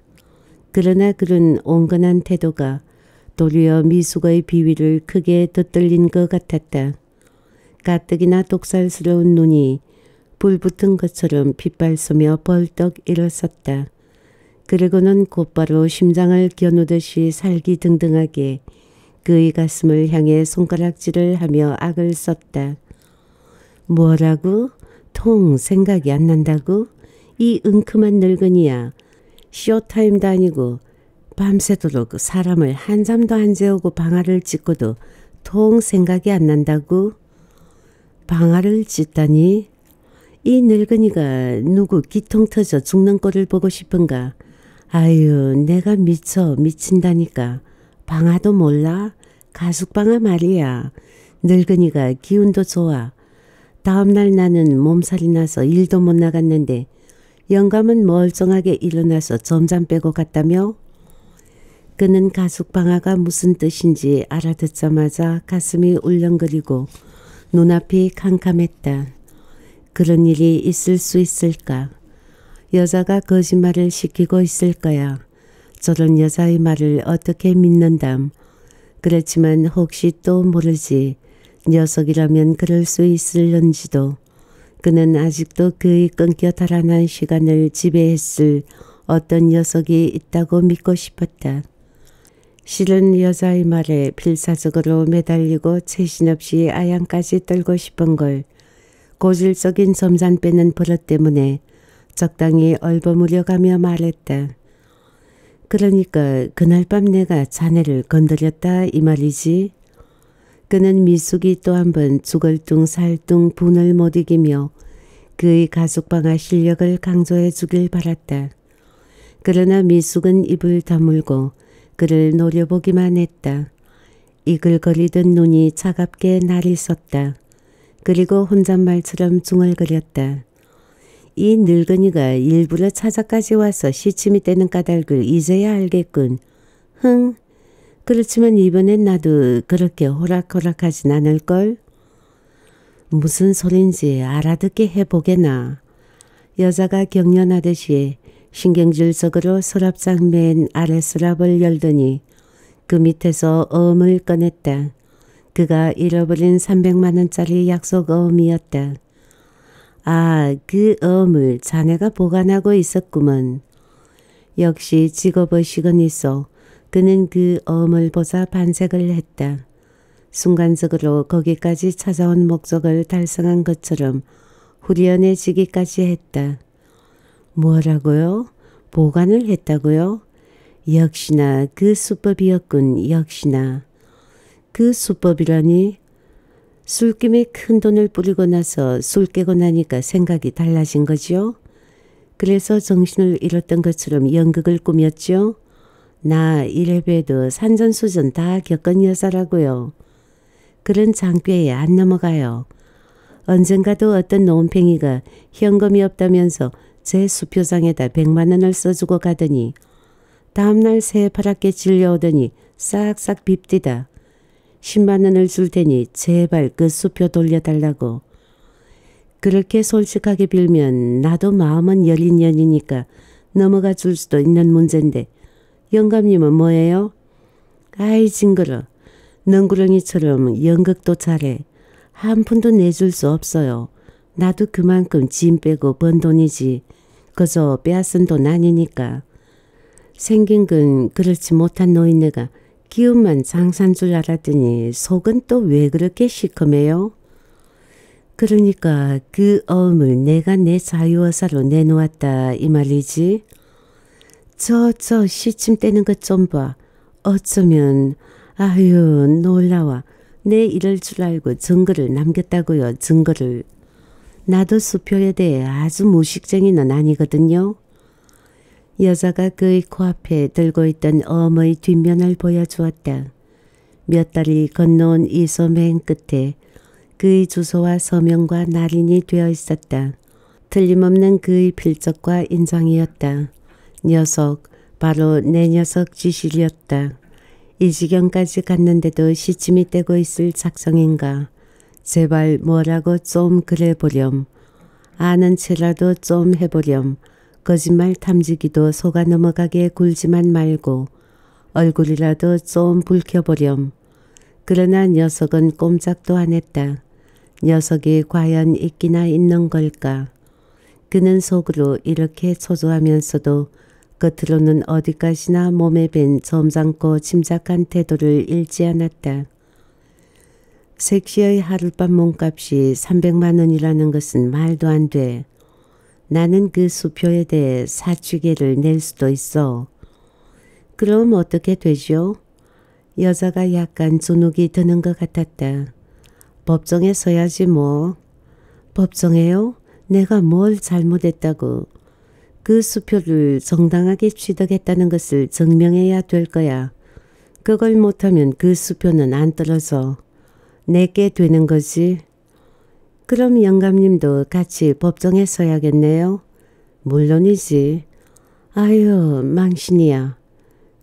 그러나 그런 온건한 태도가 도리어 미숙의 비위를 크게 덧들린 것 같았다. 가뜩이나 독살스러운 눈이 불붙은 것처럼 빗발서며 벌떡 일어섰다. 그리고는 곧바로 심장을 겨누듯이 살기 등등하게 그의 가슴을 향해 손가락질을 하며 악을 썼다. 뭐라고? 통 생각이 안 난다고? 이 은큼한 늙은이야. 쇼타임도 아니고 밤새도록 사람을 한잠도 안 재우고 방아를 찢고도 도통 생각이 안 난다고 방아를 찢다니 이 늙은이가 누구 기통 터져 죽는 꼴을 보고 싶은가. 아유, 내가 미쳐 미친다니까. 방아도 몰라? 가죽방아 말이야. 늙은이가 기운도 좋아. 다음날 나는 몸살이 나서 일도 못 나갔는데 영감은 멀쩡하게 일어나서 점잠 빼고 갔다며? 그는 가죽방아가 무슨 뜻인지 알아듣자마자 가슴이 울렁거리고 눈앞이 캄캄했다. 그런 일이 있을 수 있을까? 여자가 거짓말을 시키고 있을 거야. 저런 여자의 말을 어떻게 믿는담. 그렇지만 혹시 또 모르지. 녀석이라면 그럴 수 있을는지도. 그는 아직도 그의 끊겨 달아난 시간을 지배했을 어떤 녀석이 있다고 믿고 싶었다. 실은 여자의 말에 필사적으로 매달리고 체신없이 아양까지 떨고 싶은 걸. 고질적인 점잔 빼는 버릇 때문에 적당히 얼버무려가며 말했다. 그러니까 그날 밤 내가 자네를 건드렸다 이 말이지. 그는 미숙이 또 한 번 죽을둥살둥 분을 못 이기며 그의 가죽방아 실력을 강조해 주길 바랐다. 그러나 미숙은 입을 다물고 그를 노려보기만 했다. 이글거리던 눈이 차갑게 날이 섰다. 그리고 혼잣말처럼 중얼거렸다. 이 늙은이가 일부러 찾아까지 와서 시침이 떼는 까닭을 이제야 알겠군. 흥! 그렇지만 이번엔 나도 그렇게 호락호락하진 않을걸? 무슨 소린지 알아듣게 해보게나. 여자가 경련하듯이 신경질적으로 서랍장 맨 아래 서랍을 열더니 그 밑에서 어음을 꺼냈다. 그가 잃어버린 삼백만 원짜리 약속 어음이었다. 아, 그 어음을 자네가 보관하고 있었구먼. 역시 직업의식은 있어. 그는 그 어음을 보자 반색을 했다. 순간적으로 거기까지 찾아온 목적을 달성한 것처럼 후련해지기까지 했다. 뭐라고요? 보관을 했다고요? 역시나 그 수법이었군. 역시나 그 수법이라니. 술김에 큰 돈을 뿌리고 나서 술 깨고 나니까 생각이 달라진 거지요. 그래서 정신을 잃었던 것처럼 연극을 꾸몄지요. 나 이래봬도 산전수전 다 겪은 여자라고요. 그런 장꾀에 안 넘어가요. 언젠가도 어떤 노은팽이가 현금이 없다면서 제 수표장에다 백만 원을 써주고 가더니 다음날 새파랗게 질려오더니 싹싹 빕디다. 십만 원을 줄 테니 제발 그 수표 돌려달라고. 그렇게 솔직하게 빌면 나도 마음은 여린 년이니까 넘어가 줄 수도 있는 문제인데 영감님은 뭐예요? 아이 징그러. 능구렁이처럼 연극도 잘해. 한 푼도 내줄 수 없어요. 나도 그만큼 짐 빼고 번 돈이지. 그저 빼앗은 돈 아니니까. 생긴 건 그렇지 못한 노인네가 기운만 장사인 줄 알았더니 속은 또 왜 그렇게 시커매요? 그러니까 그 어음을 내가 내 자유의사로 내놓았다 이 말이지. 저, 저 시침 떼는 것 좀 봐. 어쩌면 아유 놀라워. 내 이럴 줄 알고 증거를 남겼다고요. 증거를. 나도 수표에 대해 아주 무식쟁이는 아니거든요. 여자가 그의 코앞에 들고 있던 어음의 뒷면을 보여주었다. 몇 달이 건너온 이소 맨 끝에 그의 주소와 서명과 날인이 되어 있었다. 틀림없는 그의 필적과 인상이었다. 녀석, 바로 내 녀석 지실이었다. 이 지경까지 갔는데도 시침이 떼고 있을 작정인가. 제발 뭐라고 좀 그래보렴. 아는 체라도 좀 해보렴. 거짓말 탐지기도 속아 넘어가게 굴지만 말고 얼굴이라도 좀 붉혀보렴. 그러나 녀석은 꼼짝도 안 했다. 녀석이 과연 있기나 있는 걸까. 그는 속으로 이렇게 초조하면서도 겉으로는 어디까지나 몸에 밴 점잖고 침착한 태도를 잃지 않았다. 색시의 하룻밤 몸값이 삼백만 원이라는 것은 말도 안 돼. 나는 그 수표에 대해 사취계를 낼 수도 있어. 그럼 어떻게 되죠? 여자가 약간 주눅이 드는 것 같았다. 법정에 서야지 뭐. 법정에요? 내가 뭘 잘못했다고. 그 수표를 정당하게 취득했다는 것을 증명해야 될 거야. 그걸 못하면 그 수표는 안 떨어져. 내게 되는 거지. 그럼 영감님도 같이 법정에 서야겠네요? 물론이지. 아유, 망신이야.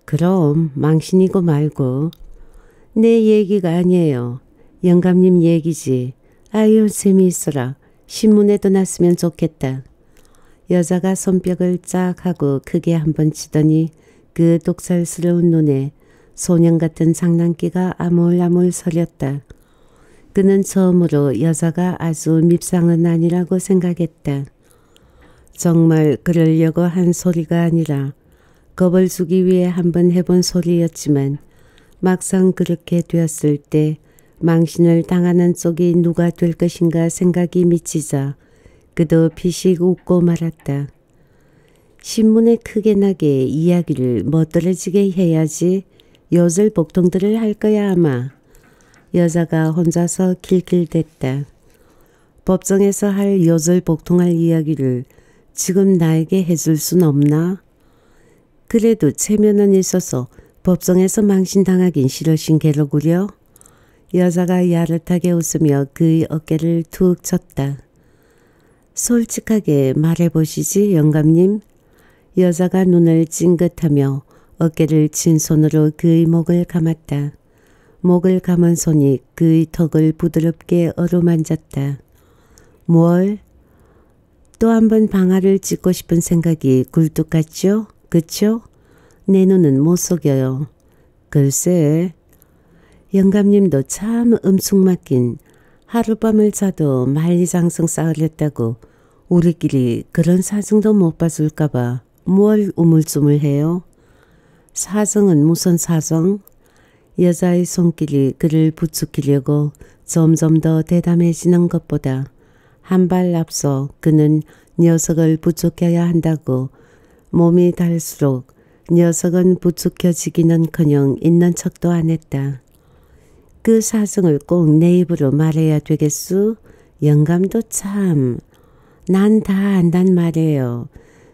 그럼 망신이고 말고. 내 얘기가 아니에요. 영감님 얘기지. 아유, 재미있어라. 신문에도 났으면 좋겠다. 여자가 손뼉을 쫙 하고 크게 한번 치더니 그 독살스러운 눈에 소년 같은 장난기가 아물아물 서렸다. 그는 처음으로 여자가 아주 밉상은 아니라고 생각했다. 정말 그러려고 한 소리가 아니라 겁을 주기 위해 한번 해본 소리였지만 막상 그렇게 되었을 때 망신을 당하는 쪽이 누가 될 것인가 생각이 미치자 그도 피식 웃고 말았다. 신문에 크게 나게 이야기를 멋들어지게 해야지 요절 복통들을 할 거야 아마. 여자가 혼자서 길길댔다. 법정에서 할 요절 복통할 이야기를 지금 나에게 해줄 순 없나? 그래도 체면은 있어서 법정에서 망신당하긴 싫으신 게로구려? 여자가 야릇하게 웃으며 그의 어깨를 툭 쳤다. 솔직하게 말해보시지 영감님. 여자가 눈을 찡긋하며 어깨를 친 손으로 그의 목을 감았다. 목을 감은 손이 그의 턱을 부드럽게 어루만졌다. 뭘? 또 한 번 방아를 찧고 싶은 생각이 굴뚝 같죠? 그쵸? 내 눈은 못 속여요. 글쎄. 영감님도 참 음충맞긴 하룻밤을 자도 만리장성 싸우렸다고 우리끼리 그런 사정도 못 봐줄까봐 뭘 우물쭈물해요? 사정은 무슨 사정? 여자의 손길이 그를 부추기려고 점점 더 대담해지는 것보다 한 발 앞서 그는 녀석을 부추겨야 한다고 몸이 닳을수록 녀석은 부추겨지기는커녕 있는 척도 안 했다. 그 사정을 꼭 내 입으로 말해야 되겠수? 영감도 참. 난 다 안단 말이에요.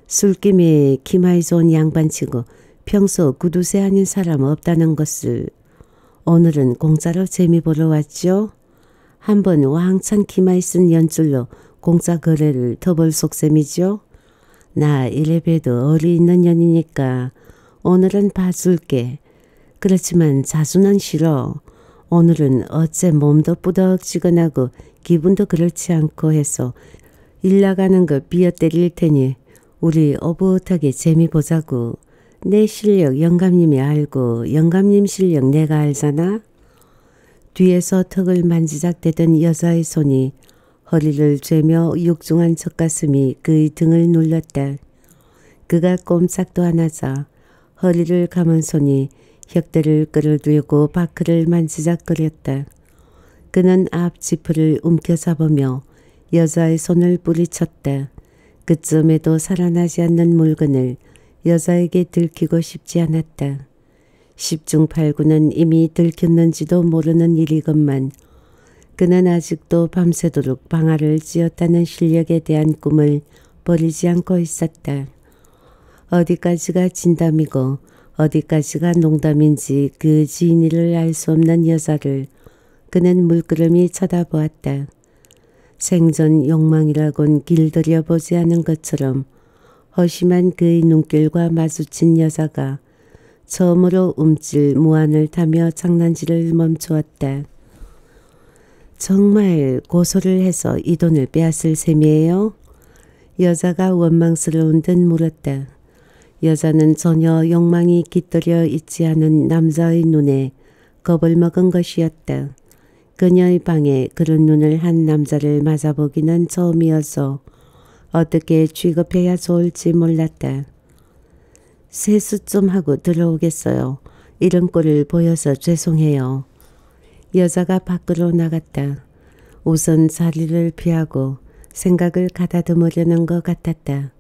술김에 기마이 좋은 양반치고 평소 구두쇠 아닌 사람 없다는 것을. 오늘은 공짜로 재미 보러 왔죠? 한번 왕창 기마이 쓴 연줄로 공짜 거래를 더 볼 속셈이죠? 나 이래봬도 어리 있는 년이니까 오늘은 봐줄게. 그렇지만 자주는 싫어. 오늘은 어째 몸도 뿌덕지근하고 기분도 그렇지 않고 해서 일 나가는 거 비어때릴 테니 우리 오붓하게 재미 보자고. 내 실력 영감님이 알고 영감님 실력 내가 알잖아. 뒤에서 턱을 만지작대던 여자의 손이 허리를 죄며 육중한 젖가슴이 그의 등을 눌렀다. 그가 꼼짝도 안 하자 허리를 감은 손이 혁대를 끌어들고 바크를 만지작거렸다. 그는 앞 지프를 움켜잡으며 여자의 손을 뿌리쳤다. 그쯤에도 살아나지 않는 물건을 여자에게 들키고 싶지 않았다. 십중팔구는 이미 들켰는지도 모르는 일이건만 그는 아직도 밤새도록 방아를 찧었다는 실력에 대한 꿈을 버리지 않고 있었다. 어디까지가 진담이고 어디까지가 농담인지 그 지인이를 알 수 없는 여자를 그는 물끄러미 쳐다보았다. 생전 욕망이라곤 길들여보지 않은 것처럼 허심한 그의 눈길과 마주친 여자가 처음으로 움찔 무안을 타며 장난질을 멈추었다. 정말 고소를 해서 이 돈을 빼앗을 셈이에요? 여자가 원망스러운 듯 물었다. 여자는 전혀 욕망이 깃들여 있지 않은 남자의 눈에 겁을 먹은 것이었다. 그녀의 방에 그런 눈을 한 남자를 맞아보기는 처음이어서 어떻게 취급해야 좋을지 몰랐다. 세수 좀 하고 들어오겠어요. 이런 꼴을 보여서 죄송해요. 여자가 밖으로 나갔다. 우선 자리를 피하고 생각을 가다듬으려는 것 같았다.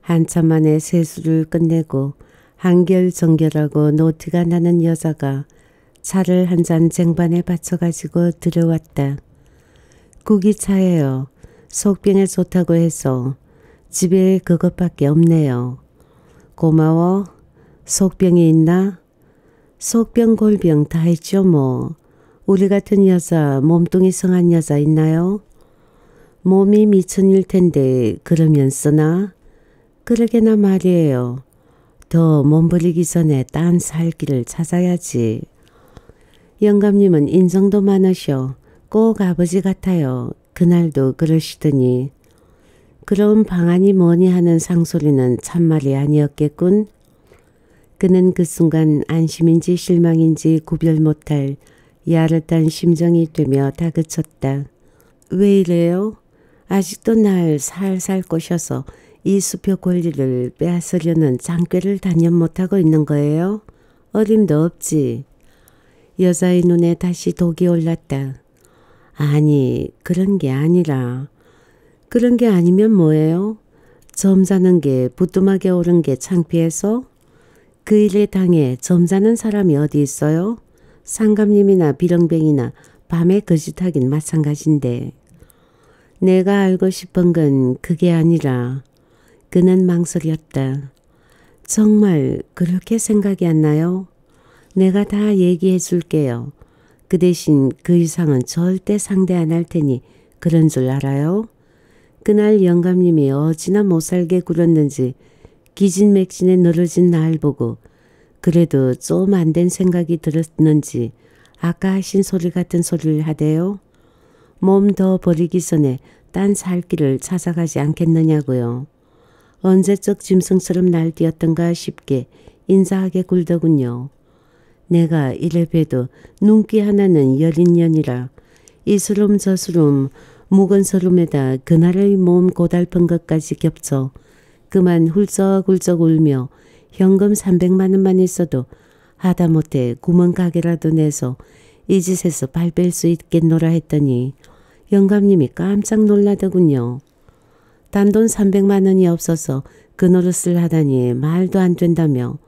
한참 만에 세수를 끝내고 한결 정결하고 노티가 나는 여자가 차를 한 잔 쟁반에 받쳐가지고 들여왔다. 국이 차예요. 속병에 좋다고 해서 집에 그것밖에 없네요. 고마워. 속병이 있나? 속병 골병 다 있죠 뭐. 우리 같은 여자 몸뚱이 성한 여자 있나요? 몸이 미천일 텐데 그러면 쓰나? 그러게나 말이에요. 더 몸부리기 전에 딴 살 길을 찾아야지. 영감님은 인정도 많으셔. 꼭 아버지 같아요. 그날도 그러시더니. 그럼 방안이 뭐니 하는 상소리는 참말이 아니었겠군. 그는 그 순간 안심인지 실망인지 구별 못할 야릇한 심정이 되며 다그쳤다. 왜 이래요? 아직도 날 살살 꼬셔서 이 수표 권리를 빼앗으려는 장꾀를 단연 못하고 있는 거예요? 어림도 없지. 여자의 눈에 다시 독이 올랐다. 아니, 그런 게 아니라. 그런 게 아니면 뭐예요? 점잖은 게 부뚜막에 오른 게 창피해서? 그 일에 당해 점잖은 사람이 어디 있어요? 상감님이나 비렁뱅이나 밤에 거짓하긴 마찬가지인데. 내가 알고 싶은 건 그게 아니라. 그는 망설였다. 정말 그렇게 생각이 안 나요? 내가 다 얘기해 줄게요. 그 대신 그 이상은 절대 상대 안 할 테니 그런 줄 알아요? 그날 영감님이 어찌나 못살게 굴었는지 기진맥진에 늘어진 날 보고 그래도 좀 안 된 생각이 들었는지 아까 하신 소리 같은 소리를 하대요. 몸 더 버리기 전에 딴 살 길을 찾아가지 않겠느냐고요. 언제적 짐승처럼 날뛰었던가 싶게 인사하게 굴더군요. 내가 이래 봬도 눈기 하나는 여린 년이라 이스름 저스름 묵은 서름에다 그날의 몸 고달픈 것까지 겹쳐 그만 훌쩍훌쩍 울며 현금 삼백만 원만 있어도 하다못해 구멍가게라도 내서 이 짓에서 발 뺄 수 있겠노라 했더니 영감님이 깜짝 놀라더군요. 단돈 삼백만 원이 없어서 그 노릇을 하다니 말도 안 된다며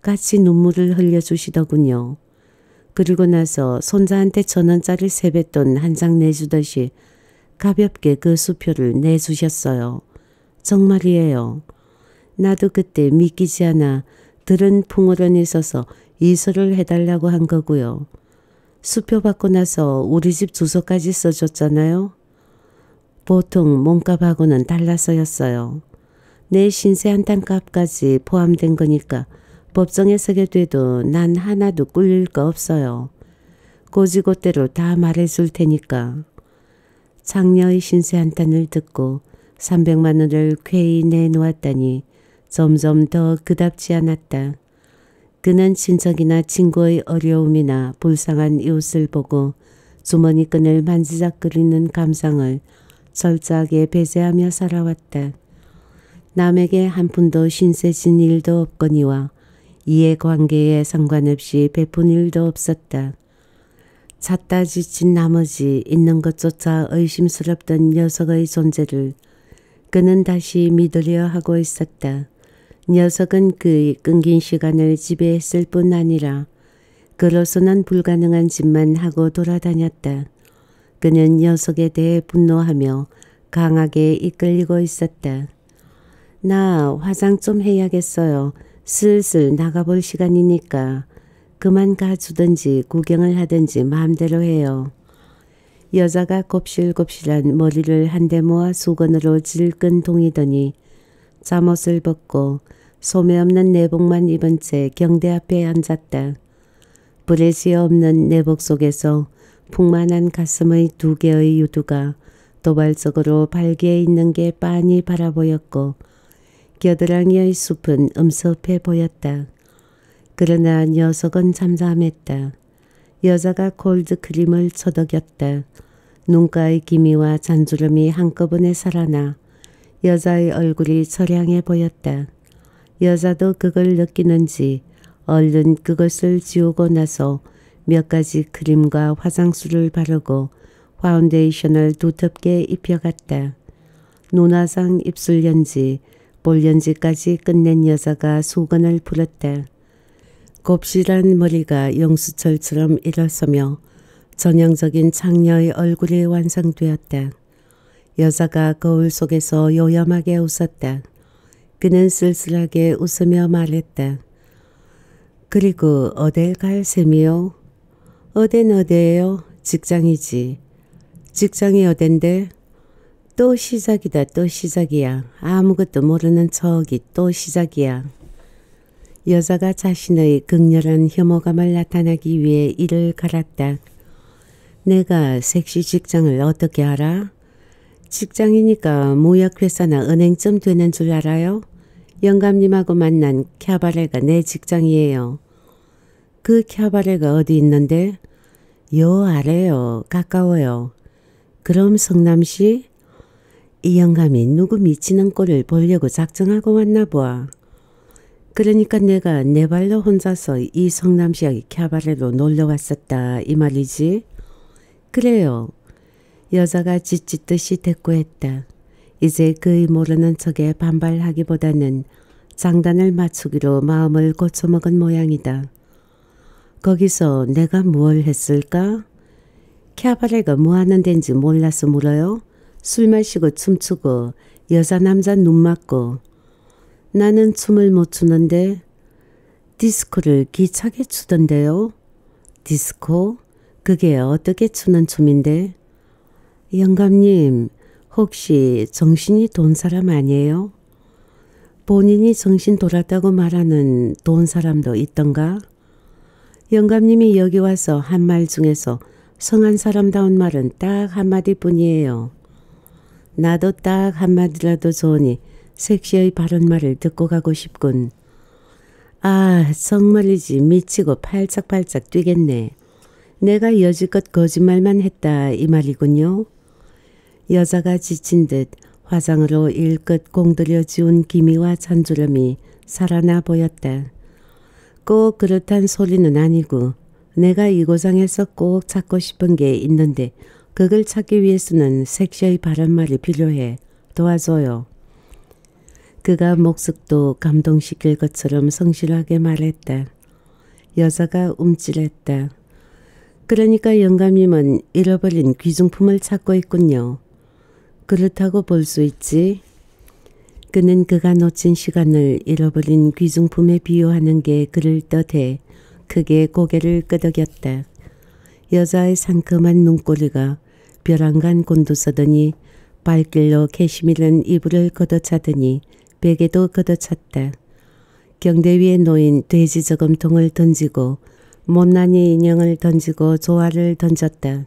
같이 눈물을 흘려주시더군요. 그리고 나서 손자한테 천 원짜리 세뱃돈 한 장 내주듯이 가볍게 그 수표를 내주셨어요. 정말이에요. 나도 그때 믿기지 않아 들은 풍어론이 있어서 이소를 해달라고 한 거고요. 수표 받고 나서 우리 집 주소까지 써줬잖아요. 보통 몸값하고는 달라서였어요. 내 신세 한 땅값까지 포함된 거니까 법정에 서게 돼도 난 하나도 꿀릴 거 없어요. 고지고대로 다 말해줄 테니까. 장녀의 신세 한 단을 듣고 삼백만 원을 쾌히 내놓았다니 점점 더 그답지 않았다. 그는 친척이나 친구의 어려움이나 불쌍한 이웃을 보고 주머니끈을 만지작거리는 감상을 철저하게 배제하며 살아왔다. 남에게 한 푼도 신세 진 일도 없거니와 이해관계에 상관없이 베푼 일도 없었다. 찾다 지친 나머지 있는 것조차 의심스럽던 녀석의 존재를 그는 다시 믿으려 하고 있었다. 녀석은 그의 끊긴 시간을 지배했을 뿐 아니라 그로서는 불가능한 짓만 하고 돌아다녔다. 그는 녀석에 대해 분노하며 강하게 이끌리고 있었다. 나 화장 좀 해야겠어요. 슬슬 나가볼 시간이니까 그만 가주든지 구경을 하든지 마음대로 해요. 여자가 곱실곱실한 머리를 한데 모아 수건으로 질끈 동이더니 잠옷을 벗고 소매 없는 내복만 입은 채 경대 앞에 앉았다. 브래지어 없는 내복 속에서 풍만한 가슴의 두 개의 유두가 도발적으로 발기에 있는 게 빤히 바라보였고 겨드랑이의 숲은 음습해 보였다. 그러나 녀석은 잠잠했다. 여자가 콜드크림을 쳐덕였다. 눈가의 기미와 잔주름이 한꺼번에 살아나 여자의 얼굴이 처량해 보였다. 여자도 그걸 느끼는지 얼른 그것을 지우고 나서 몇 가지 크림과 화장수를 바르고 파운데이션을 두텁게 입혀갔다. 눈화상, 입술연지, 볼연지까지 끝낸 여자가 수건을 풀었다. 곱실한 머리가 용수철처럼 일어서며 전형적인 창녀의 얼굴이 완성되었다. 여자가 거울 속에서 요염하게 웃었다. 그는 쓸쓸하게 웃으며 말했다. 그리고 어딜 갈 셈이요? 어딘 어디예요? 직장이지. 직장이 어딘데? 또 시작이다. 또 시작이야. 아무것도 모르는 저기 또 시작이야. 여자가 자신의 극렬한 혐오감을 나타내기 위해 이를 갈았다. 내가 섹시 직장을 어떻게 알아? 직장이니까 무역회사나 은행쯤 되는 줄 알아요? 영감님하고 만난 캬바레가 내 직장이에요. 그 캬바레가 어디 있는데? 요 아래요. 가까워요. 그럼 성남시? 이 영감이 누구 미치는 꼴을 보려고 작정하고 왔나 보아. 그러니까 내가 내 발로 혼자서 이 성남시의 캬바레로 놀러 왔었다 이 말이지? 그래요. 여자가 짓짓듯이 대꾸했다. 이제 그의 모르는 척에 반발하기보다는 장단을 맞추기로 마음을 고쳐먹은 모양이다. 거기서 내가 뭘 했을까? 캬바레가 뭐하는 덴지 몰라서 물어요? 술 마시고 춤추고 여자 남자 눈 맞고. 나는 춤을 못 추는데. 디스코를 기차게 추던데요? 디스코? 그게 어떻게 추는 춤인데? 영감님, 혹시 정신이 돈 사람 아니에요? 본인이 정신 돌았다고 말하는 돈 사람도 있던가? 영감님이 여기 와서 한 말 중에서 성한 사람다운 말은 딱 한마디뿐이에요. 나도 딱 한마디라도 좋으니 섹시의 바른 말을 듣고 가고 싶군. 아, 정말이지. 미치고 팔짝팔짝 뛰겠네. 내가 여지껏 거짓말만 했다 이 말이군요. 여자가 지친 듯 화장으로 일끝 공들여 지운 기미와 잔주름이 살아나 보였다. 꼭 그렇단 소리는 아니고 내가 이 고장에서 꼭 찾고 싶은 게 있는데 그걸 찾기 위해서는 섹시의 바른 말이 필요해. 도와줘요. 그가 목숨도 감동시킬 것처럼 성실하게 말했다. 여자가 움찔했다. 그러니까 영감님은 잃어버린 귀중품을 찾고 있군요. 그렇다고 볼 수 있지. 그는 그가 놓친 시간을 잃어버린 귀중품에 비유하는 게 그를 뜻해 크게 고개를 끄덕였다. 여자의 상큼한 눈꼬리가 벼랑간 곤두서더니 발길로 캐시밀한 이불을 걷어차더니 베개도 걷어찼다. 경대 위에 놓인 돼지 저금통을 던지고 못난이 인형을 던지고 조화를 던졌다.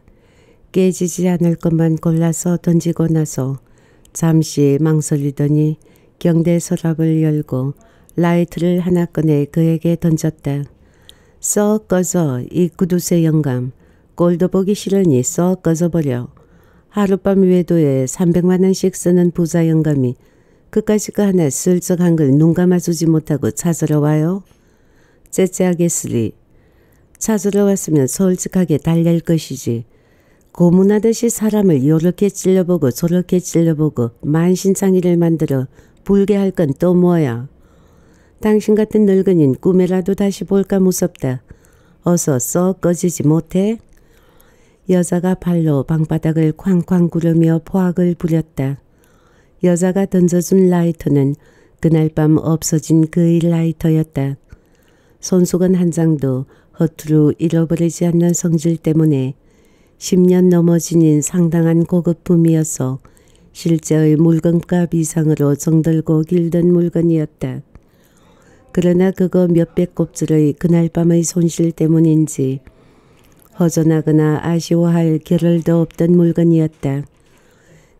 깨지지 않을 것만 골라서 던지고 나서 잠시 망설이더니 경대 서랍을 열고 라이트를 하나 꺼내 그에게 던졌다. 썩 꺼져 이 구두쇠 영감. 꼴도 보기 싫으니 썩 꺼져버려. 하룻밤 외도에 삼백만 원씩 쓰는 부자 영감이 그까짓 거 하나 슬쩍 한 걸 눈 감아주지 못하고 찾으러 와요? 째째하겠으리. 찾으러 왔으면 솔직하게 달랠 것이지. 고문하듯이 사람을 요렇게 찔러보고 저렇게 찔러보고 만신창이를 만들어 불게 할 건 또 뭐야. 당신 같은 늙은인 꿈에라도 다시 볼까 무섭다. 어서 썩 꺼지지 못해? 여자가 발로 방바닥을 쾅쾅 구르며 포악을 부렸다. 여자가 던져준 라이터는 그날 밤 없어진 그의 라이터였다. 손수건 한 장도 허투루 잃어버리지 않는 성질 때문에 십 년 넘어 지닌 상당한 고급품이어서 실제의 물건값 이상으로 정들고 길던 물건이었다. 그러나 그거 몇백 곱절의 그날 밤의 손실 때문인지 허전하거나 아쉬워할 겨를도 없던 물건이었다.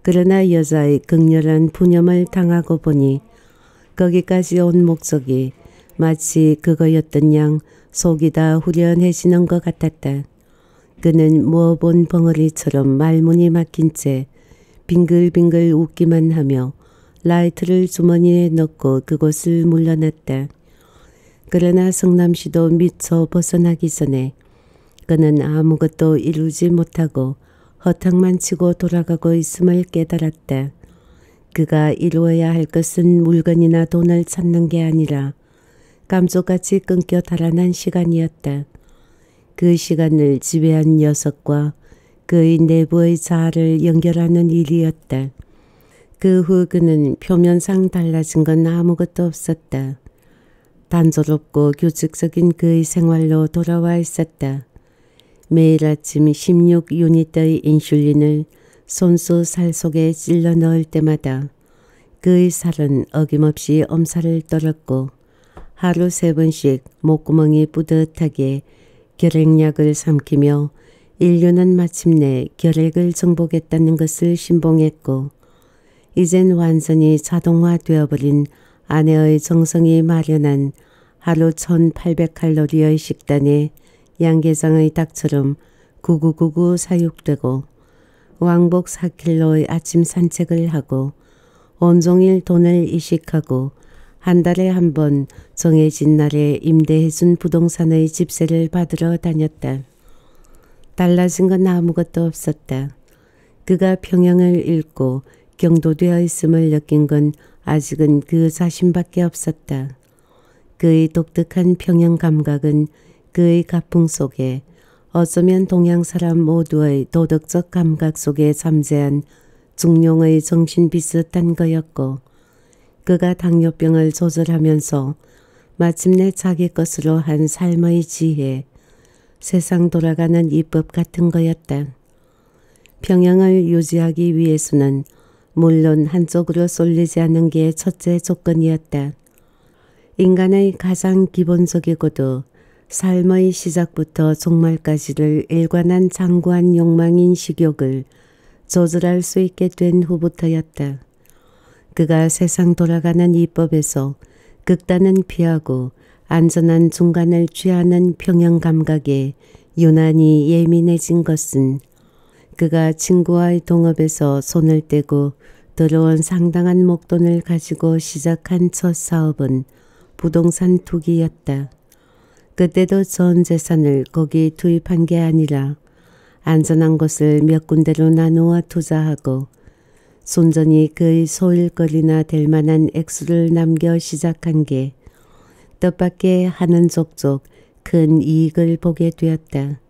그러나 여자의 극렬한 분염을 당하고 보니 거기까지 온 목적이 마치 그거였던 양 속이 다 후련해지는 것 같았다. 그는 모아본 벙어리처럼 말문이 막힌 채 빙글빙글 웃기만 하며 라이트를 주머니에 넣고 그곳을 물러났다. 그러나 성남시도 미처 벗어나기 전에 그는 아무것도 이루지 못하고 허탕만 치고 돌아가고 있음을 깨달았다. 그가 이루어야 할 것은 물건이나 돈을 찾는 게 아니라 감쪽같이 끊겨 달아난 시간이었다. 그 시간을 지배한 녀석과 그의 내부의 자아를 연결하는 일이었다. 그 후 그는 표면상 달라진 건 아무것도 없었다. 단조롭고 규칙적인 그의 생활로 돌아와 있었다. 매일 아침 십육 유닛의 인슐린을 손수 살 속에 찔러 넣을 때마다 그의 살은 어김없이 엄살을 떨었고 하루 세 번씩 목구멍이 뿌듯하게 결핵약을 삼키며 인류는 마침내 결핵을 정복했다는 것을 신봉했고 이젠 완전히 자동화되어버린 아내의 정성이 마련한 하루 천팔백 칼로리의 식단에 양계장의 닭처럼 구구구구 사육되고 왕복 사 킬로미터의 아침 산책을 하고 온종일 돈을 이식하고 한 달에 한 번 정해진 날에 임대해준 부동산의 집세를 받으러 다녔다. 달라진 건 아무것도 없었다. 그가 평양을 잃고 경도되어 있음을 느낀 건 아직은 그 자신밖에 없었다. 그의 독특한 평양 감각은 그의 가풍 속에 어쩌면 동양 사람 모두의 도덕적 감각 속에 잠재한 중용의 정신 비슷한 거였고 그가 당뇨병을 조절하면서 마침내 자기 것으로 한 삶의 지혜, 세상 돌아가는 이법 같은 거였다. 평양을 유지하기 위해서는 물론 한쪽으로 쏠리지 않는 게 첫째 조건이었다. 인간의 가장 기본적이고도 삶의 시작부터 종말까지를 일관한 장구한 욕망인 식욕을 조절할 수 있게 된 후부터였다. 그가 세상 돌아가는 이법에서 극단은 피하고 안전한 중간을 취하는 평형 감각에 유난히 예민해진 것은 그가 친구와의 동업에서 손을 떼고 들어온 상당한 목돈을 가지고 시작한 첫 사업은 부동산 투기였다. 그때도 전 재산을 거기 투입한 게 아니라 안전한 곳을 몇 군데로 나누어 투자하고 순전히 그의 소일거리나 될 만한 액수를 남겨 시작한 게 뜻밖의 하는 족족 큰 이익을 보게 되었다.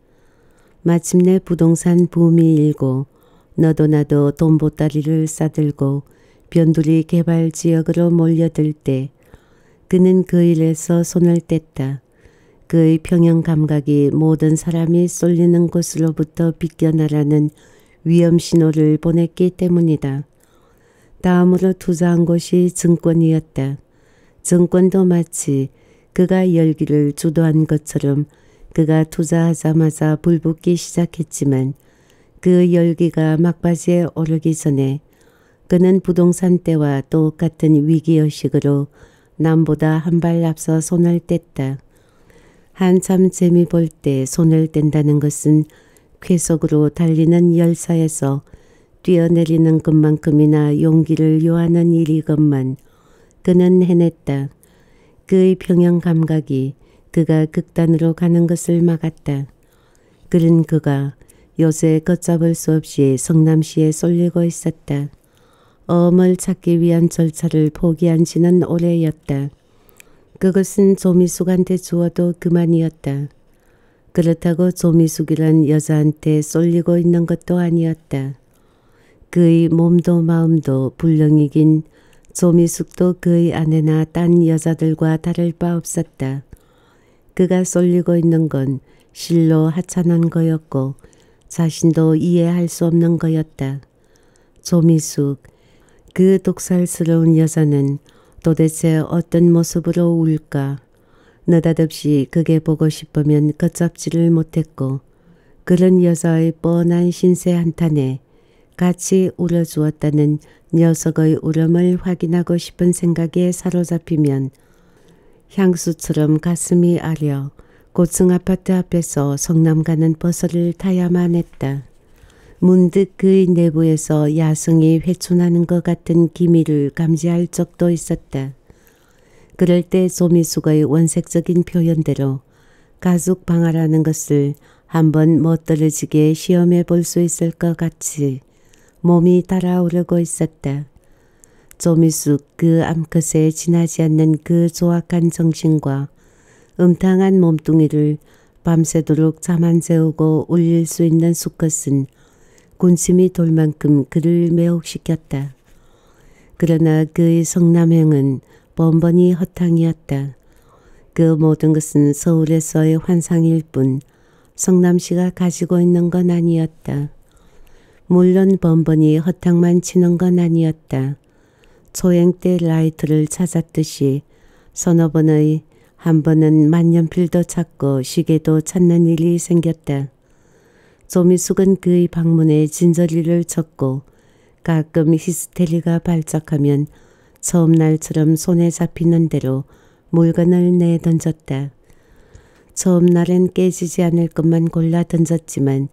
마침내 부동산 붐이 일고 너도 나도 돈보따리를 싸들고 변두리 개발지역으로 몰려들 때 그는 그 일에서 손을 뗐다. 그의 평형 감각이 모든 사람이 쏠리는 곳으로부터 비껴나라는 위험 신호를 보냈기 때문이다. 다음으로 투자한 곳이 증권이었다. 증권도 마치 그가 열기를 주도한 것처럼 그가 투자하자마자 불붙기 시작했지만 그 열기가 막바지에 오르기 전에 그는 부동산 때와 똑같은 위기의식으로 남보다 한 발 앞서 손을 뗐다. 한참 재미 볼 때 손을 뗀다는 것은 쾌속으로 달리는 열차에서 뛰어내리는 것만큼이나 용기를 요하는 일이건만 그는 해냈다. 그의 평형 감각이 그가 극단으로 가는 것을 막았다. 그런 그가 요새 걷잡을 수 없이 성남시에 쏠리고 있었다. 어음을 찾기 위한 절차를 포기한 지는 오래였다. 그것은 조미숙한테 주어도 그만이었다. 그렇다고 조미숙이란 여자한테 쏠리고 있는 것도 아니었다. 그의 몸도 마음도 불능이긴 조미숙도 그의 아내나 딴 여자들과 다를 바 없었다. 그가 쏠리고 있는 건 실로 하찮은 거였고 자신도 이해할 수 없는 거였다. 조미숙, 그 독살스러운 여자는 도대체 어떤 모습으로 울까? 느닷없이 그게 보고 싶으면 걷잡지를 못했고 그런 여자의 뻔한 신세 한탄에 같이 울어주었다는 녀석의 울음을 확인하고 싶은 생각에 사로잡히면 향수처럼 가슴이 아려 고층 아파트 앞에서 성남 가는 버스를 타야만 했다. 문득 그의 내부에서 야성이 회춘하는 것 같은 기미를 감지할 적도 있었다. 그럴 때 조미숙의 원색적인 표현대로 가죽 방아라는 것을 한번 멋들어지게 시험해 볼 수 있을 것 같이 몸이 달아오르고 있었다. 조미숙 그 암컷에 지나지 않는 그 조악한 정신과 음탕한 몸뚱이를 밤새도록 잠 안 재우고 울릴 수 있는 수컷은 군침이 돌 만큼 그를 매혹시켰다. 그러나 그의 성남행은 번번이 허탕이었다. 그 모든 것은 서울에서의 환상일 뿐 성남시가 가지고 있는 건 아니었다. 물론 번번이 허탕만 치는 건 아니었다. 초행 때 라이트를 찾았듯이 서너 번의 한 번은 만년필도 찾고 시계도 찾는 일이 생겼다. 조미숙은 그의 방문에 진저리를 쳤고 가끔 히스테리가 발작하면 처음 날처럼 손에 잡히는 대로 물건을 내던졌다. 처음 날엔 깨지지 않을 것만 골라 던졌지만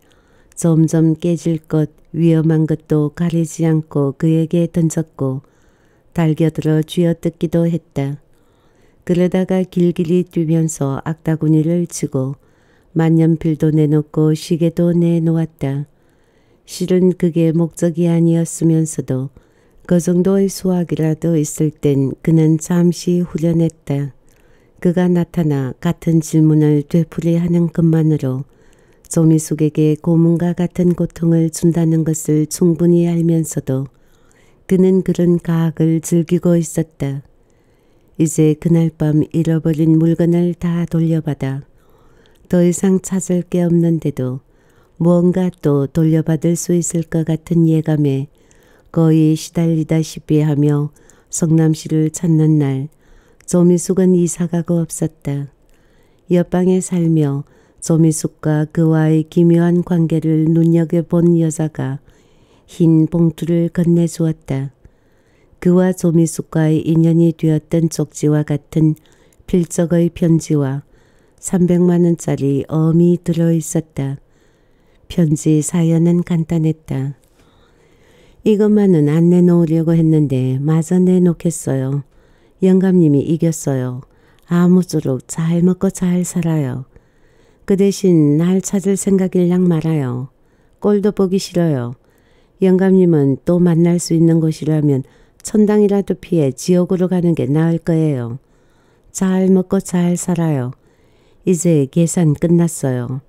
점점 깨질 것, 위험한 것도 가리지 않고 그에게 던졌고 달겨들어 쥐어뜯기도 했다. 그러다가 길길이 뛰면서 악다구니를 치고 만년필도 내놓고 시계도 내놓았다. 실은 그게 목적이 아니었으면서도 그 정도의 수확이라도 있을 땐 그는 잠시 후련했다. 그가 나타나 같은 질문을 되풀이하는 것만으로 조미숙에게 고문과 같은 고통을 준다는 것을 충분히 알면서도 그는 그런 가학을 즐기고 있었다. 이제 그날 밤 잃어버린 물건을 다 돌려받아 더 이상 찾을 게 없는데도 무언가 또 돌려받을 수 있을 것 같은 예감에 거의 시달리다시피 하며 성남시를 찾는 날 조미숙은 이사가고 없었다. 옆방에 살며 조미숙과 그와의 기묘한 관계를 눈여겨본 여자가 흰 봉투를 건네주었다. 그와 조미숙과의 인연이 되었던 쪽지와 같은 필적의 편지와 삼백만 원짜리 어음이 들어있었다. 편지 사연은 간단했다. 이것만은 안 내놓으려고 했는데 마저 내놓겠어요. 영감님이 이겼어요. 아무쪼록 잘 먹고 잘 살아요. 그 대신 날 찾을 생각일랑 말아요. 꼴도 보기 싫어요. 영감님은 또 만날 수 있는 곳이라면 천당이라도 피해 지옥으로 가는 게 나을 거예요. 잘 먹고 잘 살아요. 이제 계산 끝났어요.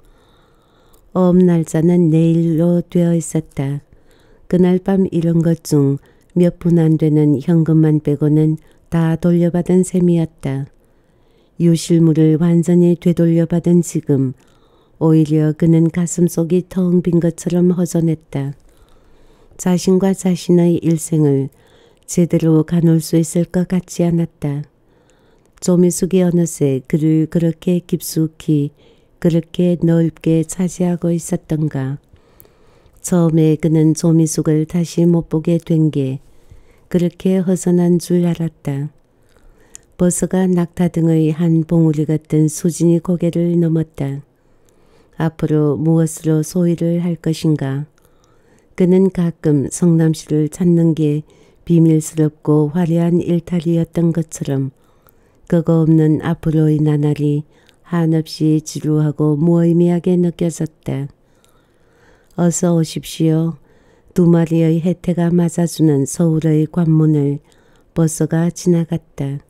어업 날짜는 내일로 되어 있었다. 그날 밤 이런 것 중 몇 푼 안 되는 현금만 빼고는 다 돌려받은 셈이었다. 유실물을 완전히 되돌려받은 지금 오히려 그는 가슴속이 텅 빈 것처럼 허전했다. 자신과 자신의 일생을 제대로 가눌 수 있을 것 같지 않았다. 조미숙이 어느새 그를 그렇게 깊숙이 그렇게 넓게 차지하고 있었던가. 처음에 그는 조미숙을 다시 못 보게 된 게 그렇게 허전한 줄 알았다. 버스가 낙타 등의 한 봉우리 같은 수진이 고개를 넘었다. 앞으로 무엇으로 소위를 할 것인가. 그는 가끔 성남시를 찾는 게 비밀스럽고 화려한 일탈이었던 것처럼 그거 없는 앞으로의 나날이 한없이 지루하고 무의미하게 느껴졌다. 어서 오십시오. 두 마리의 해태가 맞아주는 서울의 관문을 버스가 지나갔다.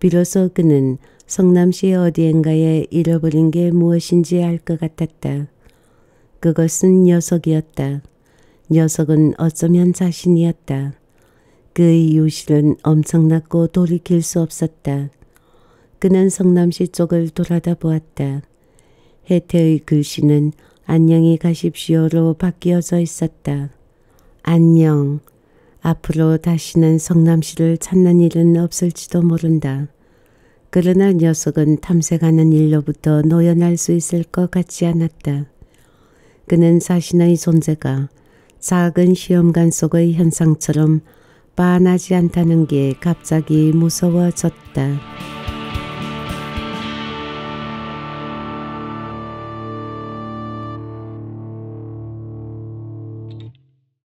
비로소 그는 성남시 어디엔가에 잃어버린 게 무엇인지 알 것 같았다. 그것은 녀석이었다. 녀석은 어쩌면 자신이었다. 그의 유실은 엄청났고 돌이킬 수 없었다. 그는 성남시 쪽을 돌아다 보았다. 해태의 글씨는 안녕히 가십시오로 바뀌어져 있었다. 안녕. 앞으로 다시는 성남시를 찾는 일은 없을지도 모른다. 그러나 녀석은 탐색하는 일로부터 노연할 수 있을 것 같지 않았다. 그는 자신의 존재가 작은 시험관 속의 현상처럼 빤하지 않다는 게 갑자기 무서워졌다.